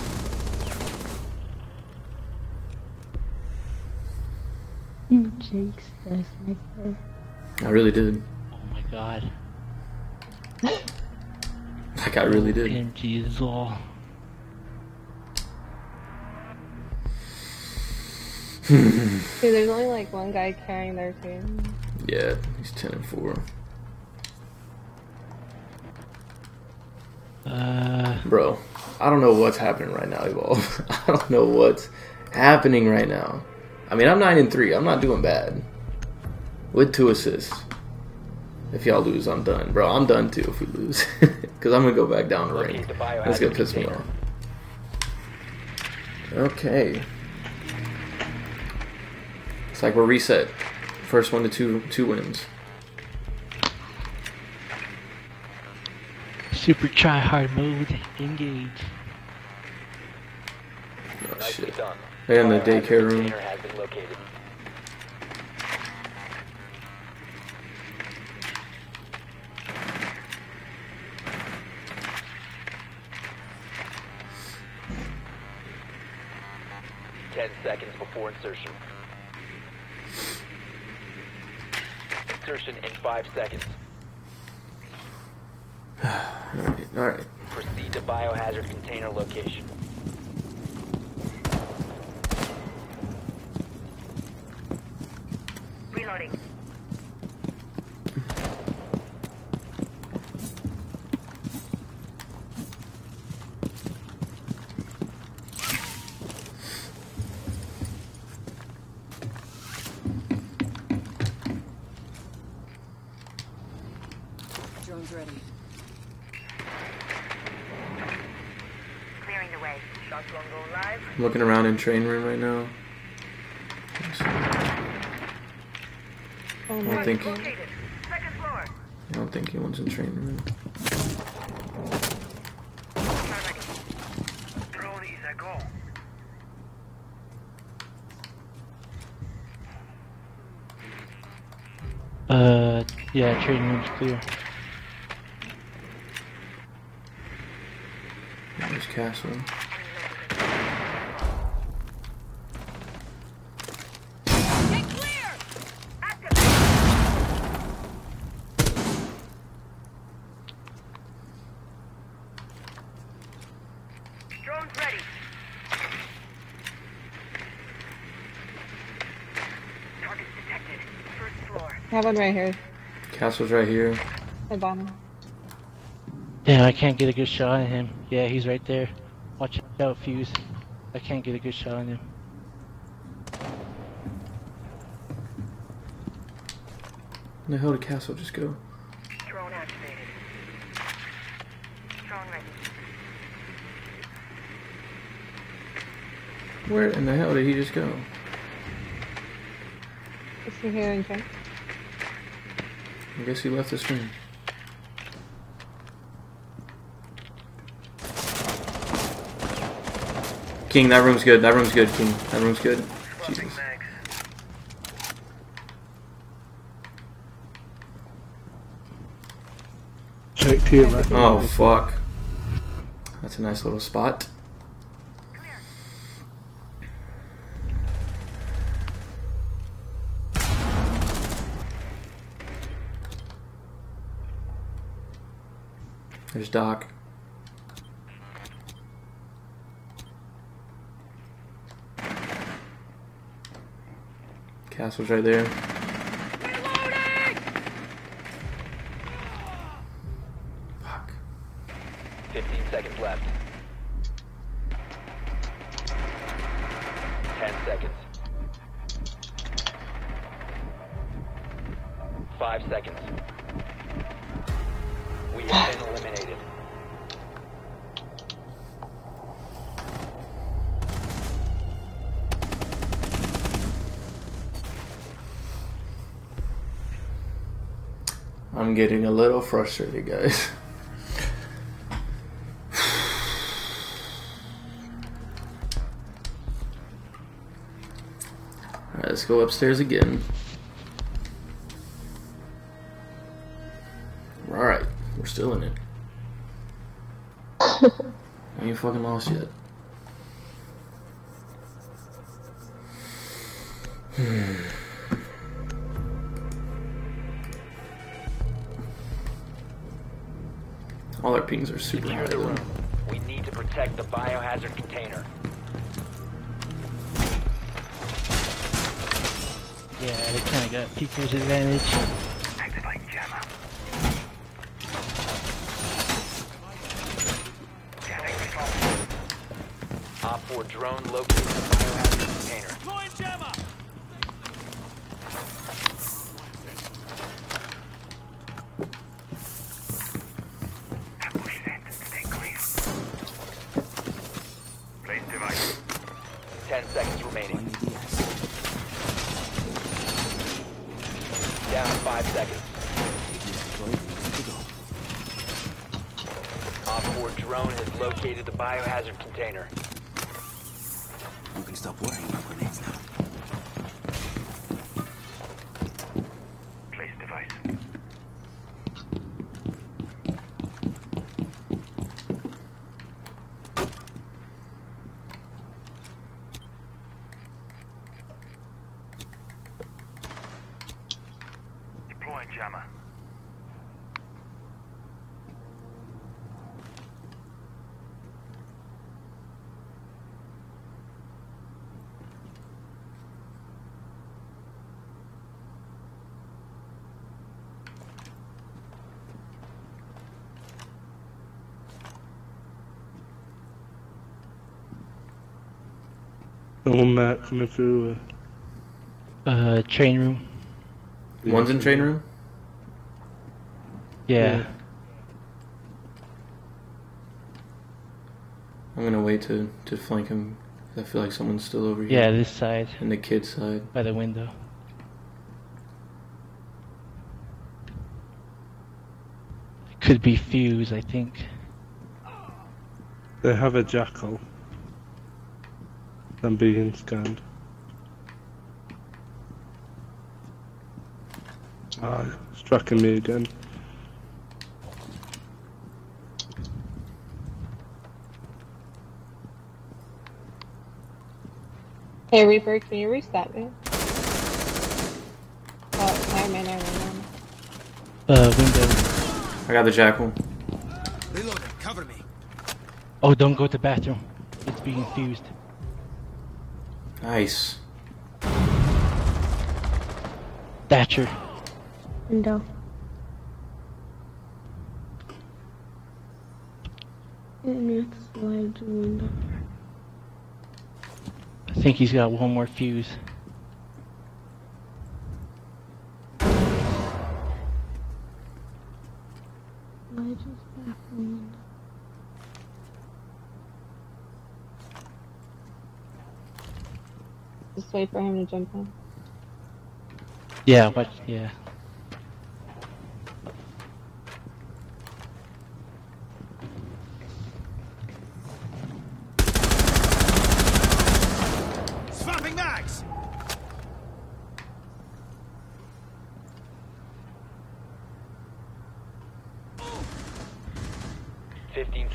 I really did. Oh my god. Like I really did. MG is all. Dude, there's only like one guy carrying their team. Yeah, he's 10 and 4. Bro, I don't know what's happening right now, Evolve. I don't know what's happening right now. I mean, I'm 9 and 3. I'm not doing bad. With 2 assists. If y'all lose, I'm done. Bro, I'm done too if we lose. Because I'm going to go back down the rank. That's going to piss me off. Okay. It's like we're reset. First one to two wins. Super try-hard mode. Engage. Oh, shit. They're in the daycare room. Insertion. Insertion in 5 seconds. All right. Proceed to biohazard container location. Reloading. Drones ready. Clearing the way. Shot drone go live. Looking around in train room right now. Oh, I don't think anyone's in train room. Yeah, train room's clear. There's Castle. I have one right here. Castle's right here. Hibana. Damn, I can't get a good shot on him. Yeah, he's right there. Watch out, Fuse. I can't get a good shot on him. Where the hell did Castle just go? Drone activated. Drone ready. Where in the hell did he just go? Is he here in front? I guess he left the screen. King, that room's good. That room's good, King. That room's good. Jesus. Check to your left. Oh, fuck. That's a nice little spot. There's Doc. Castle's right there. Fuck. 15 seconds left. 10 seconds. 5 seconds. We have been eliminated. I'm getting a little frustrated, guys. Alright, let's go upstairs again. Alright. We're still in it. I ain't fucking lost yet. All our pings are super high though. We need to protect the biohazard container. Yeah, they kinda got Peeker's advantage. Or drone located in the biohazard container. Stay clear. Place device. 10 seconds remaining. Down 5 seconds. Op 4 drone has located the biohazard container. You can stop worrying about grenades now. Place device. Deploying jammer. Matt coming through train room. One's in train room? Yeah. I'm gonna wait to flank him. I feel like someone's still over here. Yeah, this side. And the kid's side. By the window. It could be Fuse, I think. They have a Jackal. I'm being scanned. Ah, it's tracking me again. Hey Reaper, can you reset me? Oh, never mind. Window. I got the Jackal. Reload, cover me. Oh, don't go to the bathroom. It's being fused. Nice. Thatcher. Window. Let's slide the window. I think he's got one more fuse. Just wait for him to jump in. Yeah, but yeah.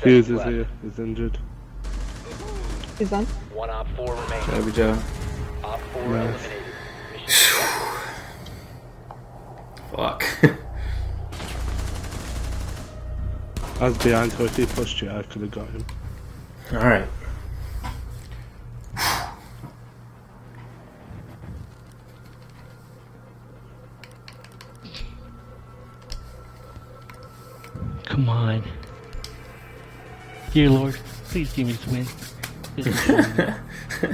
Fuse is here, he's injured. He's done. One op 4 remains. Good job. Op 4 eliminated. Fuck. I was behind, so if he pushed you, I could have got him. Alright. Come on. Dear Lord, please give me this win.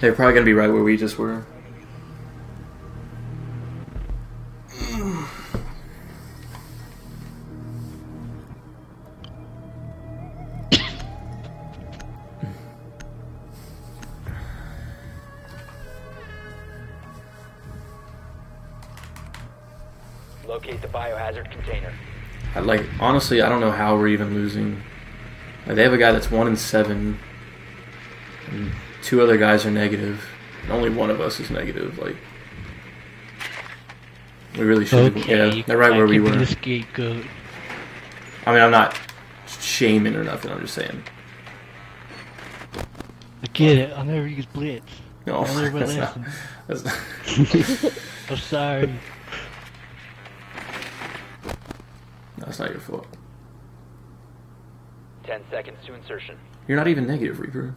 They're probably gonna be right where we just were. Locate the biohazard container. Like, honestly, I don't know how we're even losing. Like, they have a guy that's 1 in 7, and 2 other guys are negative, and only one of us is negative. Like, we really should. Okay, yeah, they're right where we were. This scapegoat. I mean, I'm not shaming or nothing. I'm just saying. I get it. I'll never use Blitz. No, that's not. I'm sorry. That's not your fault. 10 seconds to insertion. You're not even negative, Reaper.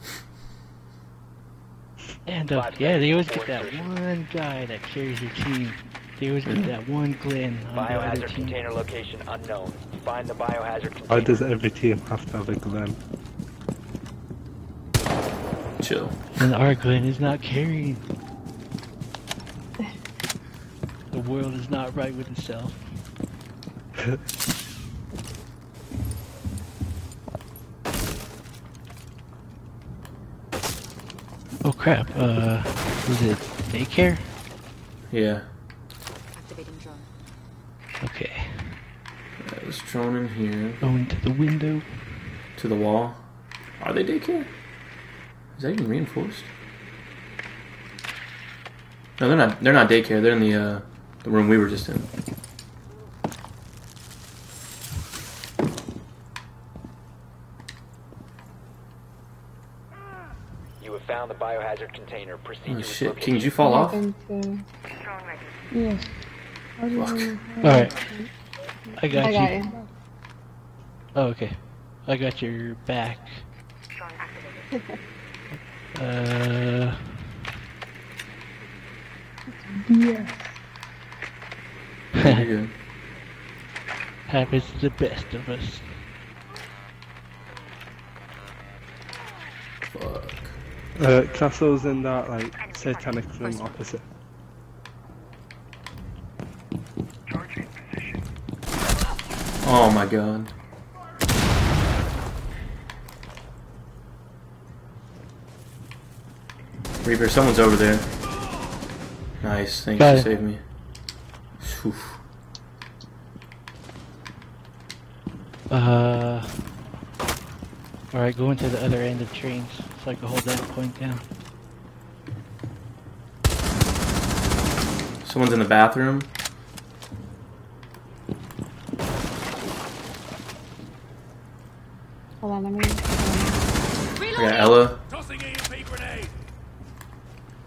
And yeah, they always get that one guy that carries your team. They always get that one Glenn. Biohazard container location unknown. Find the biohazard container. Why does every team have to have a Glenn? Chill. And our Glenn is not carrying. The world is not right with itself. Oh crap, was it daycare? Yeah. Activating drone. Okay. That was drone in here. Going to the window. To the wall. Are they daycare? Is that even reinforced? No, they're not daycare, they're in the room we were just in. The biohazard container. Oh shit, King, did you fall off? Yes. Alright. I got you. Oh, okay. I got your back. Yes. Happens to the best of us. Fuck. Castle's in that, like, satanic room opposite. Oh my god. Reaper, someone's over there. Nice, thank you for saving me. Oof. Alright, go into the other end of trains so I can hold that point down. Someone's in the bathroom. Hold on, let me. I got Ela.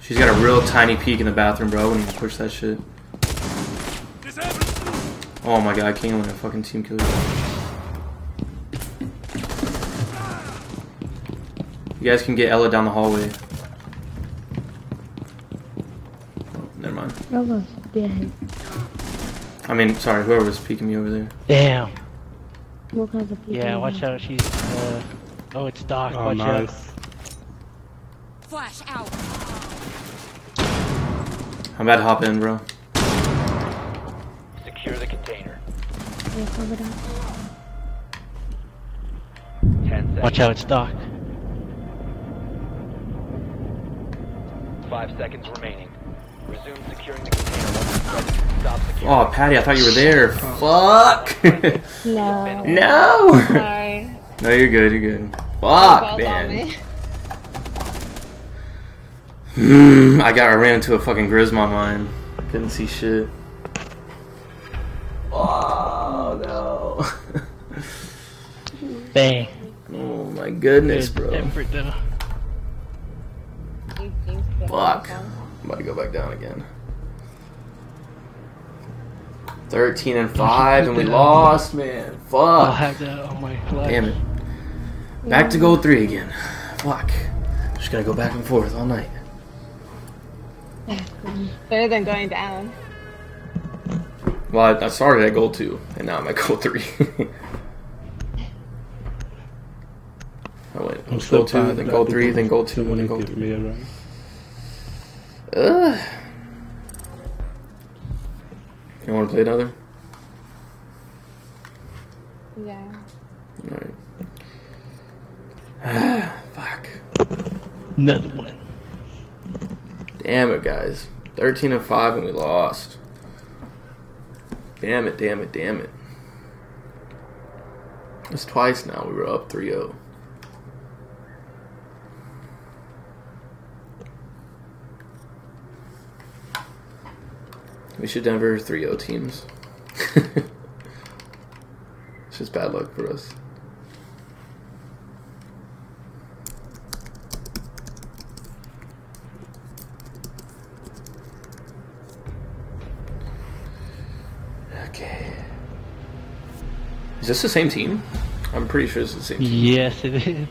She's got a real tiny peek in the bathroom, bro. I wouldn't even push that shit. Oh my god, I can't let a fucking team kill you. You guys can get Ela down the hallway. Almost dead. I mean, sorry, whoever was peeking me over there. Damn. What kind of yeah, watch out. She's. Oh, it's Doc. Oh, watch out. Flash out. I'm about to hop in, bro. Secure the container. Watch out, it's Doc. 5 seconds remaining. Resume securing the container. Stop securing. Oh, Patty, I thought you were there. Fuck! No. No! Sorry. No, you're good, you're good. Fuck, man. I ran into a fucking Grisma mine. Couldn't see shit. Oh, no. Bang. Oh, my goodness, bro. Fuck. I'm about to go back down again. 13-5, and we lost, man. Fuck. I'll have that on my flash. Damn it. Back to gold 3 again. Fuck. Just gotta go back and forth all night. Better than going down. Well, I started at gold 2, and now I'm at gold 3. I went gold 2, then gold 3, then gold 2, then gold 3. You want to play another? Yeah. Alright. Fuck. Another one. Damn it, guys. 13-5 and we lost. Damn it, damn it, damn it. It's twice now. We were up 3-0. We should never 3-0 teams. It's just bad luck for us. Okay. Is this the same team? I'm pretty sure it's the same team. Yes, it is.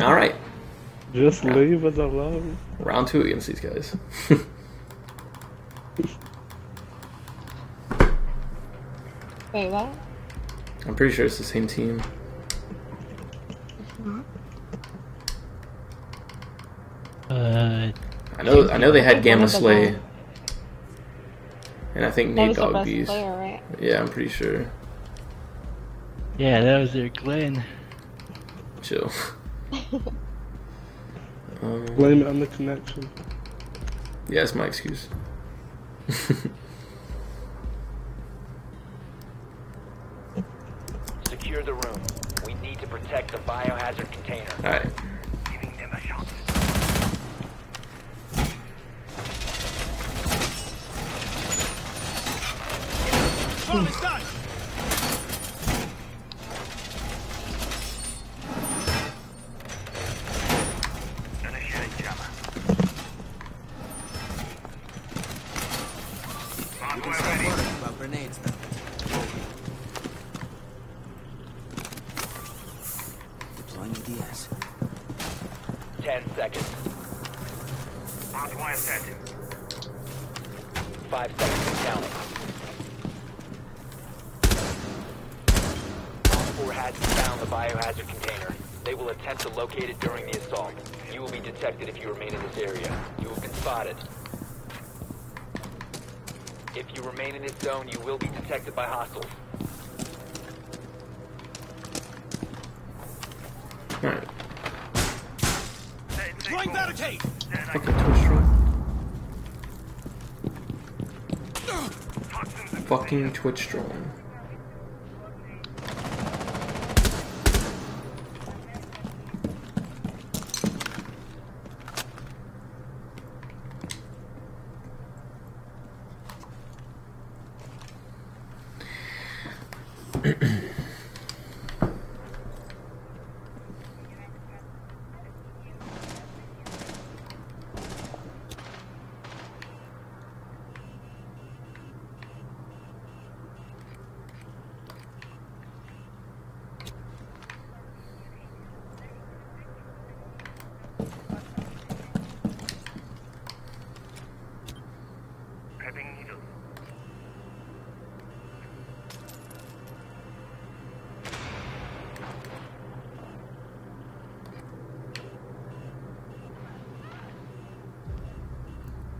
Alright. Just leave us alone. Round 2 against these guys. Wait, what? I'm pretty sure it's the same team. It's not. I know they had Gamma Slay. And I think Nate Dog Beast. Right? Yeah, I'm pretty sure. Yeah, that was their Glenn. Chill. Blame it on the connection. Yeah, that's my excuse. Secure the room. We need to protect the biohazard container. All right. Giving them a shot. Throwing barricade. Fucking too strong. Fucking Twitch strong.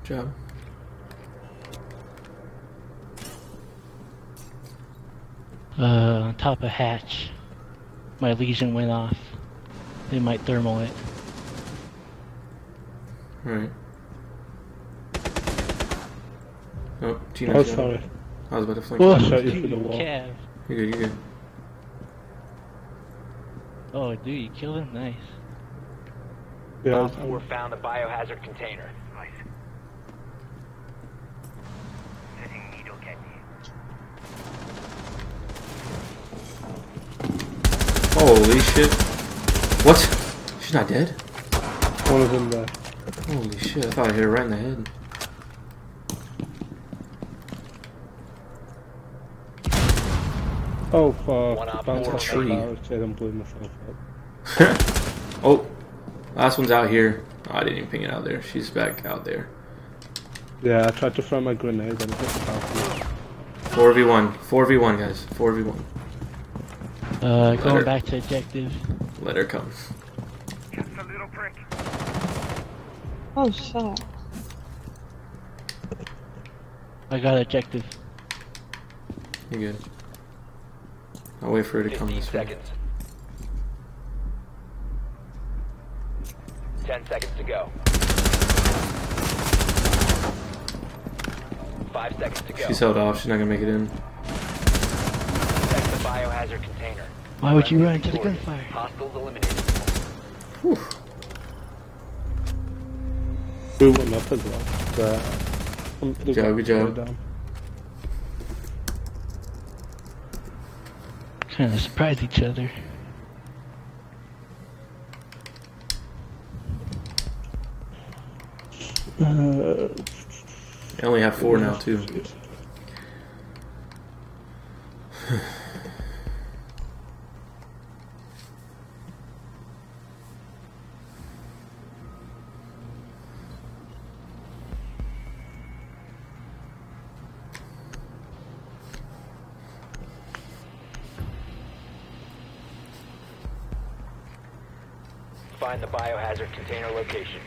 Job. On top of hatch. My Legion went off. They might thermal it. Alright. Oh, Gina's sorry. I was about to flank. Oh, I shot you through the wall. Cav. You're good, you're good. Oh, dude, you killed him? Nice. Yeah. Bomb 4 found a biohazard container. Holy shit. What? She's not dead? One of them died. Holy shit, I thought I hit her right in the head. Oh fuck. I found a tree. I don't blew myself up. Oh. Last one's out here. Oh, I didn't even ping it out there. She's back out there. Yeah, I tried to throw my grenade and it hit out. 4v1. 4v1 guys. 4v1. Going back to objective. Let her come. Oh, shit. I got objective. You're good. I'll wait for her to come this way. 10 seconds to go. 5 seconds to go. She's held off. She's not going to make it in. Biohazard container. Why would you run into the gunfire? Hostiles eliminated. Whew. We went up as well. Good job. Trying to surprise each other. I only have 4 now too. Find the biohazard container location.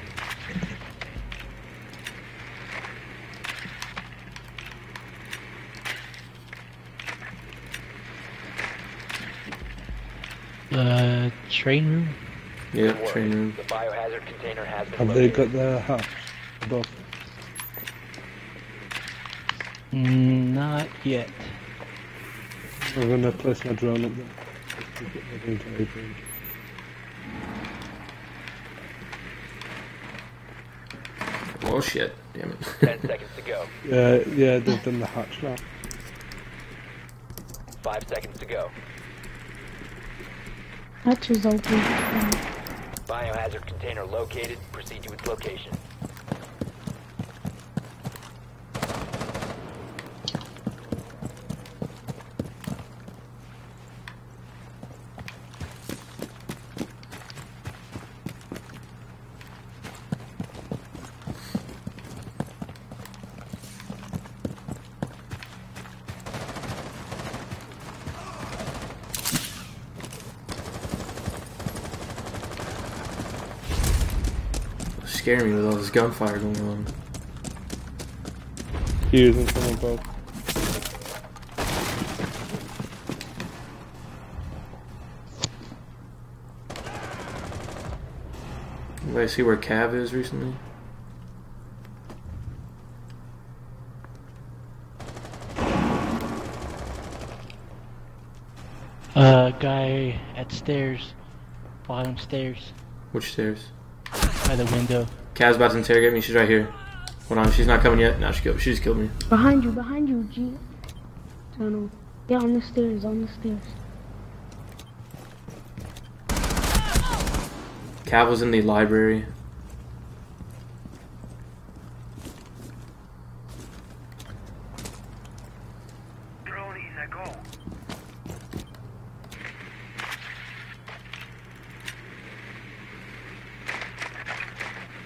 Train room? Yeah, train room. The biohazard container has been located. Have they got the hatch above? Not yet. I'm gonna place my drone up there. Oh shit, damn it. 10 seconds to go. Yeah, they've done the hatch now. 5 seconds to go. Hatch is open. Biohazard container located. Proceed to its location. Scare me with all this gunfire going on. Fuse and someone broke. Anybody see where Cav is recently? Guy at stairs. Bottom stairs. Which stairs? By the window. Cav's about to interrogate me. She's right here. Hold on. She's not coming yet. No, she just killed me. Behind you, G. Tunnel. Yeah, on the stairs, on the stairs. Cav was in the library.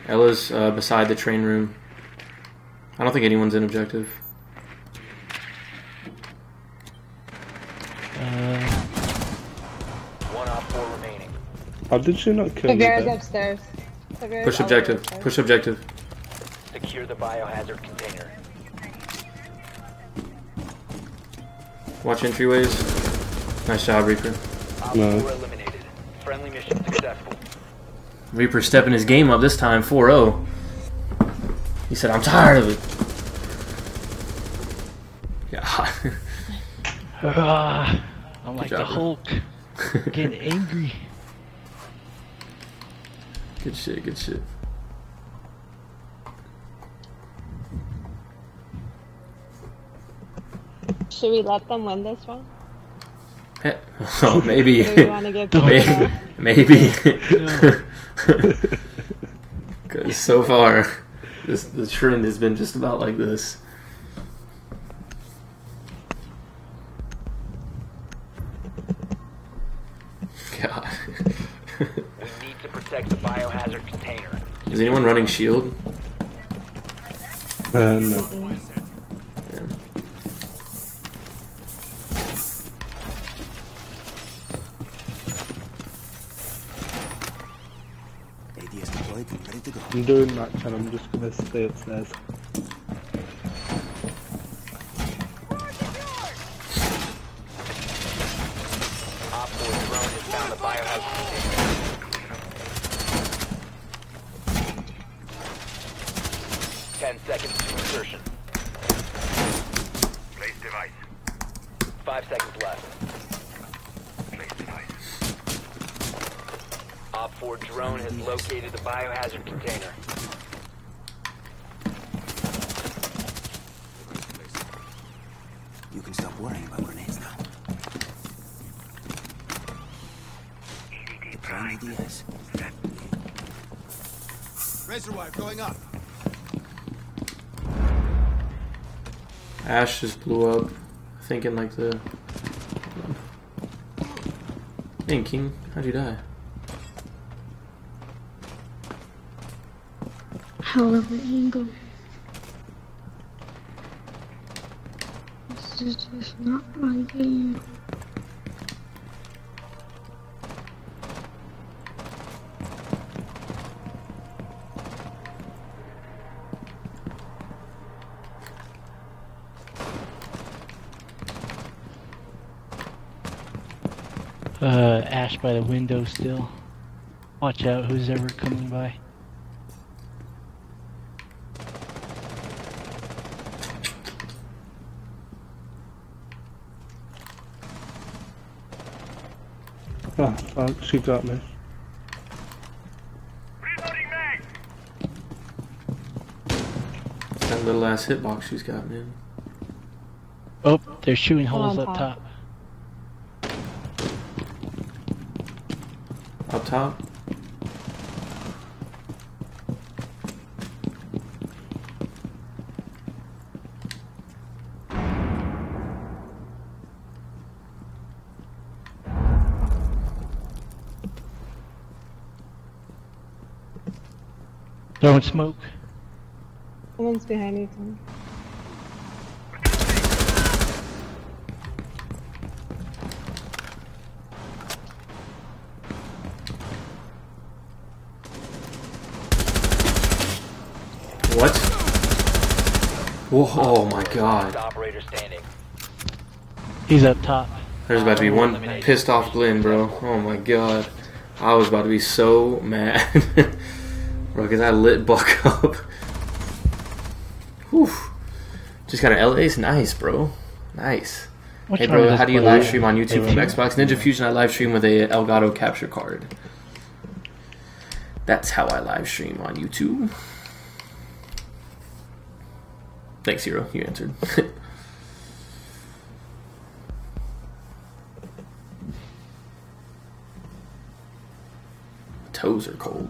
Ella's beside the train room. I don't think anyone's in objective. One op four remaining. How did she not kill me? Caveira's upstairs. Push objective. Push objective. Secure the biohazard container. Watch entryways. Nice job, Reaper. Op four eliminated. Friendly mission successful. Reaper stepping his game up this time, 4-0. He said, I'm tired of it. Yeah. I'm like the Hulk. Getting angry. Good shit, good shit. Should we let them win this one? Oh, maybe. Do we want to get maybe. Because so far, the trend has been just about like this. God. We need to protect the biohazard container. Is anyone running shield? No. I'm doing that, and I'm just gonna stay upstairs. Ash just blew up, I think in like the... Dang, King, how'd you die? Hell of an angle. This is just not my game. Ash by the window still. Watch out who's ever coming by. Oh, fuck, she got me. Reloading mag! That little ass hitbox she's got, man. Oh, they're shooting holes up top. Top. Throwing smoke. Someone's behind me. What? Whoa, oh my god. He's up top. There's about to be one pissed off Glenn, bro. Oh my god. I was about to be so mad. Bro, because I lit Buck up. Whew. Just got an LA's nice, bro. Nice. What hey, bro, how do you live stream on YouTube from Xbox? Ninja Fusion, I live stream with a Elgato capture card. That's how I live stream on YouTube. Thanks, Hero. You answered. Toes are cold.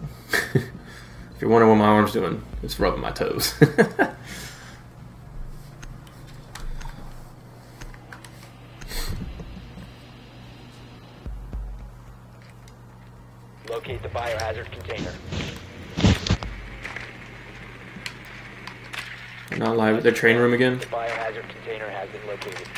If you're wondering what my arm's doing, it's rubbing my toes. Locate the biohazard container. They're not live at their train room again? The biohazard container has been located.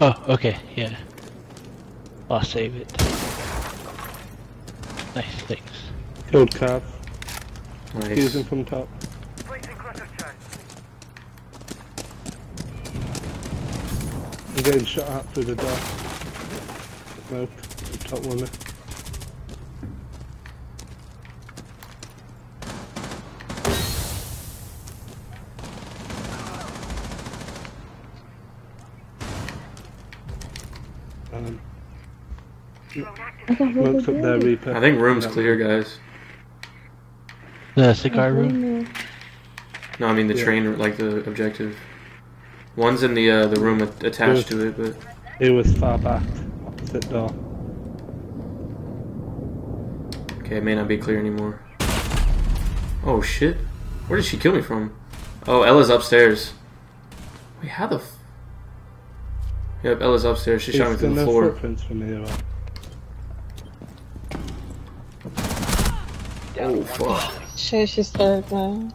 Oh, okay, yeah. I'll save it. Nice, thanks. Killed Cav. Nice. Fusing from top. I'm getting shot out through the door. Nope, top one there. Up there, I think room's clear, guys. The cigar room? No, I mean the train, like the objective. One's in the room attached to it, but... It was far back, opposite door. Okay, it may not be clear anymore. Oh shit. Where did she kill me from? Oh, Ella's upstairs. Wait, how the f... Yep, Ella's upstairs. She shot me through the floor. Oh fuck. Sure, she's still down.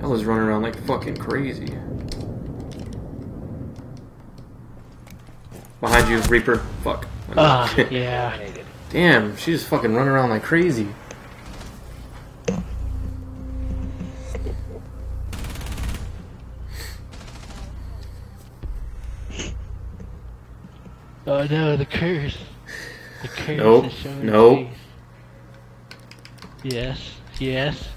Ella's running around like fucking crazy. Behind you, Reaper. Fuck. Ah, yeah. Damn, she's fucking running around like crazy. Oh no, the curse. The curse is showing me. Yes, yes.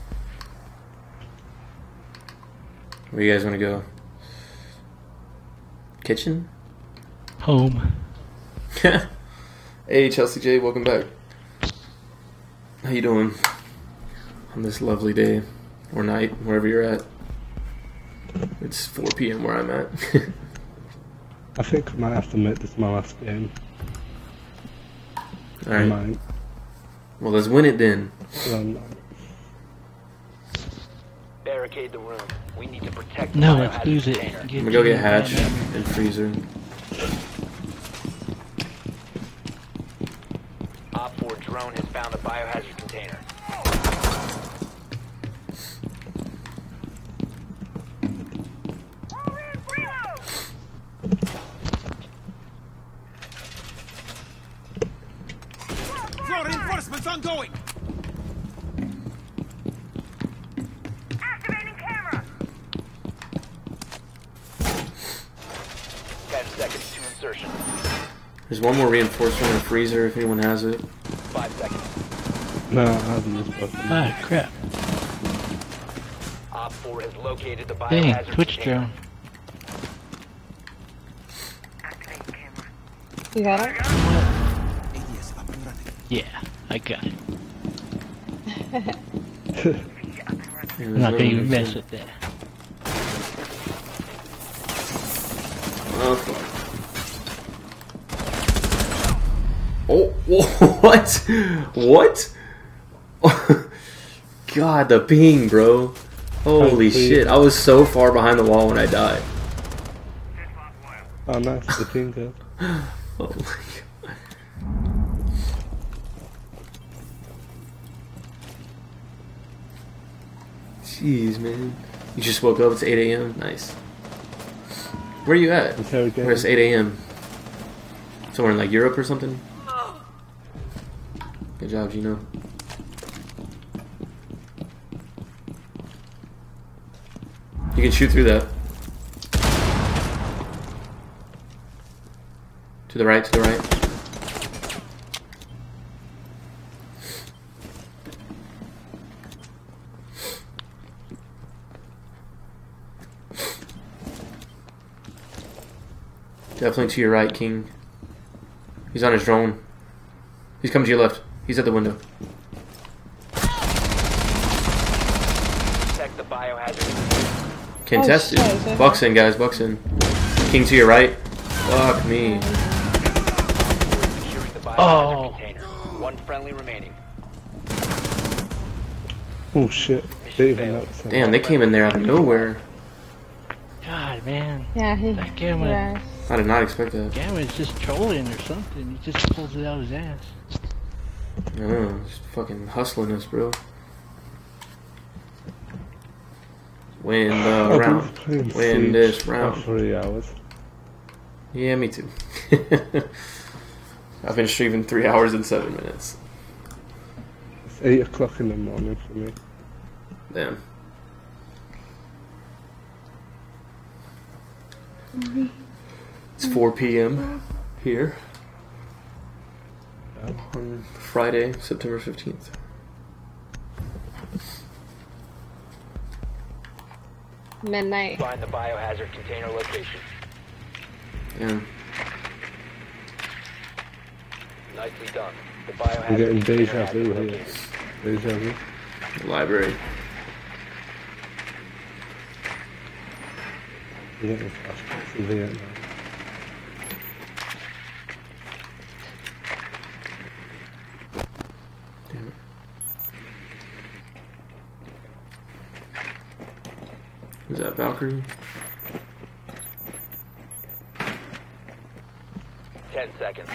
Where you guys want to go? Kitchen? Home. Hey, Chelsea J, welcome back. How you doing on this lovely day or night, wherever you're at? It's 4 p.m. where I'm at. I think I might have to make this my last game. Alright. Well, let's win it then. Barricade the room. We need to protect. No, let's lose it. I'm gonna go get Hatch and Freezer. Op 4 drone has found a biohazard container. Ongoing. Activating camera. 10 seconds to insertion. There's one more reinforcement in the freezer if anyone has it. 5 seconds. No, I haven't used both. Ah, crap. Op 4 has located the biohazard. Dang, Twitch drone. You got it? Yeah, I got it. I'm not gonna even mess with that. Okay. Oh, what? What? God, the ping, bro. Holy shit, I was so far behind the wall when I died. Oh, nice, the ping, though. Oh my god. Jeez, man. You just woke up, it's 8 a.m.? Nice. Where are you at? Where it's 8 a.m.? Somewhere in like Europe or something? Good job, Gino. You can shoot through that. To the right, to the right. Definitely to your right, King. He's on his drone. He's coming to your left. He's at the window. Protect the biohazard. Contested. Oh, Buck's in, guys. Buck's in. King to your right. Fuck me. Oh. One friendly remaining. Oh shit. They even damn, they came in there out of nowhere. God, man. Yeah, he. That Gamma, yeah. I did not expect that. Gamma's just trolling or something. He just pulls it out of his ass. I don't know, just fucking hustling us, bro. Win the round. Win this round. 3 hours. Yeah, me too. I've been streaming 3 hours and 7 minutes. It's 8 o'clock in the morning for me. Damn. It's 4 p.m. here on Friday, September 15th. Midnight. Find the biohazard container location. Damn. Nicely done. The biohazard. We're getting deja vu here. Deja vu. The library. We're getting flashbacks to Vietnam. Damn it. Is that Valkyrie? 10 seconds.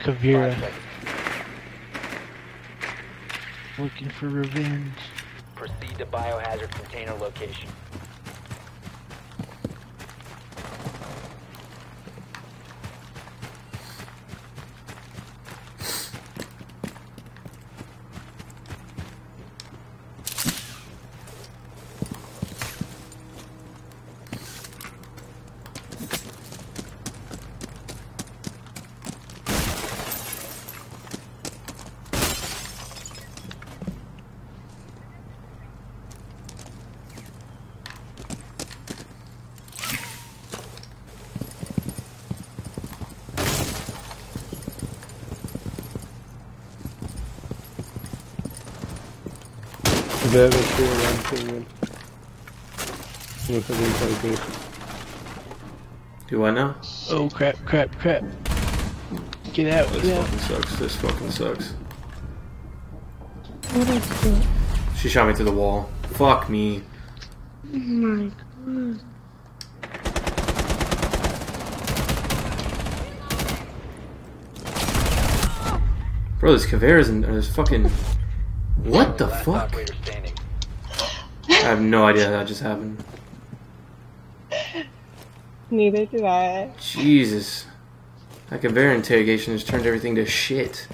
Caveira. Looking for revenge. Proceed to biohazard container location. There was still one thing in. Do I know? Oh crap, crap, crap. Get out, this get fucking out. Sucks, this fucking sucks. What is that? She shot me through the wall. Fuck me. Oh my god. Bro, this Caveira's in there, this fucking... What the fuck? I have no idea how that just happened. Neither do I. Jesus. That Caveira interrogation has turned everything to shit.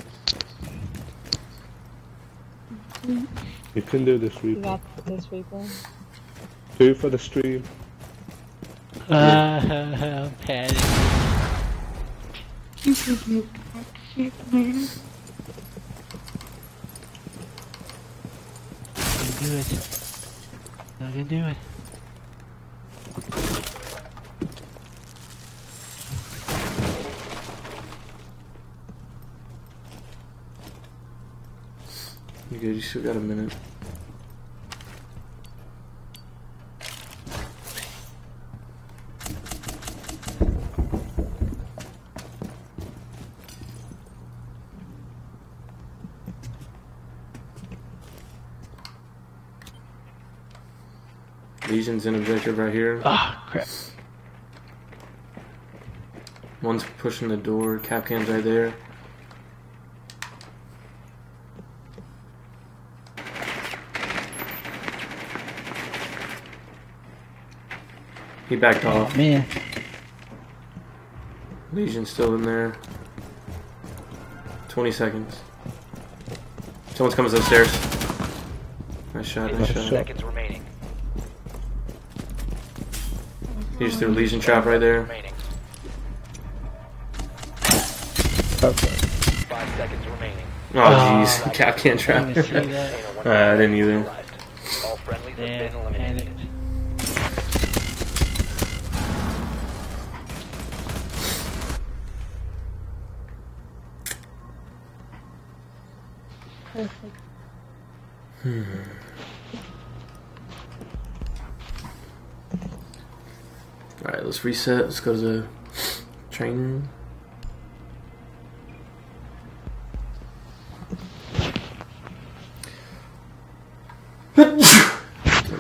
You can do this replay. Do for the stream. I'm padding. Do it. Not gonna do it. You're good, you still got a minute. Legion's in objective right here. Ah, oh, crap. One's pushing the door. Kapkan's right there. He backed off. Oh, man. Legion's still in there. 20 seconds. Someone's coming upstairs. Nice shot, nice shot. Seconds remaining. He just threw a Legion trap right there. Okay. 5 seconds remaining. Oh jeez, oh, Kapkan trap. I didn't either. All friendlies have been eliminated. Perfect. All right, let's reset. Let's go to the train room.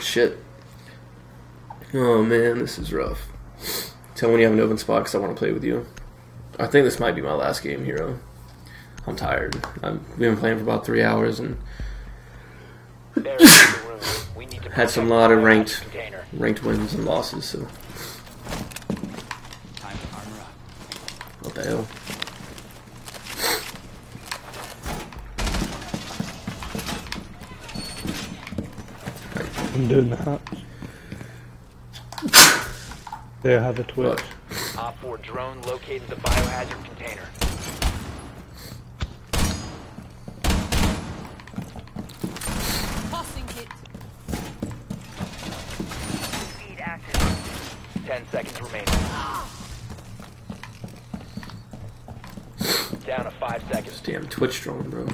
Shit. Oh man, this is rough. Tell me when you have an open spot because I want to play with you. I think this might be my last game, Hero. I'm tired. We've been playing for about 3 hours and had some lot of ranked wins and losses. So what the hell? I'm doing that. They have the Twitch. Op 4 drone located the biohazard container. Tossing it. Speed active. 10 seconds remaining. Down to 5 seconds. Damn Twitch drone, bro.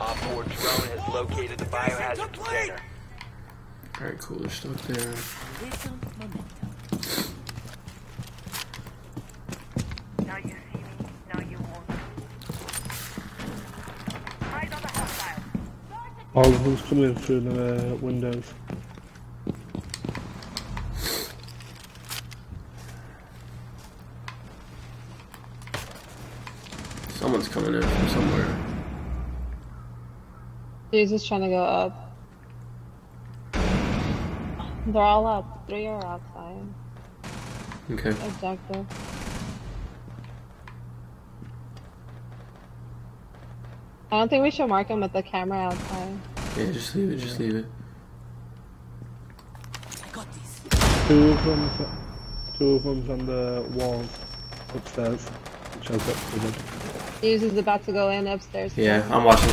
Op 4 drone has located the biohazard container. Alright, cool, they're still up there. Now you see me, now you won't. Eyes on the hostile. All of them's coming through the windows. Someone's coming in from somewhere. He's just trying to go up. They're all up. 3 are outside. Okay. Exactly. I don't think we should mark him with the camera outside. Yeah, just leave it. Just leave it. I got these. Two of them's on the walls upstairs. Which I got for them. Hughes is about to go in upstairs. Yeah, I'm watching.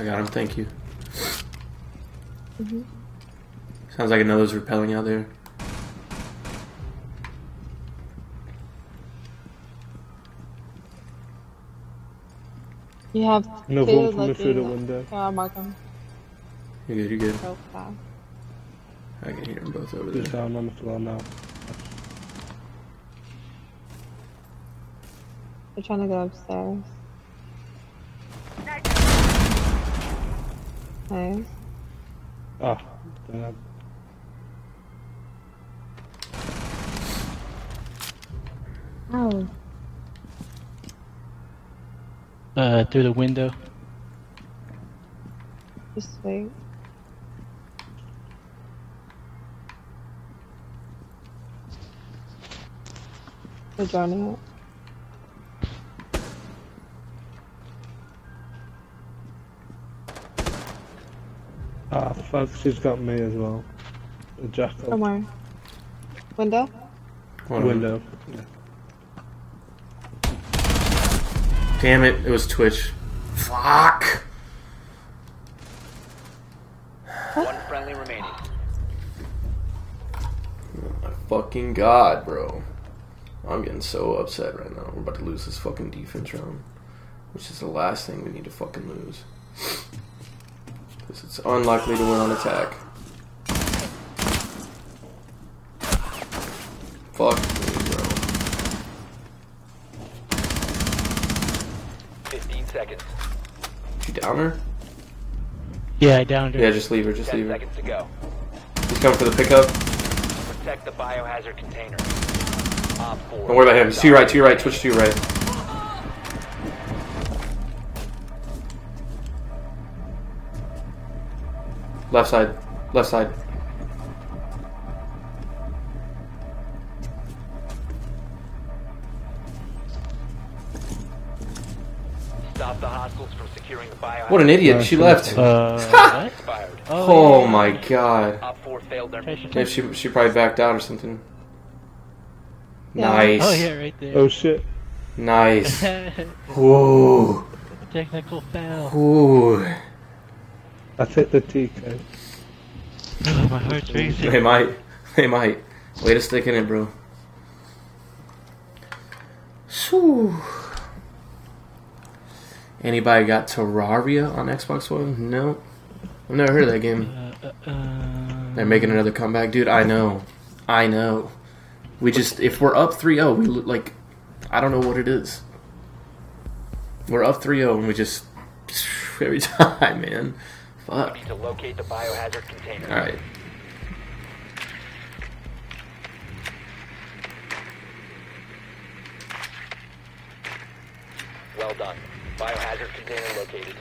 I got him, thank you. Mm-hmm. Sounds like another's rappelling out there. You have another one coming through the window. Yeah, I'll mark him. You're good, you're good. So fast. I can hear them both over there. They're down on the floor now. They're trying to go upstairs. Nice. Ah, don't have... Oh. Through the window. Just wait. They're drowning it. Ah, fuck, she's got me as well. The Jackal. Somewhere. Window? Window. Yeah. Damn it, it was Twitch. Fuck! One friendly remaining. Oh my fucking god, bro. I'm getting so upset right now. We're about to lose this fucking defense round, which is the last thing we need to fucking lose. Because it's unlikely to win on attack. Fuck me, bro. 15 seconds. Did you down her? Yeah, I downed her. Yeah, just leave her, just leave her. 10 seconds to go. He's coming for the pickup. Protect the biohazard container. Don't worry about him. He's to your right, switch to your right. Left side, left side. Stop the hostiles from securing the biohazard. What an idiot! She left. Oh my god! If she probably backed out or something. Yeah. Nice. Oh yeah, right there. Oh shit. Nice. Whoa. Technical foul. Whoa. I hit the T, guys. Oh, my heart's racing. They might. They might. Way to stick in it, bro. Whew. Anybody got Terraria on Xbox One? No. I've never heard of that game. They're making another comeback. Dude, I know. I know. We just... If we're up 3-0, we look like... I don't know what it is. We're up 3-0 and we just... Every time, man. Fuck. We need to locate the biohazard container. Alright. Well done. Biohazard container located.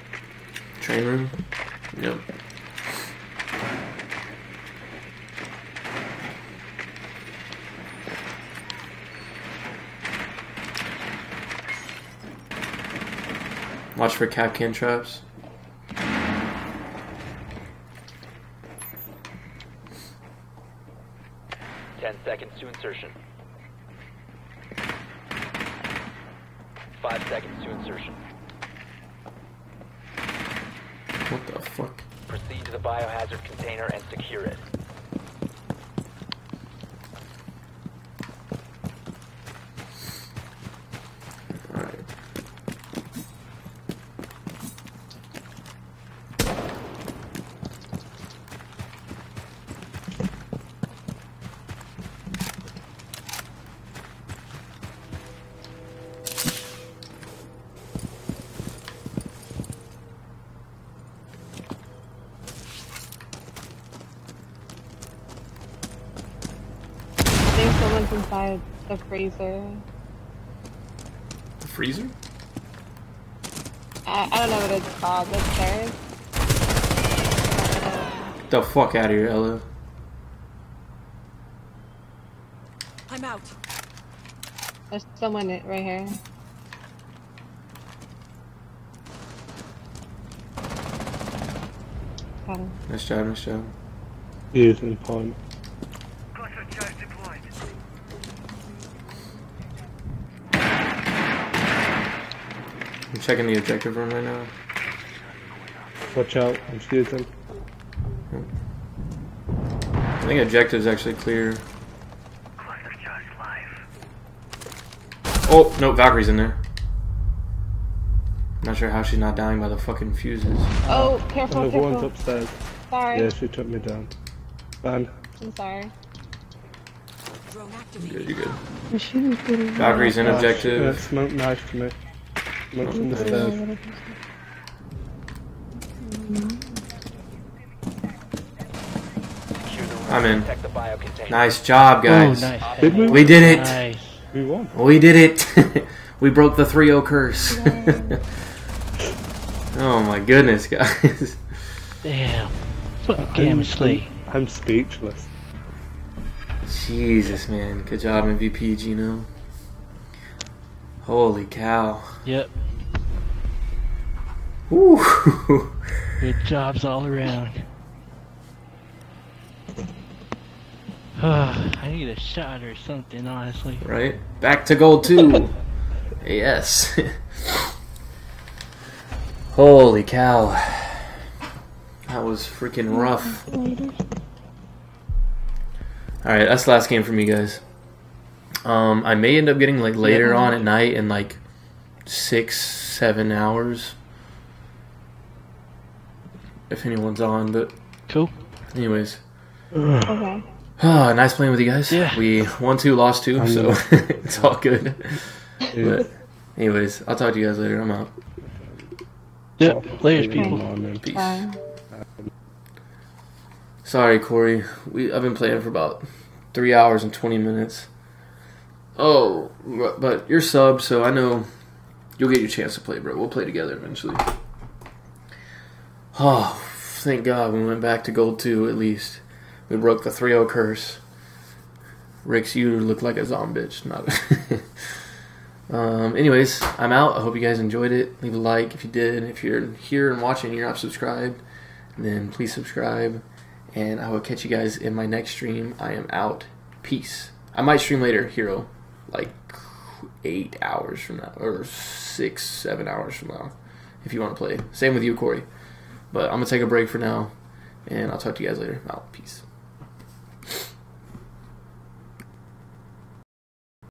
Train room? Yep. Watch for Kapkan traps. To insertion. 5 seconds to insertion. What the fuck? Proceed to the biohazard container and secure it. All right. Inside the freezer. The freezer? I don't know what it's called. Upstairs. Get the fuck out of here, Ela. I'm out. There's someone right here. Got him. Nice job, nice job. He is in the pond. I'm checking the objective room right now. Watch out, I'm shooting. I think objective's actually clear. Oh, no, Valkyrie's in there. Not sure how she's not dying by the fucking fuses. Oh, careful, careful. One's upstairs. Sorry. Yeah, she took me down. Ban. I'm sorry. Good, you're good. Valkyrie's in objective. Yeah, smoke knife to me. From the stairs. I'm in. Nice job, guys. Oh, nice. Did we did it. Nice. We won. We did it. We broke the 3-0 curse. Oh my goodness, guys. Damn. Fucking I'm speechless. Jesus, man. Good job, MVP Gino. Holy cow. Yep. Woo. Good jobs all around. I need a shot or something, honestly. Right? Back to gold 2. Yes. Holy cow. That was freaking rough. Alright, that's the last game for me, guys. I may end up getting like later on at night in like 6-7 hours if anyone's on. But cool. Anyways. Okay. Oh, nice playing with you guys. Yeah. We won 2, lost 2, so it's all good. But anyways, I'll talk to you guys later. I'm out. Yep. Yeah. Later, people. On, peace. Bye. Sorry, Corey. I've been playing for about 3 hours and 20 minutes. Oh, but you're sub, so I know you'll get your chance to play, bro. We'll play together eventually. Oh, thank God we went back to Gold 2 at least. We broke the 3-0 curse. Ricks, you look like a zombitch. Not anyways, I'm out. I hope you guys enjoyed it. Leave a like if you did. If you're here and watching and you're not subscribed, then please subscribe. And I will catch you guys in my next stream. I am out. Peace. I might stream later, Hero. Like 8 hours from now. Or 6-7 hours from now. If you want to play. Same with you, Corey. But I'm going to take a break for now. And I'll talk to you guys later. Out. Peace.